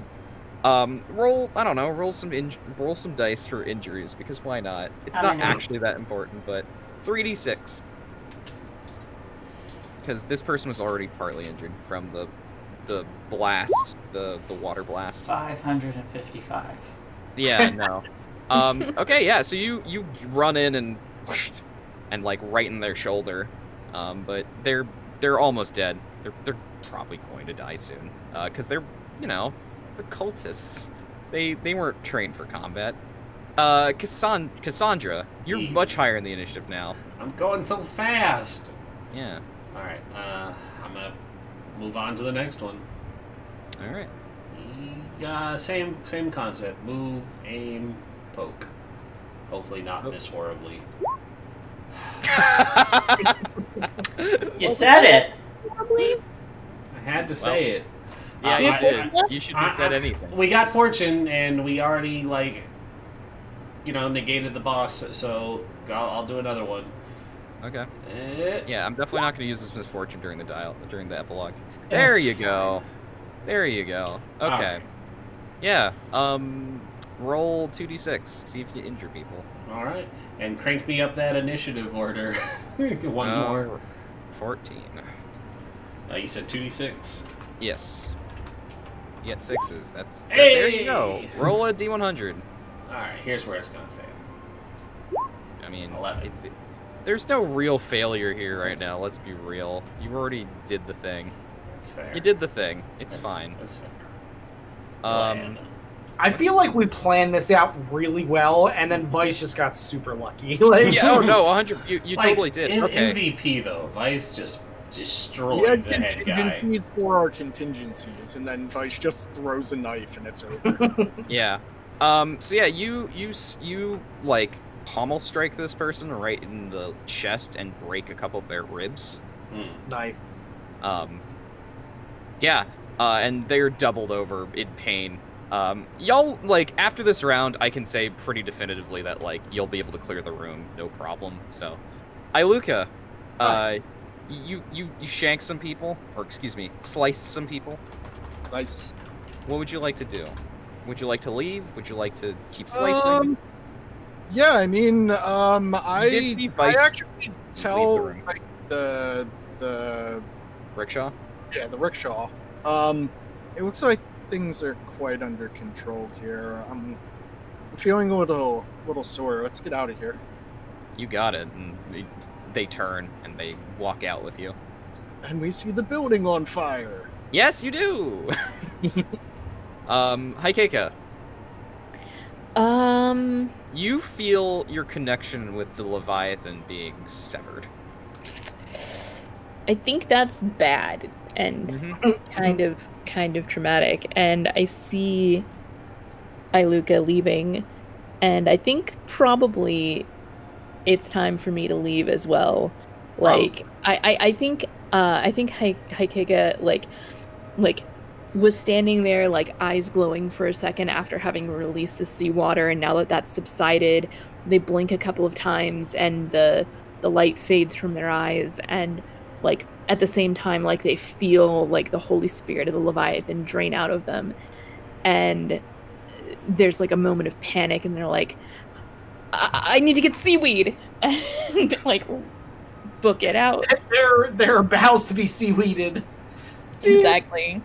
um, roll I don't know roll some inj roll some dice for injuries because why not? It's not know. actually that important, but three d six because this person was already partly injured from the the blast the the water blast. five hundred fifty-five. Yeah, no. um, okay, yeah, so you, you run in and, and like, right in their shoulder, um, but they're, they're almost dead. They're, they're probably going to die soon, uh, because they're, you know, they're cultists. They, they weren't trained for combat. Uh, Cassan Cassandra, you're mm. much higher in the initiative now. I'm going so fast! Yeah. Alright, uh, I'm gonna move on to the next one. Alright. Uh, same, same concept. Move, aim... poke. Hopefully not nope. this horribly. You said it! I had to say well, it. Yeah, um, you, I, did. I, you shouldn't I, have said I, anything. We got fortune, and we already, like, you know, negated the boss, so I'll, I'll do another one. Okay. Uh, yeah, I'm definitely not going to use this misfortune during the dial during the epilogue. There you go. Fine. There you go. Okay. Right. Yeah, um... roll two d six, see if you injure people. Alright, and crank me up that initiative order. One uh, more. fourteen. Uh, you said two d six? Yes. You got sixes. That's, hey! that, there you go. Roll a d one hundred. Alright, here's where it's gonna fail. I mean, eleven. It, it, there's no real failure here right now, let's be real. You already did the thing. That's fair. You did the thing. It's that's, fine. That's fair. Um... Land. I feel like we planned this out really well, and then Vice just got super lucky. Like, yeah, oh no, one hundred. You, you like, totally did. In okay. M V P though, Vice just destroyed the head guy. We had contingencies for our contingencies, and then Vice just throws a knife, and it's over. Yeah. Um. So yeah, you you you like pommel strike this person right in the chest and break a couple of their ribs. Mm. Nice. Um. Yeah. Uh. And they're doubled over in pain. Um, y'all, like, after this round, I can say pretty definitively that, like, you'll be able to clear the room, no problem, so. Iluka, uh, you, you, you shanked some people, or excuse me, sliced some people. Nice. What would you like to do? Would you like to leave? Would you like to keep slicing? Um, yeah, I mean, um, I, I actually tell, the like, the, the... rickshaw? Yeah, the rickshaw. Um, it looks like things are quite under control here. I'm feeling a little, little sore. Let's get out of here. You got it. And they, they turn and they walk out with you. And we see the building on fire. Yes, you do. um, hi, Keika. Um. You feel your connection with the Leviathan being severed. I think that's bad. And mm-hmm. kind of, kind of traumatic. And I see Iluka leaving, and I think probably it's time for me to leave as well. Like oh. I, I, I think, uh, I think Haikega like, like, was standing there like eyes glowing for a second after having released the seawater, and now that that's subsided, they blink a couple of times, and the the light fades from their eyes, and like. At the same time, like, they feel like the Holy Spirit of the Leviathan drain out of them. And there's, like, a moment of panic, and they're like, I, I need to get seaweed! And, like, book it out. There, there are bows to be seaweeded. Exactly.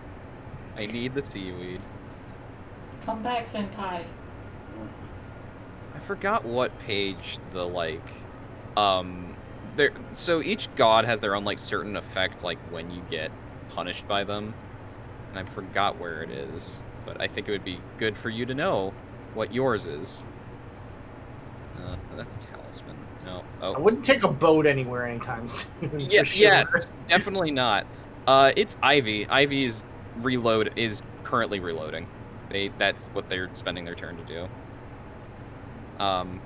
I need the seaweed. Come back, Senpai. I forgot what page the, like, um... There, so each god has their own, like, certain effect, like, when you get punished by them. And I forgot where it is, but I think it would be good for you to know what yours is. Uh, that's Talisman. No. Oh. I wouldn't take a boat anywhere anytime soon. Yeah, sure. Yes, definitely not. Uh, it's Ivy. Ivy's reload is currently reloading. They that's what they're spending their turn to do. Um,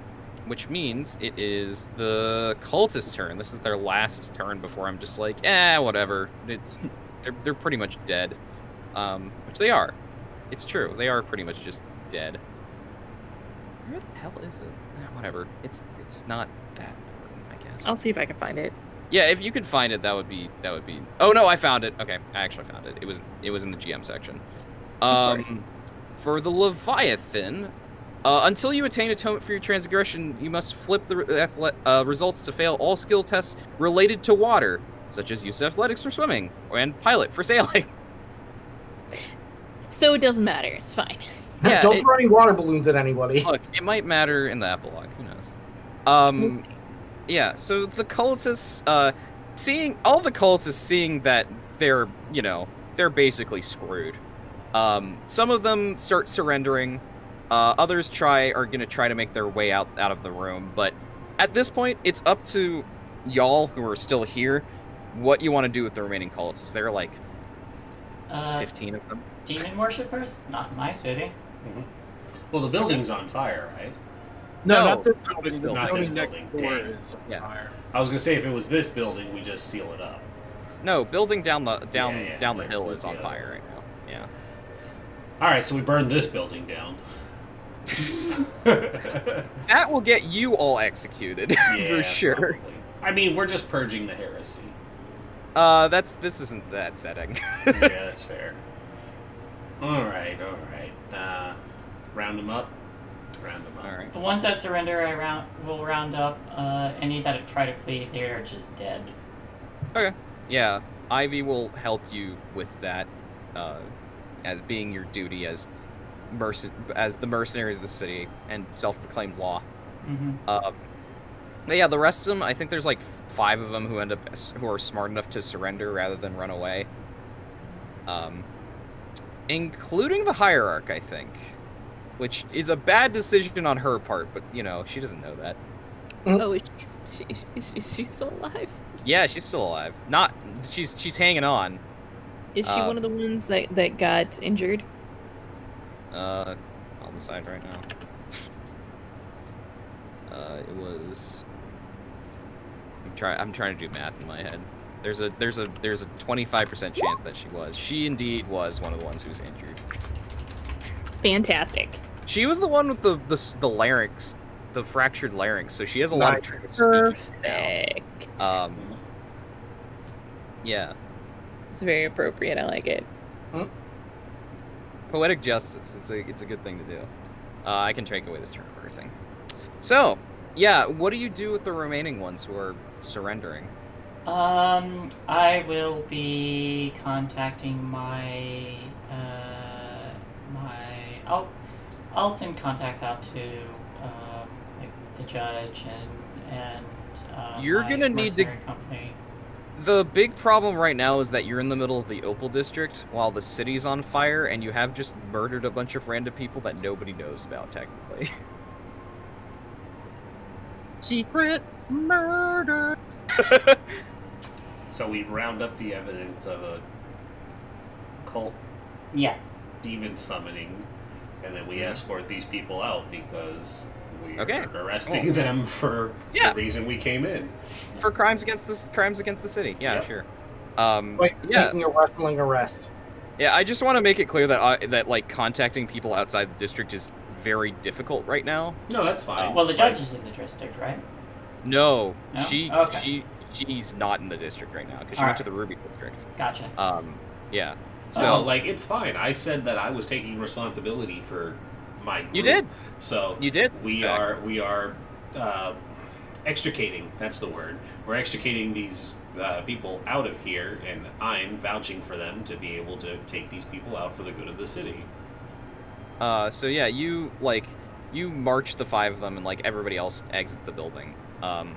which means it is the cultist's turn. This is their last turn before I'm just like, eh, whatever. It's they're they're pretty much dead, um, which they are. It's true. They are pretty much just dead. Where the hell is it? Whatever. It's it's not that important, I guess. I'll see if I can find it. Yeah, if you could find it, that would be that would be. Oh no, I found it. Okay, I actually found it. It was it was in the G M section. Um, for the Leviathan, uh, until you attain atonement for your transgression, you must flip the uh, results to fail all skill tests related to water, such as use of athletics for swimming and pilot for sailing. So it doesn't matter. It's fine. Yeah, don't it, throw any water balloons at anybody. Look, it might matter in the epilogue. Who knows? Um, yeah. So the cultists, uh, seeing all the cultists seeing that they're, you know, they're basically screwed. Um, some of them start surrendering. Uh, others try are gonna try to make their way out out of the room. But at this point, it's up to y'all who are still here what you want to do with the remaining cultists. There are like uh, fifteen of them. Demon worshippers? Not my city. Mm-hmm. Well, the building's on fire, right? No, no not this building. This building. Not the building, building next door is on yeah. fire. I was gonna say if it was this building, we just seal it up. No, building down the down yeah, yeah, down the hill is on fire right now. Yeah. All right, so we burned this building down. That will get you all executed yeah, for sure. Probably. I mean, we're just purging the heresy. Uh, that's this isn't that setting. Yeah, that's fair. All right, all right. Uh, round them up. Round them up. All right. The ones that surrender, I round will round up. Uh, any that try to flee, they are just dead. Okay. Yeah, Ivy will help you with that, uh, as being your duty as merc as the mercenaries of the city and self-proclaimed law. Mm-hmm. Uh, but yeah, the rest of them, I think there's like five of them who end up who are smart enough to surrender rather than run away. Um. Including the hierarch, I think, which is a bad decision on her part, but you know she doesn't know that. Oh, she's she, she, she's still alive. Yeah, she's still alive. Not she's she's hanging on. Is she uh, one of the ones that that got injured? Uh, I'll decide right now. Uh, it was. I'm trying. I'm trying to do math in my head. There's a there's a there's a twenty-five percent chance that she was. She indeed was one of the ones who was injured. Fantastic. She was the one with the the, the larynx, the fractured larynx. So she has a lot nice. of trouble speaking now. Um. Yeah. It's very appropriate. I like it. Hmm? Poetic justice. It's a it's a good thing to do. Uh, I can take away this turnover thing. So yeah, what do you do with the remaining ones who are surrendering? Um, I will be contacting my, uh, my, I'll, I'll send contacts out to, um, like the judge and, and, uh, you're gonna need to, company. The big problem right now is that you're in the middle of the Opal District while the city's on fire and you have just murdered a bunch of random people that nobody knows about, technically. Secret murder! So we round up the evidence of a cult yeah. demon summoning, and then we escort these people out because we're okay. arresting oh. them for yeah. the reason we came in. For crimes against the, crimes against the city, yeah, yep. sure. Um, Wait, speaking yeah. of wrestling arrest. Yeah, I just want to make it clear that, uh, that like contacting people outside the district is very difficult right now. No, that's fine. Um, well, the judge is in the district, right? No, no? she okay. she she's not in the district right now because she All went right. to the Ruby district. Gotcha. Um, yeah. So oh, like it's fine. I said that I was taking responsibility for my group. You did. So you did. We Fact. are we are uh, extricating. That's the word. We're extricating these uh, people out of here, and I'm vouching for them to be able to take these people out for the good of the city. Uh, so yeah, you like you march the five of them, and like everybody else exits the building. Um,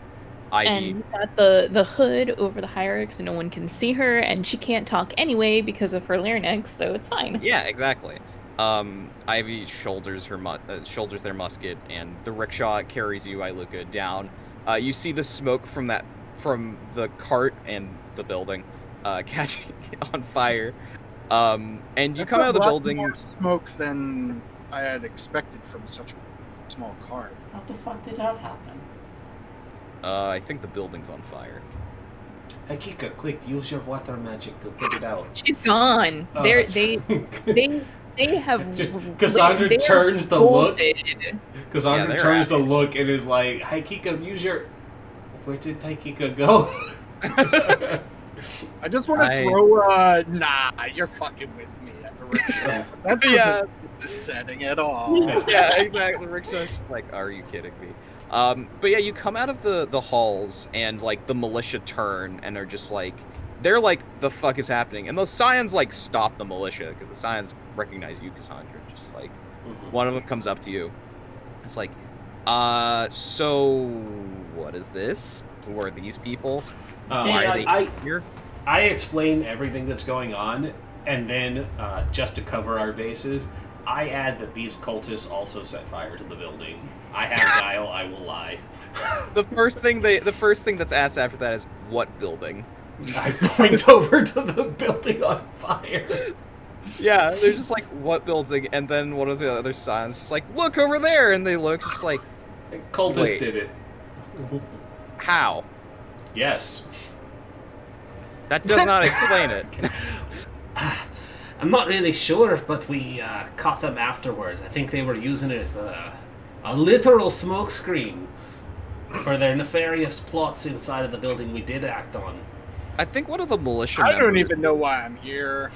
Ivy. And you got the, the hood over the hierarch so no one can see her, and she can't talk anyway because of her larynx, so it's fine. Yeah, exactly. Um, Ivy shoulders her mu uh, shoulders their musket, and the rickshaw carries you, Iluka, down. Uh, you see the smoke from that from the cart and the building, uh, catching on fire. Um, and you That's come out of the building. More smoke than I had expected from such a small car. How the fuck did that happen? Uh, I think the building's on fire. Akika, quick! Use your water magic to put it out. She's gone. Oh, they they they they have. Just Cassandra they, turns to look. Cassandra yeah, turns to look and is like, "Akika, use your." Where did Akika go? I just want to I... throw. Uh, nah, you're fucking with me at the rickshaw. That doesn't yeah. the setting at all. Yeah, exactly. The rickshaw's just like, "Are you kidding me?" Um, but yeah, you come out of the, the halls and like the militia turn and are just like, they're like, the fuck is happening? And those scions like stop the militia because the scions recognize you, Cassandra. Just like mm-hmm. one of them comes up to you. It's like, uh, so what is this? Who are these people? Uh, Why are I, they I, here? I explain everything that's going on, and then uh, just to cover our bases, I add that these cultists also set fire to the building. I have guile, I will lie. The first thing they, the first thing that's asked after that is, what building? I point over to the building on fire. Yeah, they're just like, what building? And then one of the other signs just like, look over there! And they look just like... Cultists wait. Did it. How? Yes. That does not explain it. I'm not really sure, but we uh, caught them afterwards. I think they were using it as a, a literal smokescreen for their nefarious plots inside of the building we did act on. I think one of the militia members... I don't even know why I'm here.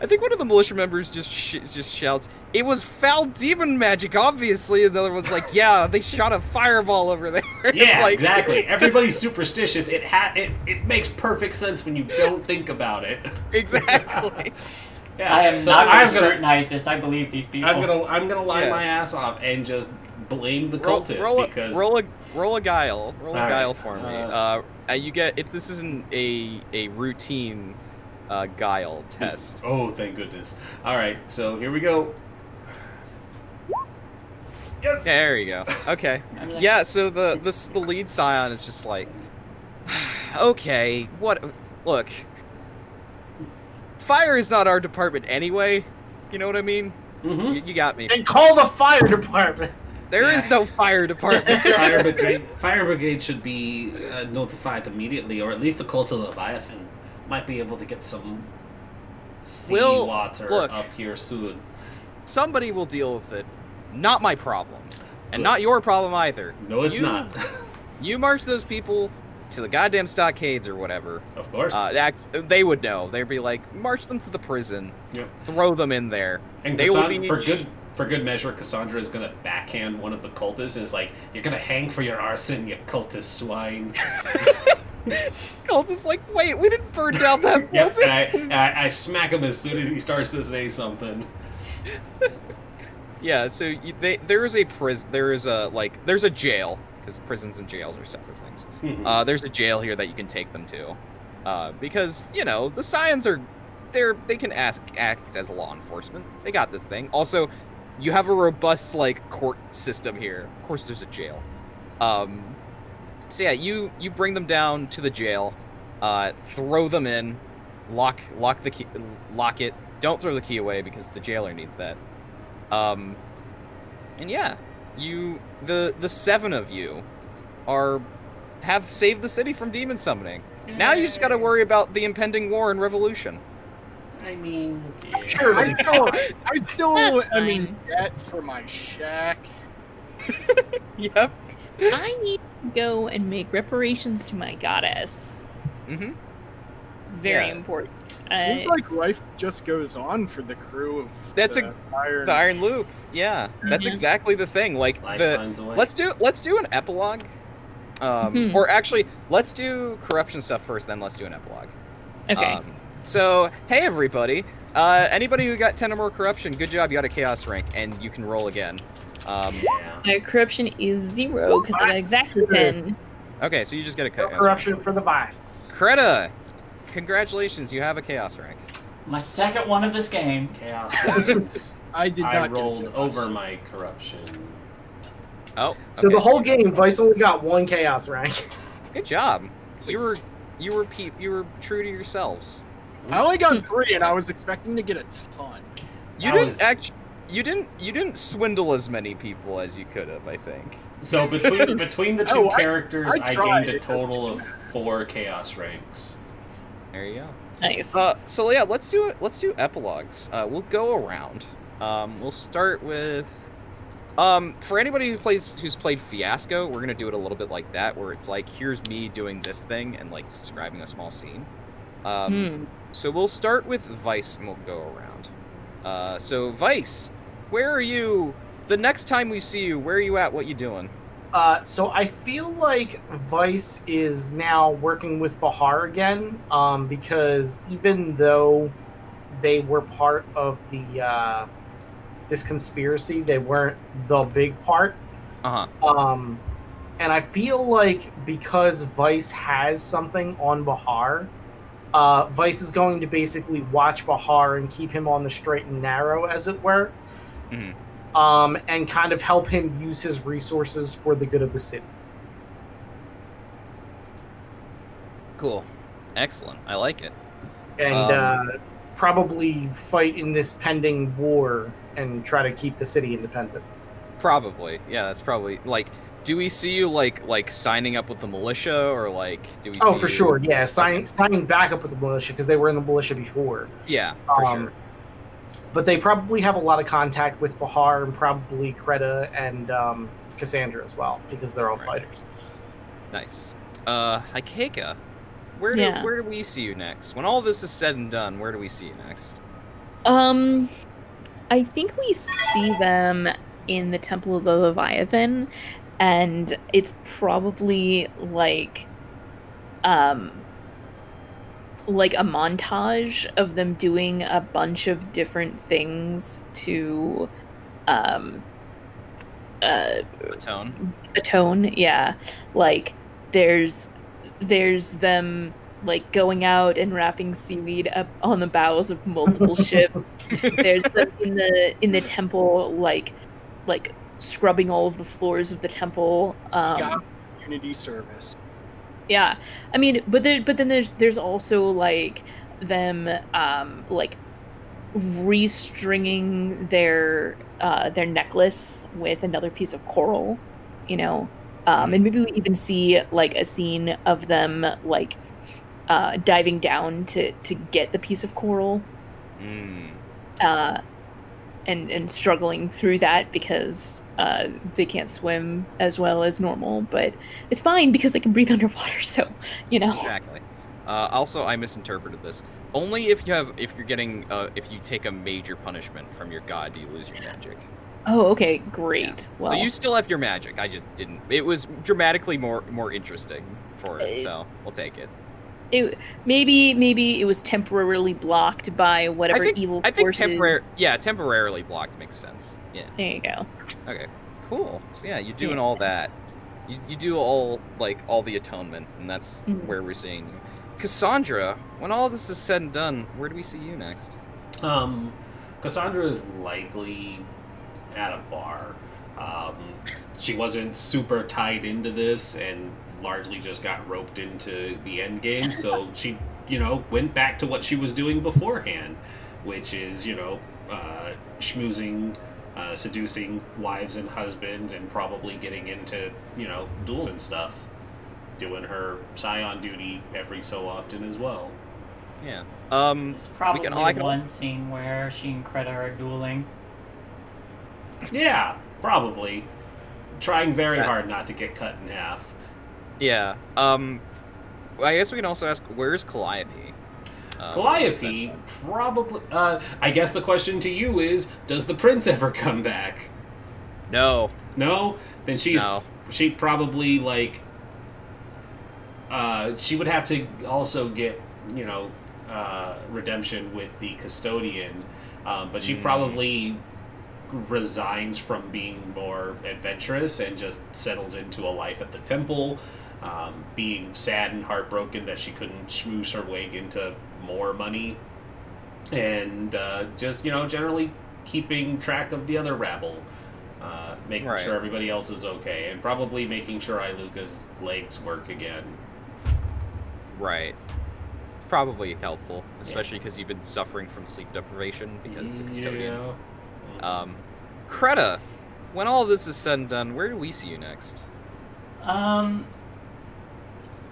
I think one of the militia members just sh just shouts, "It was foul demon magic, obviously!" And the other one's like, "Yeah, they shot a fireball over there." Yeah, like... exactly. Everybody's superstitious. It, ha it It makes perfect sense when you don't think about it. Exactly. Yeah, I am so not going to scrutinize this. I believe these people. I'm going I'm to lie yeah. my ass off and just blame the roll, cultists roll a, because... Roll a, roll a guile. Roll All a guile right. for me. Uh... uh You get it's this isn't a a routine uh, guile test. This, oh, thank goodness! All right, so here we go. Yes. Yeah, there you go. Okay. Yeah. So the this the lead scion is just like, okay, what? Look, fire is not our department anyway. You know what I mean? Mm-hmm. you, you got me. Then call the fire department. There yeah. is no fire department. Fire brigade, fire brigade should be uh, notified immediately, or at least the cult of Leviathan might be able to get some sea we'll, water look, up here soon. Somebody will deal with it. Not my problem, and Good. not your problem either. No, it's you, not. You march those people to the goddamn stockades or whatever. Of course, uh, that, they would know. They'd be like, march them to the prison, yep. throw them in there, and they will be for good. For good measure, Cassandra is going to backhand one of the cultists and is like, "You're going to hang for your arson, you cultist swine." Cultist's like, "Wait, we didn't burn down that yeah, and I, and I, I smack him as soon as he starts to say something. Yeah, so you, they, there is a prison, there is a, like, there's a jail, because prisons and jails are separate things. Mm-hmm. uh, there's a jail here that you can take them to, uh, because, you know, the scions are, they're, they can ask, act as law enforcement. They got this thing. Also, you have a robust, like, court system here. Of course there's a jail. Um, so yeah, you, you bring them down to the jail, uh, throw them in, lock lock the key, lock it. Don't throw the key away because the jailer needs that. Um, and yeah, you the the seven of you are have saved the city from demon summoning. Yay. Now you just got to worry about the impending war and revolution. I mean, yeah. sure. I still, I still am in debt for my shack. Yep. I need to go and make reparations to my goddess. Mm-hmm. It's very yeah. important. It seems uh, like life just goes on for the crew of that's the, a, iron... the Iron Loop. Yeah, that's mm-hmm. exactly the thing. Like life the let's do let's do an epilogue, um, mm-hmm. or actually let's do corruption stuff first, then let's do an epilogue. Okay. Um, So, hey everybody, uh, anybody who got ten or more corruption, good job, you got a chaos rank, and you can roll again. Um, yeah. My corruption is zero, because I got exactly ten. Okay, so you just get a chaos Corruption rank. for the vice. Kreta, congratulations, you have a chaos rank. My second one of this game. Chaos rank. I did not I rolled over my corruption. Oh. Okay. So the whole game, Vice only got one chaos rank. Good job. We were... You were pe you were true to yourselves. I only got three, and I was expecting to get a ton. You that didn't was... actually. You didn't. You didn't swindle as many people as you could have, I think. So between between the two oh, characters, I, I, I gained a total of four chaos ranks. There you go. Nice. Uh, so yeah, let's do it. Let's do epilogues. Uh, we'll go around. Um, we'll start with. Um, for anybody who plays who's played Fiasco, we're gonna do it a little bit like that, where it's like, here's me doing this thing and like describing a small scene. Um, mm. So we'll start with Vice, and we'll go around. Uh, so Vice, where are you? The next time we see you, where are you at? What you doing? Uh, so I feel like Vice is now working with Bahar again, um, because even though they were part of the uh, this conspiracy, they weren't the big part. Uh huh. Um, and I feel like because Vice has something on Bahar, uh, Vice is going to basically watch Bahar and keep him on the straight and narrow, as it were. Mm-hmm. Um, and kind of help him use his resources for the good of the city. Cool. Excellent. I like it. And um, uh, probably fight in this pending war and try to keep the city independent. Probably. Yeah, that's probably... Like, do we see you, like, like signing up with the militia, or, like... do we? Oh, see for you... sure, yeah. Sign, signing back up with the militia, because they were in the militia before. Yeah, for um, sure. But they probably have a lot of contact with Bahar and probably Creta and um, Cassandra as well, because they're all right. fighters. Nice. Uh, Hikaika, where do yeah. where do we see you next? When all this is said and done, where do we see you next? Um, I think we see them in the Temple of the Leviathan, and it's probably like, um. like a montage of them doing a bunch of different things to um uh atone atone yeah like there's there's them like going out and wrapping seaweed up on the bows of multiple ships. There's them in the in the temple like like scrubbing all of the floors of the temple. Um God, community service. Yeah, I mean, but there, but then there's there's also like them um, like restringing their uh, their necklace with another piece of coral, you know, um, and maybe we even see like a scene of them like uh, diving down to to get the piece of coral, mm. uh, and and struggling through that because. Uh, they can't swim as well as normal, but it's fine because they can breathe underwater. So, you know. Exactly. Uh, also, I misinterpreted this. Only if you have, if you're getting, uh, if you take a major punishment from your god, do you lose your magic. Oh, okay, great. Yeah. Well, so you still have your magic. I just didn't. It was dramatically more more interesting for it, it so we'll take it. It maybe maybe it was temporarily blocked by whatever I think, evil I forces. Think temporary. Yeah, temporarily blocked makes sense. Yeah. There you go. Okay, cool. So yeah, you're doing yeah. all that. You, you do all, like, all the atonement, and that's mm-hmm. where we're seeing you. Cassandra, when all this is said and done, where do we see you next? Um, Cassandra is likely at a bar. Um, she wasn't super tied into this and largely just got roped into the end game, so she, you know, went back to what she was doing beforehand, which is, you know, uh, schmoozing... Uh, seducing wives and husbands and probably getting into, you know, duels and stuff. Doing her scion duty every so often as well. Yeah. Um, There's probably we can, I can... one scene where she and Creta are dueling. Yeah, probably. Trying very that... hard not to get cut in half. Yeah. Um, I guess we can also ask, where's Calliope? Um, Calliope, probably, uh, I guess the question to you is, does the prince ever come back? No. No? Then she's, no. she probably, like, uh, she would have to also get, you know, uh, redemption with the custodian, um, but she mm. probably resigns from being more adventurous and just settles into a life at the temple, um, being sad and heartbroken that she couldn't schmooze her way into... more money, and uh, just, you know, generally keeping track of the other rabble, uh, making right. sure everybody else is okay, and probably making sure Iluka's legs work again. Right. Probably helpful, especially because yeah. you've been suffering from sleep deprivation because of the custodian. Yeah. Um, Creta, when all this is said and done, where do we see you next? Um,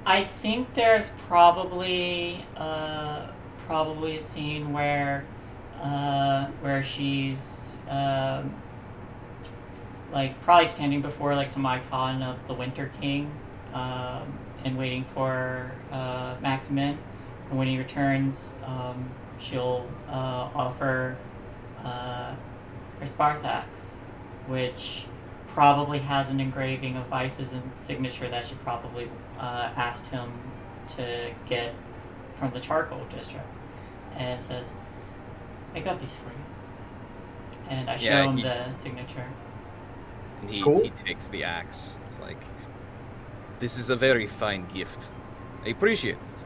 I think there's probably uh, probably a scene where uh, where she's um, like probably standing before like some icon of the Winter King um, and waiting for uh, Maximin, and when he returns, um, she'll uh, offer. Uh, or Sparthax, which probably has an engraving of Vice's signature that she probably uh, asked him to get from the charcoal district. And it says, I got these for you. And I yeah, show him he, the signature. And he, cool. he takes the axe. It's like, this is a very fine gift. I appreciate it.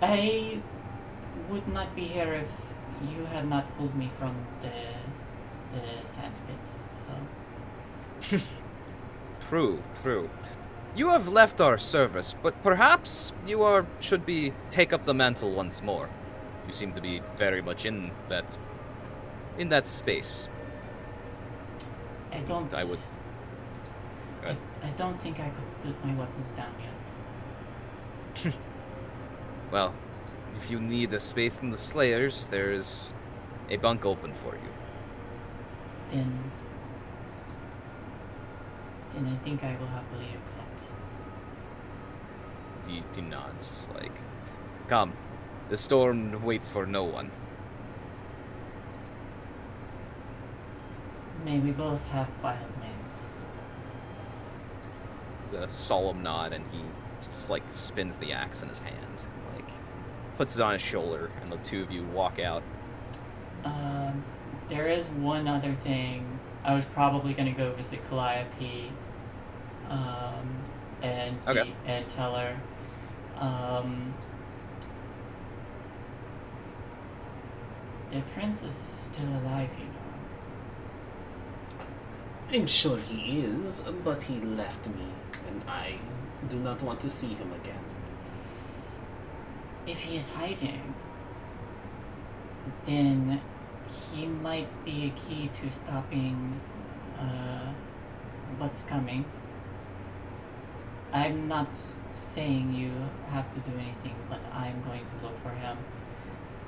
I would not be here if you have not pulled me from the, the sand pits, so... True, true. You have left our service, but perhaps you are should be take up the mantle once more. You seem to be very much in that... in that space. I don't... I would... I, I don't think I could put my weapons down yet. Well... if you need a space in the Slayers, there's a bunk open for you. Then... Then I think I will happily accept. He, he nods, just like... Come. The storm waits for no one. May we both have wild names. It's a solemn nod, and he just, like, spins the axe in his hand. Puts it on his shoulder, and the two of you walk out. Um, there is one other thing. I was probably going to go visit Calliope, um, and okay. the, and tell her. Um, the prince is still alive, you know. I'm sure he is, but he left me, and I do not want to see him again. If he is hiding, then he might be a key to stopping uh, what's coming. I'm not saying you have to do anything, but I'm going to look for him.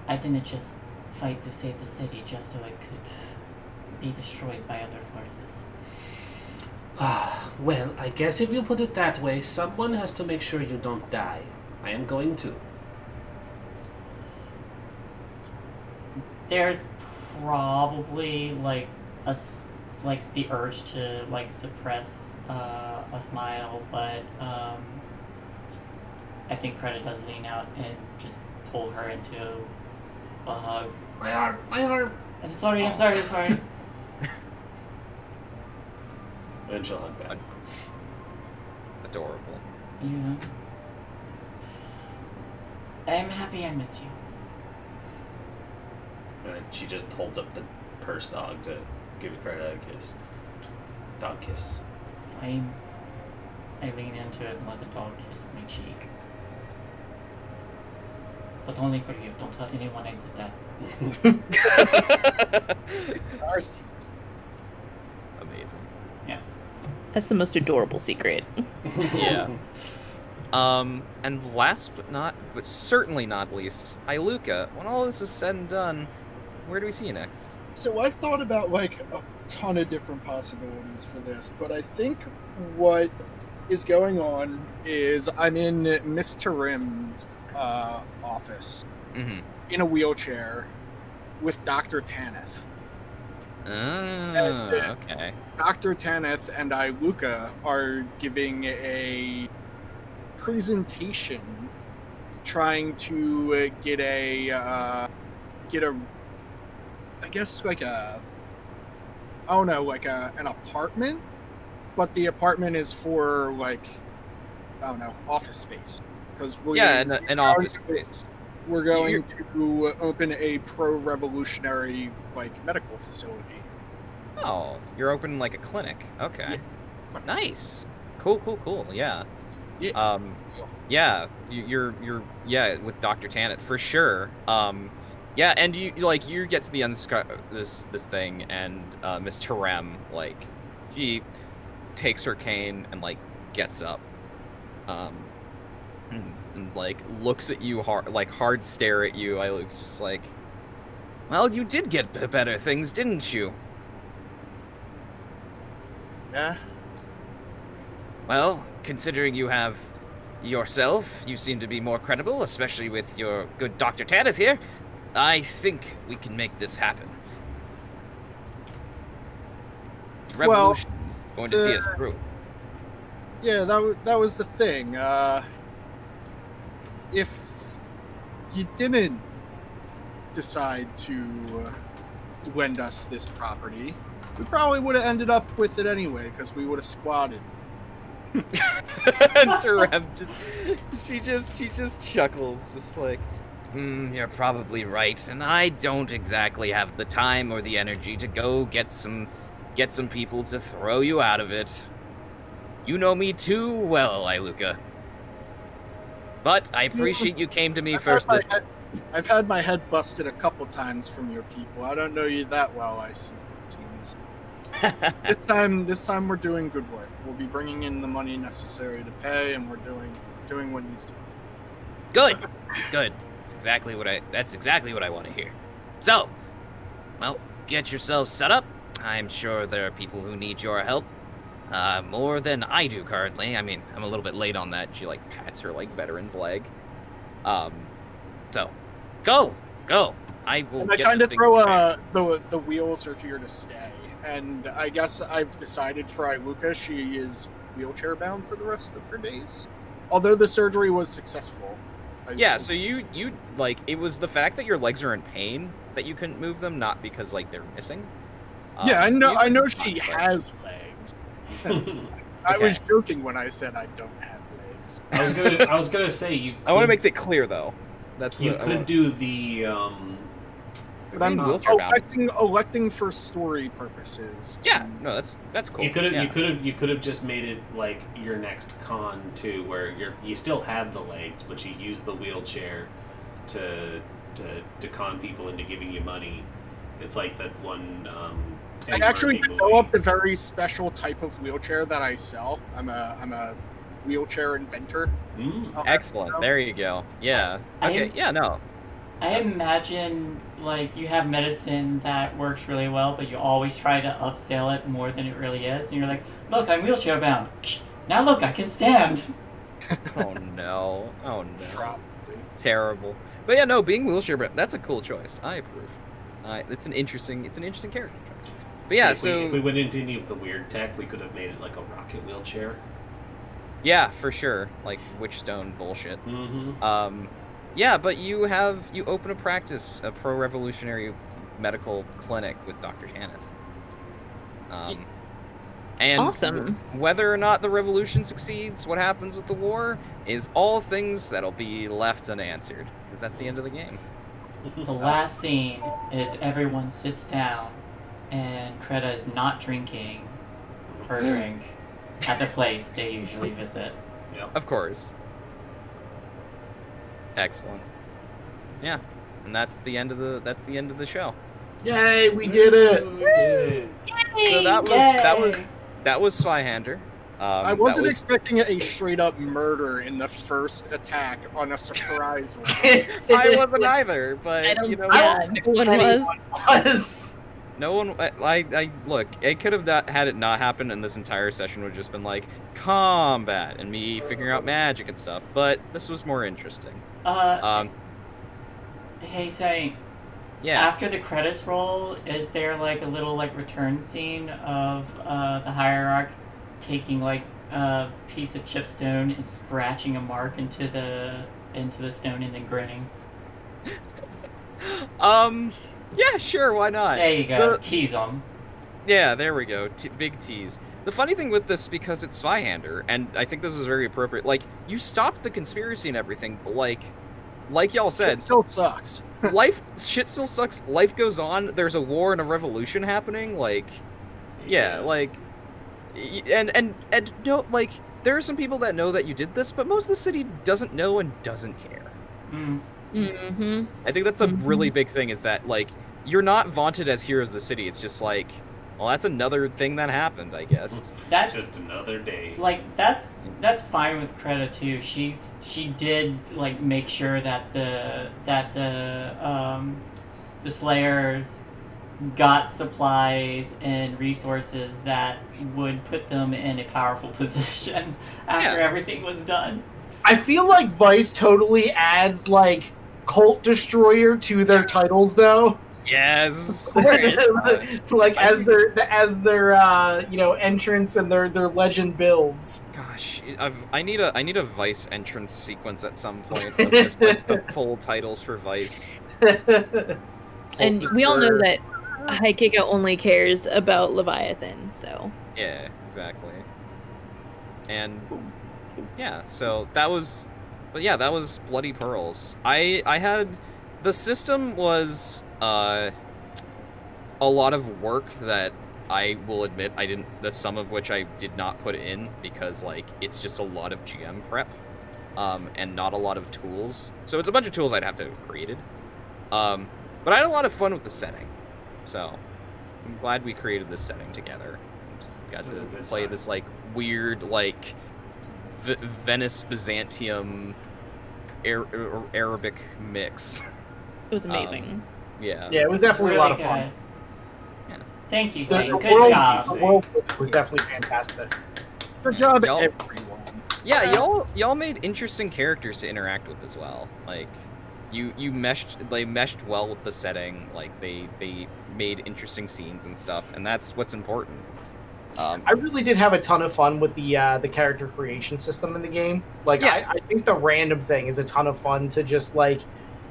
I didn't just fight to save the city just so it could be destroyed by other forces. Well, I guess if you put it that way, someone has to make sure you don't die. I am going to. There's probably like a like the urge to like suppress uh, a smile, but um, I think Creta does lean out and just pull her into a hug. My arm, my arm. I'm sorry, I'm sorry, I'm sorry. And she'll hug back. Adorable. Yeah. I'm happy I'm with you. And she just holds up the purse dog to give Creta a kiss. Dog kiss. I, I lean into it and let the dog kiss my cheek. But only for you. Don't tell anyone I did that. Amazing. Yeah. That's the most adorable secret. Yeah. Um, and last but not, but certainly not least, Iluka, when all this is said and done, where do we see you next? So I thought about like a ton of different possibilities for this, but I think what is going on is I'm in Miss Tarim's uh, office mm-hmm. in a wheelchair with Doctor Tanith. Oh, and, uh, okay. Doctor Tanith and Iluka are giving a presentation, trying to get a uh, get a. I guess like a, I don't know, like a an apartment, but the apartment is for like, I don't know, office space. Because we yeah, an, an office space. We're going You're... to open a pro-revolutionary like medical facility. Oh, you're opening like a clinic. Okay, yeah. Nice, cool, cool, cool. Yeah, Yeah. Um, yeah, you're you're yeah with Doctor Tanith for sure. Um, yeah, and you like you get to the end of this this thing, and uh, Miss Terem like she takes her cane and like gets up, um, and like looks at you hard, like hard stare at you. I look just like, well, you did get better things, didn't you? Nah. Well, considering you have yourself, you seem to be more credible, especially with your good Doctor Tanith here. I think we can make this happen. Revolution well, is going the, to see us through. Yeah, that, that was the thing. Uh, if you didn't decide to lend us this property, we probably would have ended up with it anyway, because we would have squatted. And Terem just, she just, she just chuckles, just like, mm, you're probably right, and I don't exactly have the time or the energy to go get some, get some people to throw you out of it. You know me too well, Iluka. But I appreciate you came to me I've first. Had this head, I've had my head busted a couple times from your people. I don't know you that well. I see teams. This time, this time we're doing good work. We'll be bringing in the money necessary to pay, and we're doing doing what needs to be. Good, good. That's exactly what I. That's exactly what I want to hear. So, well, get yourselves set up. I'm sure there are people who need your help uh, more than I do currently. I mean, I'm a little bit late on that. She like pats her like veteran's leg. Um, so, go, go. I will. And I kind of throw uh, the the wheels are here to stay. And I guess I've decided for Iluka, she is wheelchair-bound for the rest of her days. Although the surgery was successful. I yeah, so you, you, like, it was the fact that your legs are in pain that you couldn't move them, not because, like, they're missing. Um, yeah, I know, I know she has legs. Okay. I was joking when I said I don't have legs. I was gonna, I was gonna say, you... I want to make that clear, though. That's what You I could was. do the, um... But I'm electing, electing for story purposes. Yeah, no, that's that's cool. You could have, yeah. you could have, you could have just made it like your next con too, where you're you still have the legs, but you use the wheelchair to to to con people into giving you money. It's like that one. Um, I actually developed a very special type of wheelchair that I sell. I'm a I'm a wheelchair inventor. Mm. Uh, Excellent. So. There you go. Yeah. Okay. I'm, yeah. No. I imagine, like, you have medicine that works really well, but you always try to upsell it more than it really is. And you're like, look, I'm wheelchair-bound. Now look, I can stand. Oh, no. Oh, no. Probably. Terrible. But yeah, no, being wheelchair-bound, that's a cool choice. I approve. Uh, it's an interesting it's an interesting character choice. But yeah, so... If, so... We, if we went into any of the weird tech, we could have made it, like, a rocket wheelchair. Yeah, for sure. Like, Witchstone bullshit. Mm-hmm. Um... Yeah, but you have you open a practice, a pro-revolutionary medical clinic with Doctor Tanith. Um, and awesome. Whether or not the revolution succeeds, what happens with the war is all things that'll be left unanswered, because that's the end of the game. The last scene is everyone sits down, and Creta is not drinking her drink at the place they usually visit. Yep. Of course. Excellent. Yeah, and that's the end of the that's the end of the show. Yay, we did it! Woo! We did it. Yay, so that was yay. that was that was Zweihander. Um, I wasn't was... expecting a straight up murder in the first attack on a surprise round. I wasn't either, but I don't, you know, yeah, no one was. was. No one. I, I look. It could have not had it not happened, and this entire session would have just been like combat and me figuring out magic and stuff. But this was more interesting. Uh. Um. Hey, Saint. Yeah. After the credits roll, is there like a little like return scene of uh, the hierarch taking like a piece of chip stone and scratching a mark into the into the stone and then grinning? um. Yeah, sure, why not? There you go, the, tease them. Yeah, there we go, T big tease. The funny thing with this, because it's Zweihander, and I think this is very appropriate, like, you stopped the conspiracy and everything, but like, like y'all said... Shit still sucks. life, shit still sucks, life goes on, there's a war and a revolution happening, like, yeah, yeah. like, and, and, and, no, like, there are some people that know that you did this, but most of the city doesn't know and doesn't care. Mm. Mm-hmm. I think that's a mm-hmm. really big thing, is that, like, you're not vaunted as heroes of the city. It's just like, well, that's another thing that happened, I guess. That's just another day. Like, that's that's fine with Creta too. She's she did like make sure that the that the um, the Slayers got supplies and resources that would put them in a powerful position after yeah. everything was done. I feel like Vice totally adds like Cult Destroyer to their titles, though. Yes. Like as their as their uh, you know, entrance and their their legend builds. Gosh, I've, I need a I need a Vice entrance sequence at some point of just like the full titles for Vice. And we all know that Haikika only cares about Leviathan, so. Yeah, exactly. And yeah, so that was, but yeah, that was Bloody Pearls. I I had the system was. Uh, a lot of work that I will admit I didn't, the sum of which I did not put in because, like, it's just a lot of G M prep, um, and not a lot of tools. So it's a bunch of tools I'd have to have created. Um, but I had a lot of fun with the setting. So I'm glad we created this setting together. Got to play this, like, weird, like, v Venice Byzantium Ar Ar Arabic mix. It was amazing. Um, Yeah. Yeah, it was definitely really a lot of good. fun. Yeah. Thank you, Saint. Good world, job. The world was definitely fantastic. Good yeah, job, everyone. Yeah, y'all y'all made interesting characters to interact with as well. Like, you you meshed they meshed well with the setting. Like, they they made interesting scenes and stuff, and that's what's important. Um, I really did have a ton of fun with the uh, the character creation system in the game. Like, yeah. I, I think the random thing is a ton of fun to just like.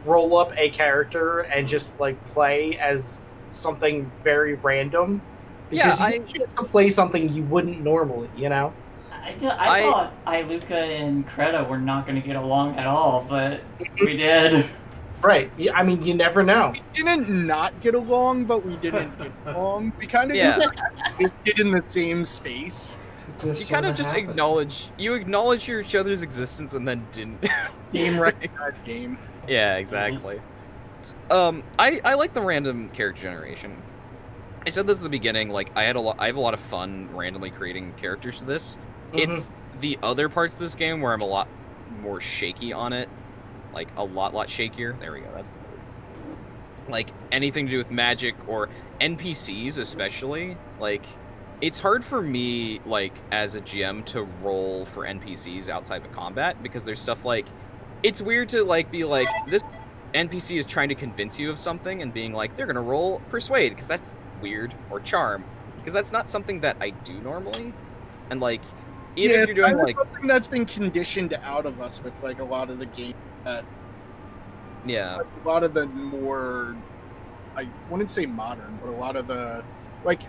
roll up a character and just like play as something very random, because yeah, you I get to play something you wouldn't normally, you know. I, I, I thought Iluka and Creta were not going to get along at all, but we did. Right? Yeah, I mean, you never know. We didn't not get along, but we didn't get along. We kind of yeah. just like, existed in the same space. Just you kind of just happened. acknowledge you acknowledge your each other's existence and then didn't. Game recognized game. Yeah, exactly. Um, I I like the random character generation. I said this at the beginning. Like, I had a lot. I have a lot of fun randomly creating characters for this. Mm-hmm. It's the other parts of this game where I'm a lot more shaky on it. Like a lot, lot shakier. There we go. That's the word. Like anything to do with magic or N P Cs, especially. Like. It's hard for me, like, as a G M to roll for N P Cs outside of combat, because there's stuff like, it's weird to, like, be like, this N P C is trying to convince you of something and being like, they're going to roll Persuade, because that's weird, or Charm, because that's not something that I do normally. And, like, even yeah, if you're doing, like... something that's been conditioned out of us with, like, a lot of the game that... Yeah. Like, a lot of the more... I wouldn't say modern, but a lot of the, like...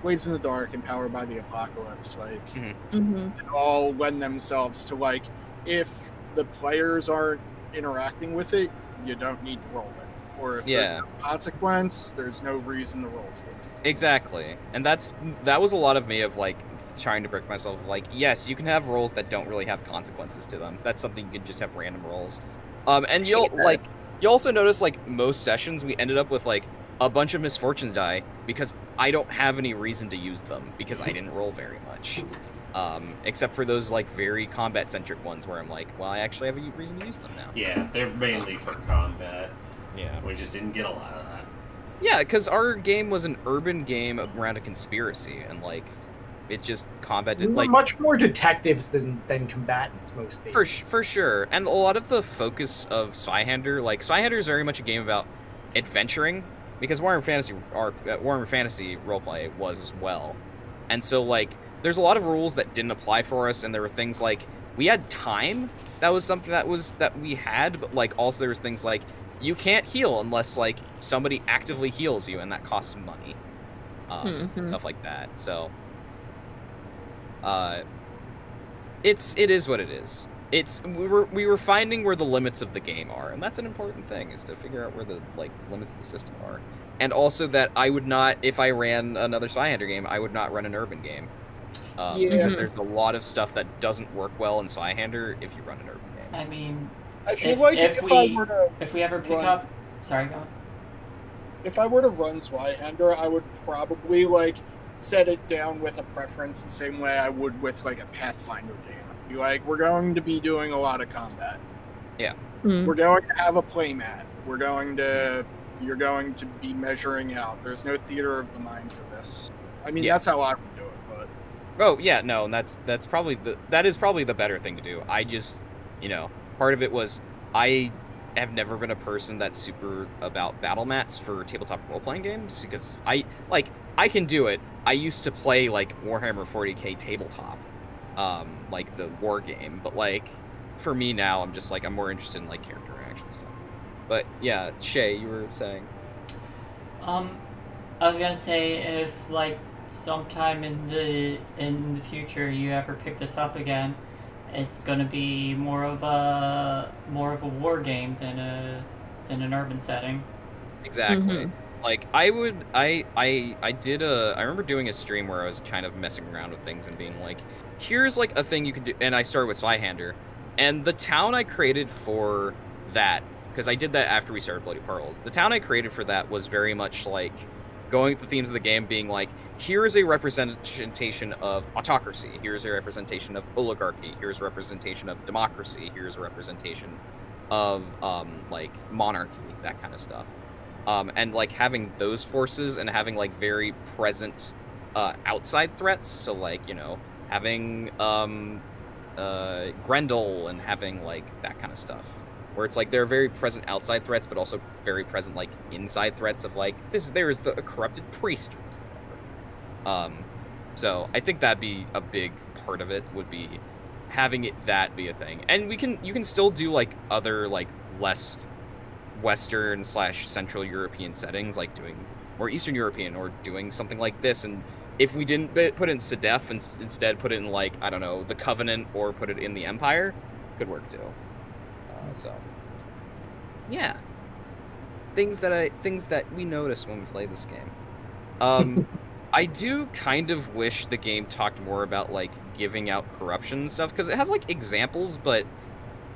Blades in the Dark and Powered by the Apocalypse, like, mm-hmm. it all lend themselves to, like, if the players aren't interacting with it, you don't need to roll it. Or if yeah. there's no consequence, there's no reason to roll for it. Exactly. And that's that was a lot of me of, like, trying to break myself, like, yes, you can have rolls that don't really have consequences to them. That's something you can just have random rolls. Um, and you'll, like, you also notice, like, most sessions we ended up with, like, a bunch of misfortune die because I don't have any reason to use them because I didn't roll very much. Um, except for those like very combat centric ones where I'm like, well, I actually have a reason to use them now. Yeah, they're mainly um, for combat. Yeah. We just didn't get a lot of that. Yeah, because our game was an urban game around a conspiracy, and like it just combat did, like much more detectives than than combatants most days. For for sure. And a lot of the focus of Zweihander, like Zweihander is very much a game about adventuring. Because Warhammer Fantasy, our, uh, Warhammer Fantasy roleplay was as well, and so like there's a lot of rules that didn't apply for us, and there were things like we had time, that was something that was that we had, but like also there was things like you can't heal unless like somebody actively heals you, and that costs money, um, mm-hmm. stuff like that. So, uh, it's it is what it is. It's we were we were finding where the limits of the game are, and that's an important thing, is to figure out where the like limits of the system are, and also that I would not, if I ran another Zweihander game, I would not run an urban game. Um, yeah. Because there's a lot of stuff that doesn't work well in Zweihander if you run an urban game. I mean, I feel if, like if, if we I were to if we ever pick run, up, sorry, go on. If I were to run Zweihander, I would probably like set it down with a preference the same way I would with like a Pathfinder game. Be like, we're going to be doing a lot of combat. Yeah. Mm-hmm. We're going to have a playmat. We're going to, you're going to be measuring out. There's no theater of the mind for this. I mean, yeah. that's how I would do it, but. Oh yeah, no, and that's that's probably the that is probably the better thing to do. I just, you know, part of it was I have never been a person that's super about battle mats for tabletop role-playing games because I like I can do it. I used to play like Warhammer forty K tabletop, um, like the war game, but like for me now, I'm just like I'm more interested in like character interaction stuff. But yeah, Shae, you were saying. Um, I was gonna say if like sometime in the in the future you ever pick this up again, it's gonna be more of a more of a war game than a than an urban setting. Exactly. Mm-hmm. Like I would, I I I did a. I remember doing a stream where I was kind of messing around with things and being like, here's like a thing you can do, and I started with Zweihander, and the town I created for that. Because I did that after we started Bloody Pearls. The town I created for that was very much like going with the themes of the game, being like, here is a representation of autocracy, here's a representation of oligarchy, here's a representation of democracy, here's a representation of um, like monarchy, that kind of stuff. Um, and like having those forces and having like very present uh, outside threats. So like, you know, having um, uh, Grendel and having like that kind of stuff. Where it's like there are very present outside threats, but also very present like inside threats of like this. There is the a corrupted priest. Um, so I think that'd be a big part of it. Would be having it that be a thing, and we can you can still do like other like less Western slash Central European settings, like doing more Eastern European or doing something like this. And if we didn't put it in Sedef and instead put it in like I don't know the Covenant or put it in the Empire, could work too. So, yeah, things that I things that we notice when we play this game. Um, I do kind of wish the game talked more about like giving out corruption and stuff because it has like examples, but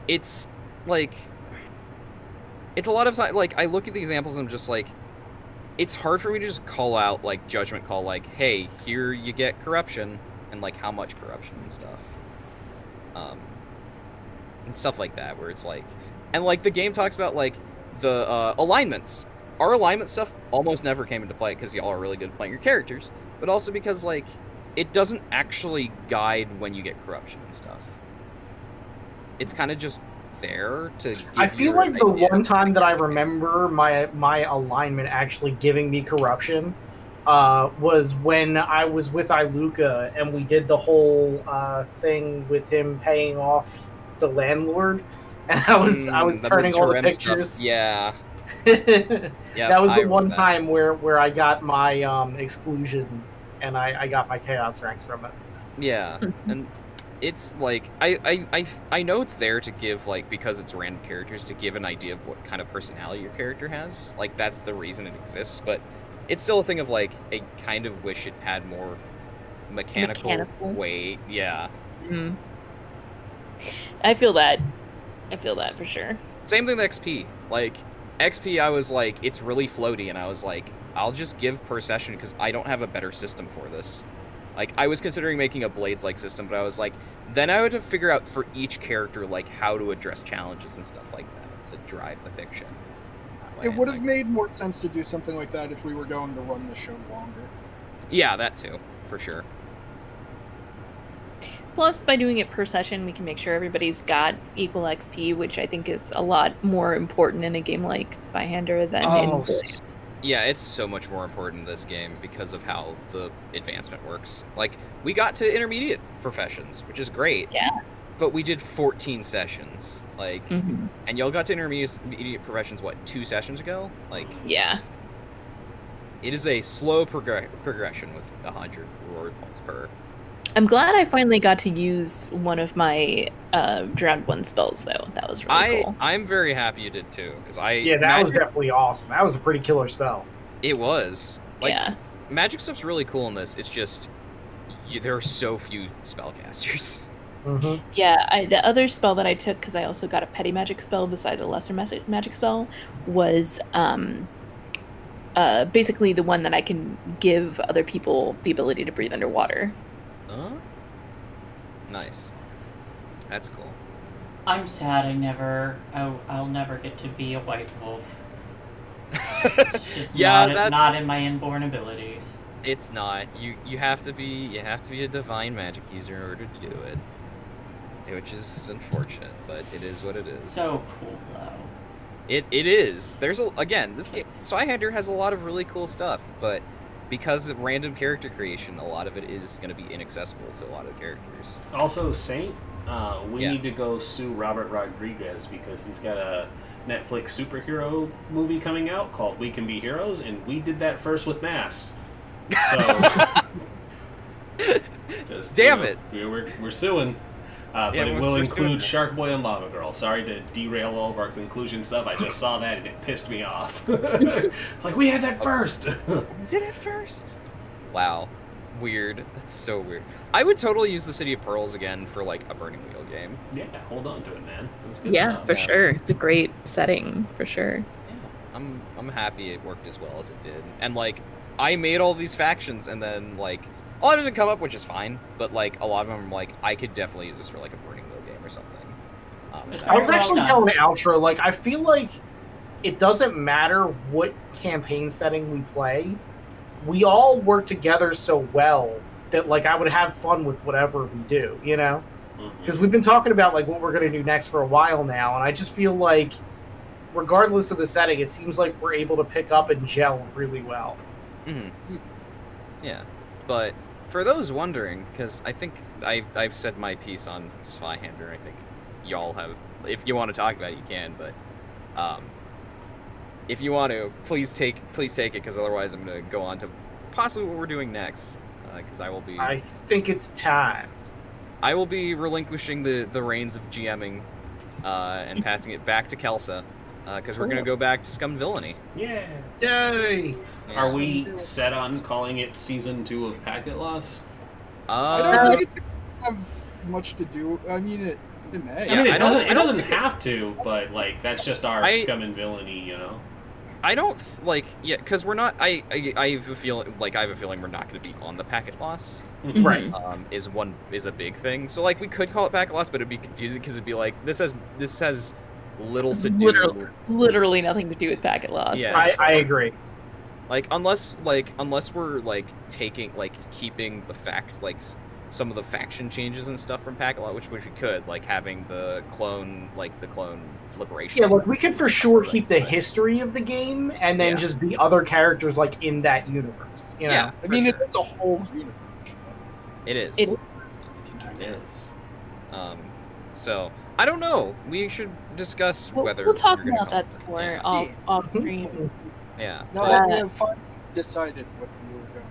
it's like it's a lot of time. Like I look at the examples and I'm just like, it's hard for me to just call out like judgment call like, hey, here you get corruption and like how much corruption and stuff. Um. And stuff like that, where it's like, and like the game talks about like the uh, alignments. Our alignment stuff almost never came into play because y'all are really good at playing your characters, but also because like it doesn't actually guide when you get corruption and stuff. It's kind of just there to. Give I feel like the one time that I remember my my alignment actually giving me corruption uh, was when I was with Iluka and we did the whole uh, thing with him paying off the landlord, and I was mm, I was turning was all the pictures. Stuff. Yeah, yep, that was the I one time where where I got my um, exclusion, and I, I got my chaos ranks from it. Yeah, and it's like I, I I I know it's there to give like because it's random characters to give an idea of what kind of personality your character has. Like that's the reason it exists, but it's still a thing of like I kind of wish it had more mechanical, mechanical. weight. Yeah. Mm-hmm. I feel that. I feel that for sure. Same thing with X P. Like, X P, I was like, it's really floaty, and I was like, I'll just give per session because I don't have a better system for this. Like, I was considering making a Blades-like system, but I was like, then I would have to figure out for each character, like, how to address challenges and stuff like that to drive the fiction. It would have like, made more sense to do something like that if we were going to run the show longer. Yeah, that too, for sure. Plus, by doing it per session, we can make sure everybody's got equal X P, which I think is a lot more important in a game like Zweihander than oh, in Blades. Yeah, it's so much more important in this game because of how the advancement works. Like, we got to intermediate professions, which is great. Yeah. But we did fourteen sessions. Like, mm-hmm. And y'all got to intermediate professions, what, two sessions ago? Like, yeah. It is a slow prog- progression with one hundred reward points per. I'm glad I finally got to use one of my uh, Drowned One spells, though. That was really I, cool. I'm very happy you did, too. Cause I yeah, that magic... was definitely awesome. That was a pretty killer spell. It was. Like, yeah. Magic stuff's really cool in this. It's just you, there are so few spellcasters. Mm-hmm. Yeah, I, the other spell that I took, because I also got a petty magic spell besides a lesser magic spell, was um, uh, basically the one that I can give other people the ability to breathe underwater. Huh? Nice. That's cool. I'm sad I never, I'll, I'll never get to be a white wolf. It's just yeah, not, that... not in my inborn abilities. It's not. You you have to be you have to be a divine magic user in order to do it. Which is unfortunate, but it is what it is. So cool, though. It it is. There's a, again, this game Zweihander has a lot of really cool stuff, but because of random character creation, a lot of it is going to be inaccessible to a lot of characters. Also, Saint, uh, we yeah. need to go sue Robert Rodriguez because he's got a Netflix superhero movie coming out called We Can Be Heroes, and we did that first with Mass. So, just, damn you know, it! We're, we're, we're suing. Uh, but yeah, it will include Sharkboy and Lava Girl. Sorry to derail all of our conclusion stuff. I just saw that and it pissed me off. It's like, we had that first! Did it first? Wow. Weird. That's so weird. I would totally use the City of Pearls again for, like, a Burning Wheel game. Yeah, hold on to it, man. That's good yeah, stuff. for yeah. sure. It's a great setting, for sure. Yeah. I'm, I'm happy it worked as well as it did. And, like, I made all these factions and then, like... a lot of them come up, which is fine, but like a lot of them, like I could definitely use this for like a Burning Wheel game or something. Um, I was actually telling OutrO, like I feel like it doesn't matter what campaign setting we play, we all work together so well that like I would have fun with whatever we do, you know? Because mm-hmm. we've been talking about like what we're gonna do next for a while now, and I just feel like, regardless of the setting, it seems like we're able to pick up and gel really well. Mm-hmm. Yeah, but. For those wondering, because I think I, I've said my piece on Zweihander, I think y'all have. If you want to talk about it, you can, but um, if you want to, please take please take it, because otherwise I'm going to go on to possibly what we're doing next, because uh, I will be... I think it's time. I will be relinquishing the, the reins of GMing uh, and passing it back to Kelsa, because uh, we're going to go back to Scum and Villainy. Yeah. Yay! Are we set on calling it season two of Packet Loss? Uh, I don't think it's gonna have much to do. I mean, it, it may. Yeah, I mean, it I doesn't. It doesn't have to, but like that's just our I, Scum and Villainy, you know. I don't like yeah, because we're not. I, I I have a feeling like I have a feeling we're not going to be on the Packet Loss. Mm-hmm. Right. Um, is one is a big thing. So like we could call it Packet Loss, but it'd be confusing because it'd be like this has this has little it's to literally, do. Literally nothing to do with Packet Loss. Yes. I, I agree. Like, unless, like, unless we're, like, taking, like, keeping the fact, like, some of the faction changes and stuff from Packet Loss, which, which we could, like, having the clone, like, the clone liberation. Yeah, like, we could for sure keep the history of the game, and then yeah. just be other characters, like, in that universe, you know? Yeah, I mean, sure. It's a whole universe. It is. It is. It is. Um, so... I don't know. We should discuss we'll, whether... We'll talk about that more yeah. off, off stream. Yeah. No, but, we have finally decided what we were going to.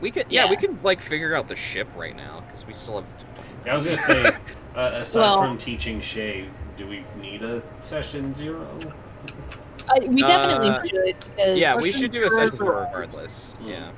We could, yeah, yeah, we could, like, figure out the ship right now, because we still have... Yeah, I was going to say, uh, aside well, from teaching Shae, do we need a session zero? I, we definitely uh, should. Yeah, we should do a session zero regardless. Mm. Yeah.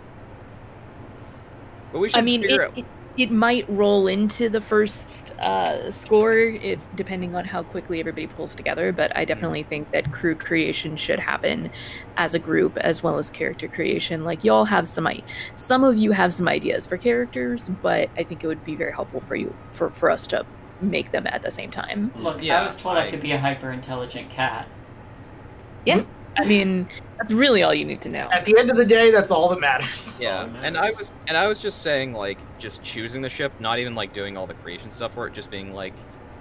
But we should I mean, figure it, out... It, It might roll into the first uh, score, if depending on how quickly everybody pulls together, but I definitely think that crew creation should happen as a group as well as character creation. Like, y'all have some, some of you have some ideas for characters, but I think it would be very helpful for you, for, for us to make them at the same time. Look, yeah, I was told I, I could be a hyper-intelligent cat. Yeah. I mean, that's really all you need to know. At the end of the day, that's all that matters. Yeah, that matters. and I was and I was just saying, like, just choosing the ship, not even, like, doing all the creation stuff for it, just being like,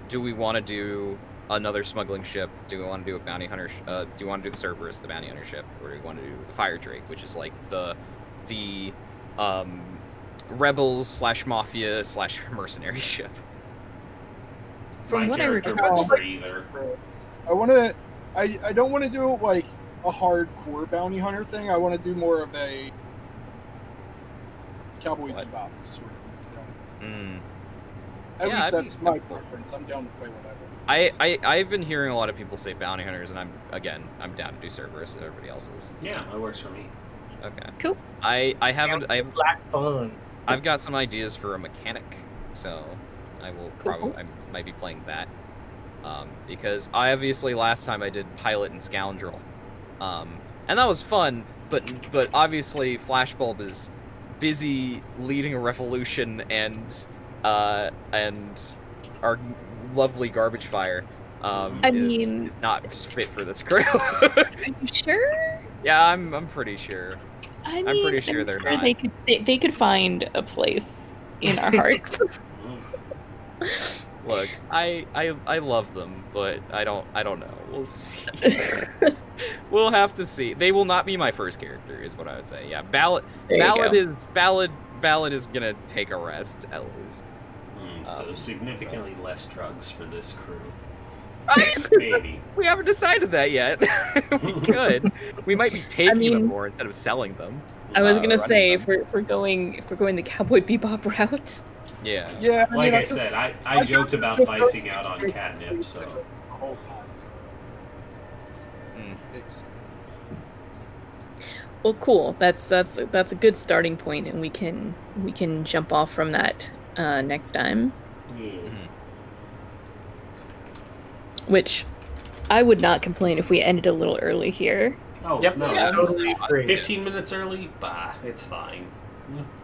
do we want to do another smuggling ship? Do we want to do a bounty hunter? Sh uh, do we want to do the Cerberus, the bounty hunter ship? Or do we want to do the Fire Drake, which is, like, the the um, rebels slash mafia slash mercenary ship? From what I recall, I want to... I, I don't want to do, like, a hardcore bounty hunter thing. I want to do more of a Cowboy Bebop sort of thing. Mm. At yeah, least I'd that's be, my preference. I'm down to play whatever. I, I, I've been hearing a lot of people say bounty hunters, and I'm, again, I'm down to do Cerberus and everybody else's. So. Yeah, it works for me. Okay. Cool. I, I haven't... I have flat phone. I've got some ideas for a mechanic, so I will probably I might be playing that. Um, because I obviously last time I did Pilot and Scoundrel, um, and that was fun. But but obviously Flashbulb is busy leading a revolution and uh, and our lovely garbage fire. Um, I is, mean, is not fit for this crew. Are you sure? Yeah, I'm. I'm pretty sure. I mean, I'm pretty sure I'm they're sure not. They could. They, they could find a place in our hearts. Look, I, I I love them, but I don't. I don't know. We'll see. We'll have to see. They will not be my first character, is what I would say. Yeah, Ballad. Ballad go. is Ballad. Ballad is gonna take a rest at least. Mm, so um, significantly but... less drugs for this crew. I mean, Maybe. We haven't decided that yet. We could. We might be taking I mean, them more instead of selling them. I was uh, gonna say if we're, if we're going if we're going the Cowboy Bebop route. Yeah. Yeah. I like mean, I, I just, said, I, I, I joked about vicing out on catnip, so. The whole time. Mm. Well, cool. That's that's that's a good starting point, and we can we can jump off from that uh, next time. Yeah. Mm-hmm. Which I would not complain if we ended a little early here. Oh, yep. No, yeah. Totally fifteen minutes early? Bah, it's fine.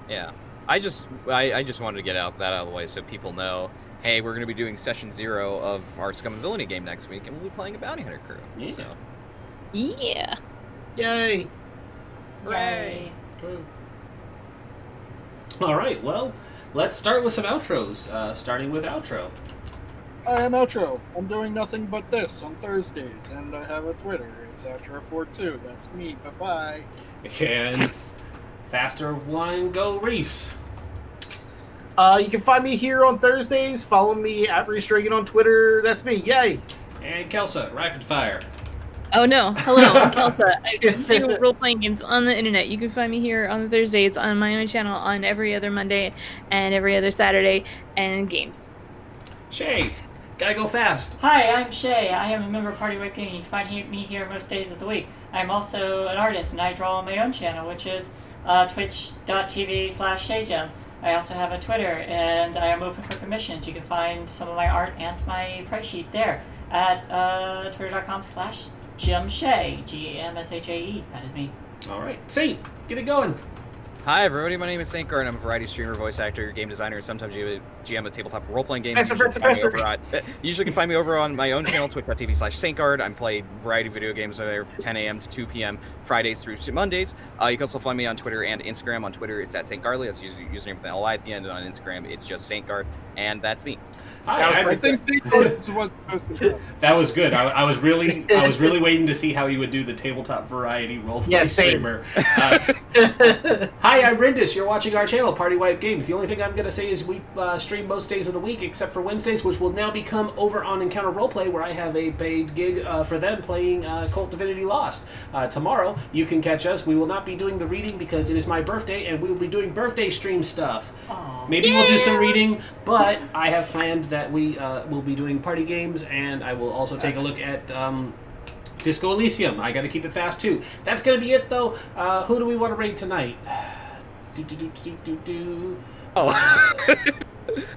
Yeah. I just I, I just wanted to get out that out of the way so people know, hey, we're going to be doing session zero of our Scum and Villainy game next week, and we'll be playing a Bounty Hunter crew. Yeah. So. Yeah. Yay. Hooray. Yay. All right, well, let's start with some outros, uh, starting with outro. I am OutrO. I'm doing nothing but this on Thursdays, and I have a Twitter. It's Outro four two. That's me. Bye-bye. And faster one, go Rhys. Uh, you can find me here on Thursdays. Follow me at Rhys Dragon on Twitter. That's me. Yay. And Kelsa, rapid fire. Oh, no. Hello, I'm Kelsa. I do role-playing games on the internet. You can find me here on the Thursdays on my own channel on every other Monday and every other Saturday and games. Shae. Gotta go fast. Hi, I'm Shae. I am a member of PartyWipeGames. You can find me here most days of the week. I'm also an artist, and I draw on my own channel, which is uh, twitch dot t v slash Shae Gem. I also have a Twitter, and I am open for commissions. You can find some of my art and my price sheet there at uh, twitter dot com slash Gem Shae. G M S H A E. That is me. All right. Saint, get it going. Hi everybody, my name is Saintguard, and I'm a variety streamer, voice actor, game designer, and sometimes G M of tabletop role-playing games. That's you that's that's that's at, you usually can find me over on my own channel, twitch dot t v slash Saintguard. I play variety video games over there from ten a m to two p m Fridays through Mondays. Uh, you can also find me on Twitter and Instagram. On Twitter, it's at Saintguardly. That's user username with an L I at the end, and on Instagram, it's just Saintguard, and that's me. Hi, that was I think Saintguard was most impressive. That was good. I, I was really, I was really waiting to see how you would do the tabletop variety role-playing yeah, streamer. Uh, hi. Hi, I'm Rindis. You're watching our channel, PartyWipeGames. The only thing I'm going to say is we uh, stream most days of the week, except for Wednesdays, which will now become over on Encounter Roleplay, where I have a paid gig uh, for them playing uh, Cult Divinity Lost. Uh, tomorrow, you can catch us. We will not be doing the reading because it is my birthday, and we will be doing birthday stream stuff. Aww. Maybe yeah. we'll do some reading, but I have planned that we uh, will be doing party games, and I will also take a look at... Um, Disco Elysium. I got to keep it fast, too. That's going to be it, though. Uh, who do we want to raid tonight? Do, do, do, do, do, do. Oh. I,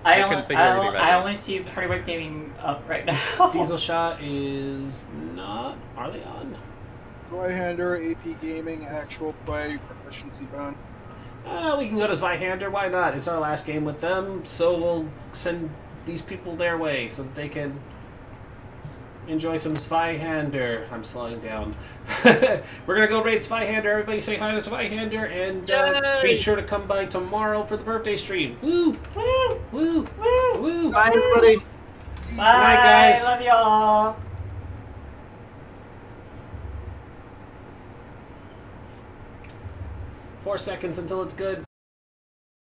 I, only, I, I only see PartyWipe Gaming up right now. Diesel Shot is not. Are they on? Zweihander, A P Gaming, Actual Play, Proficiency Bone. Uh, we can go to Zweihander. Why not? It's our last game with them, so we'll send these people their way so that they can... enjoy some Zweihander. I'm slowing down. We're going to go raid Zweihander. Everybody say hi to Zweihander. And uh, be sure to come by tomorrow for the birthday stream. Woo! Woo! Woo! Woo! Woo! Bye, everybody. Bye, Bye guys. Love y'all. Four seconds until it's good.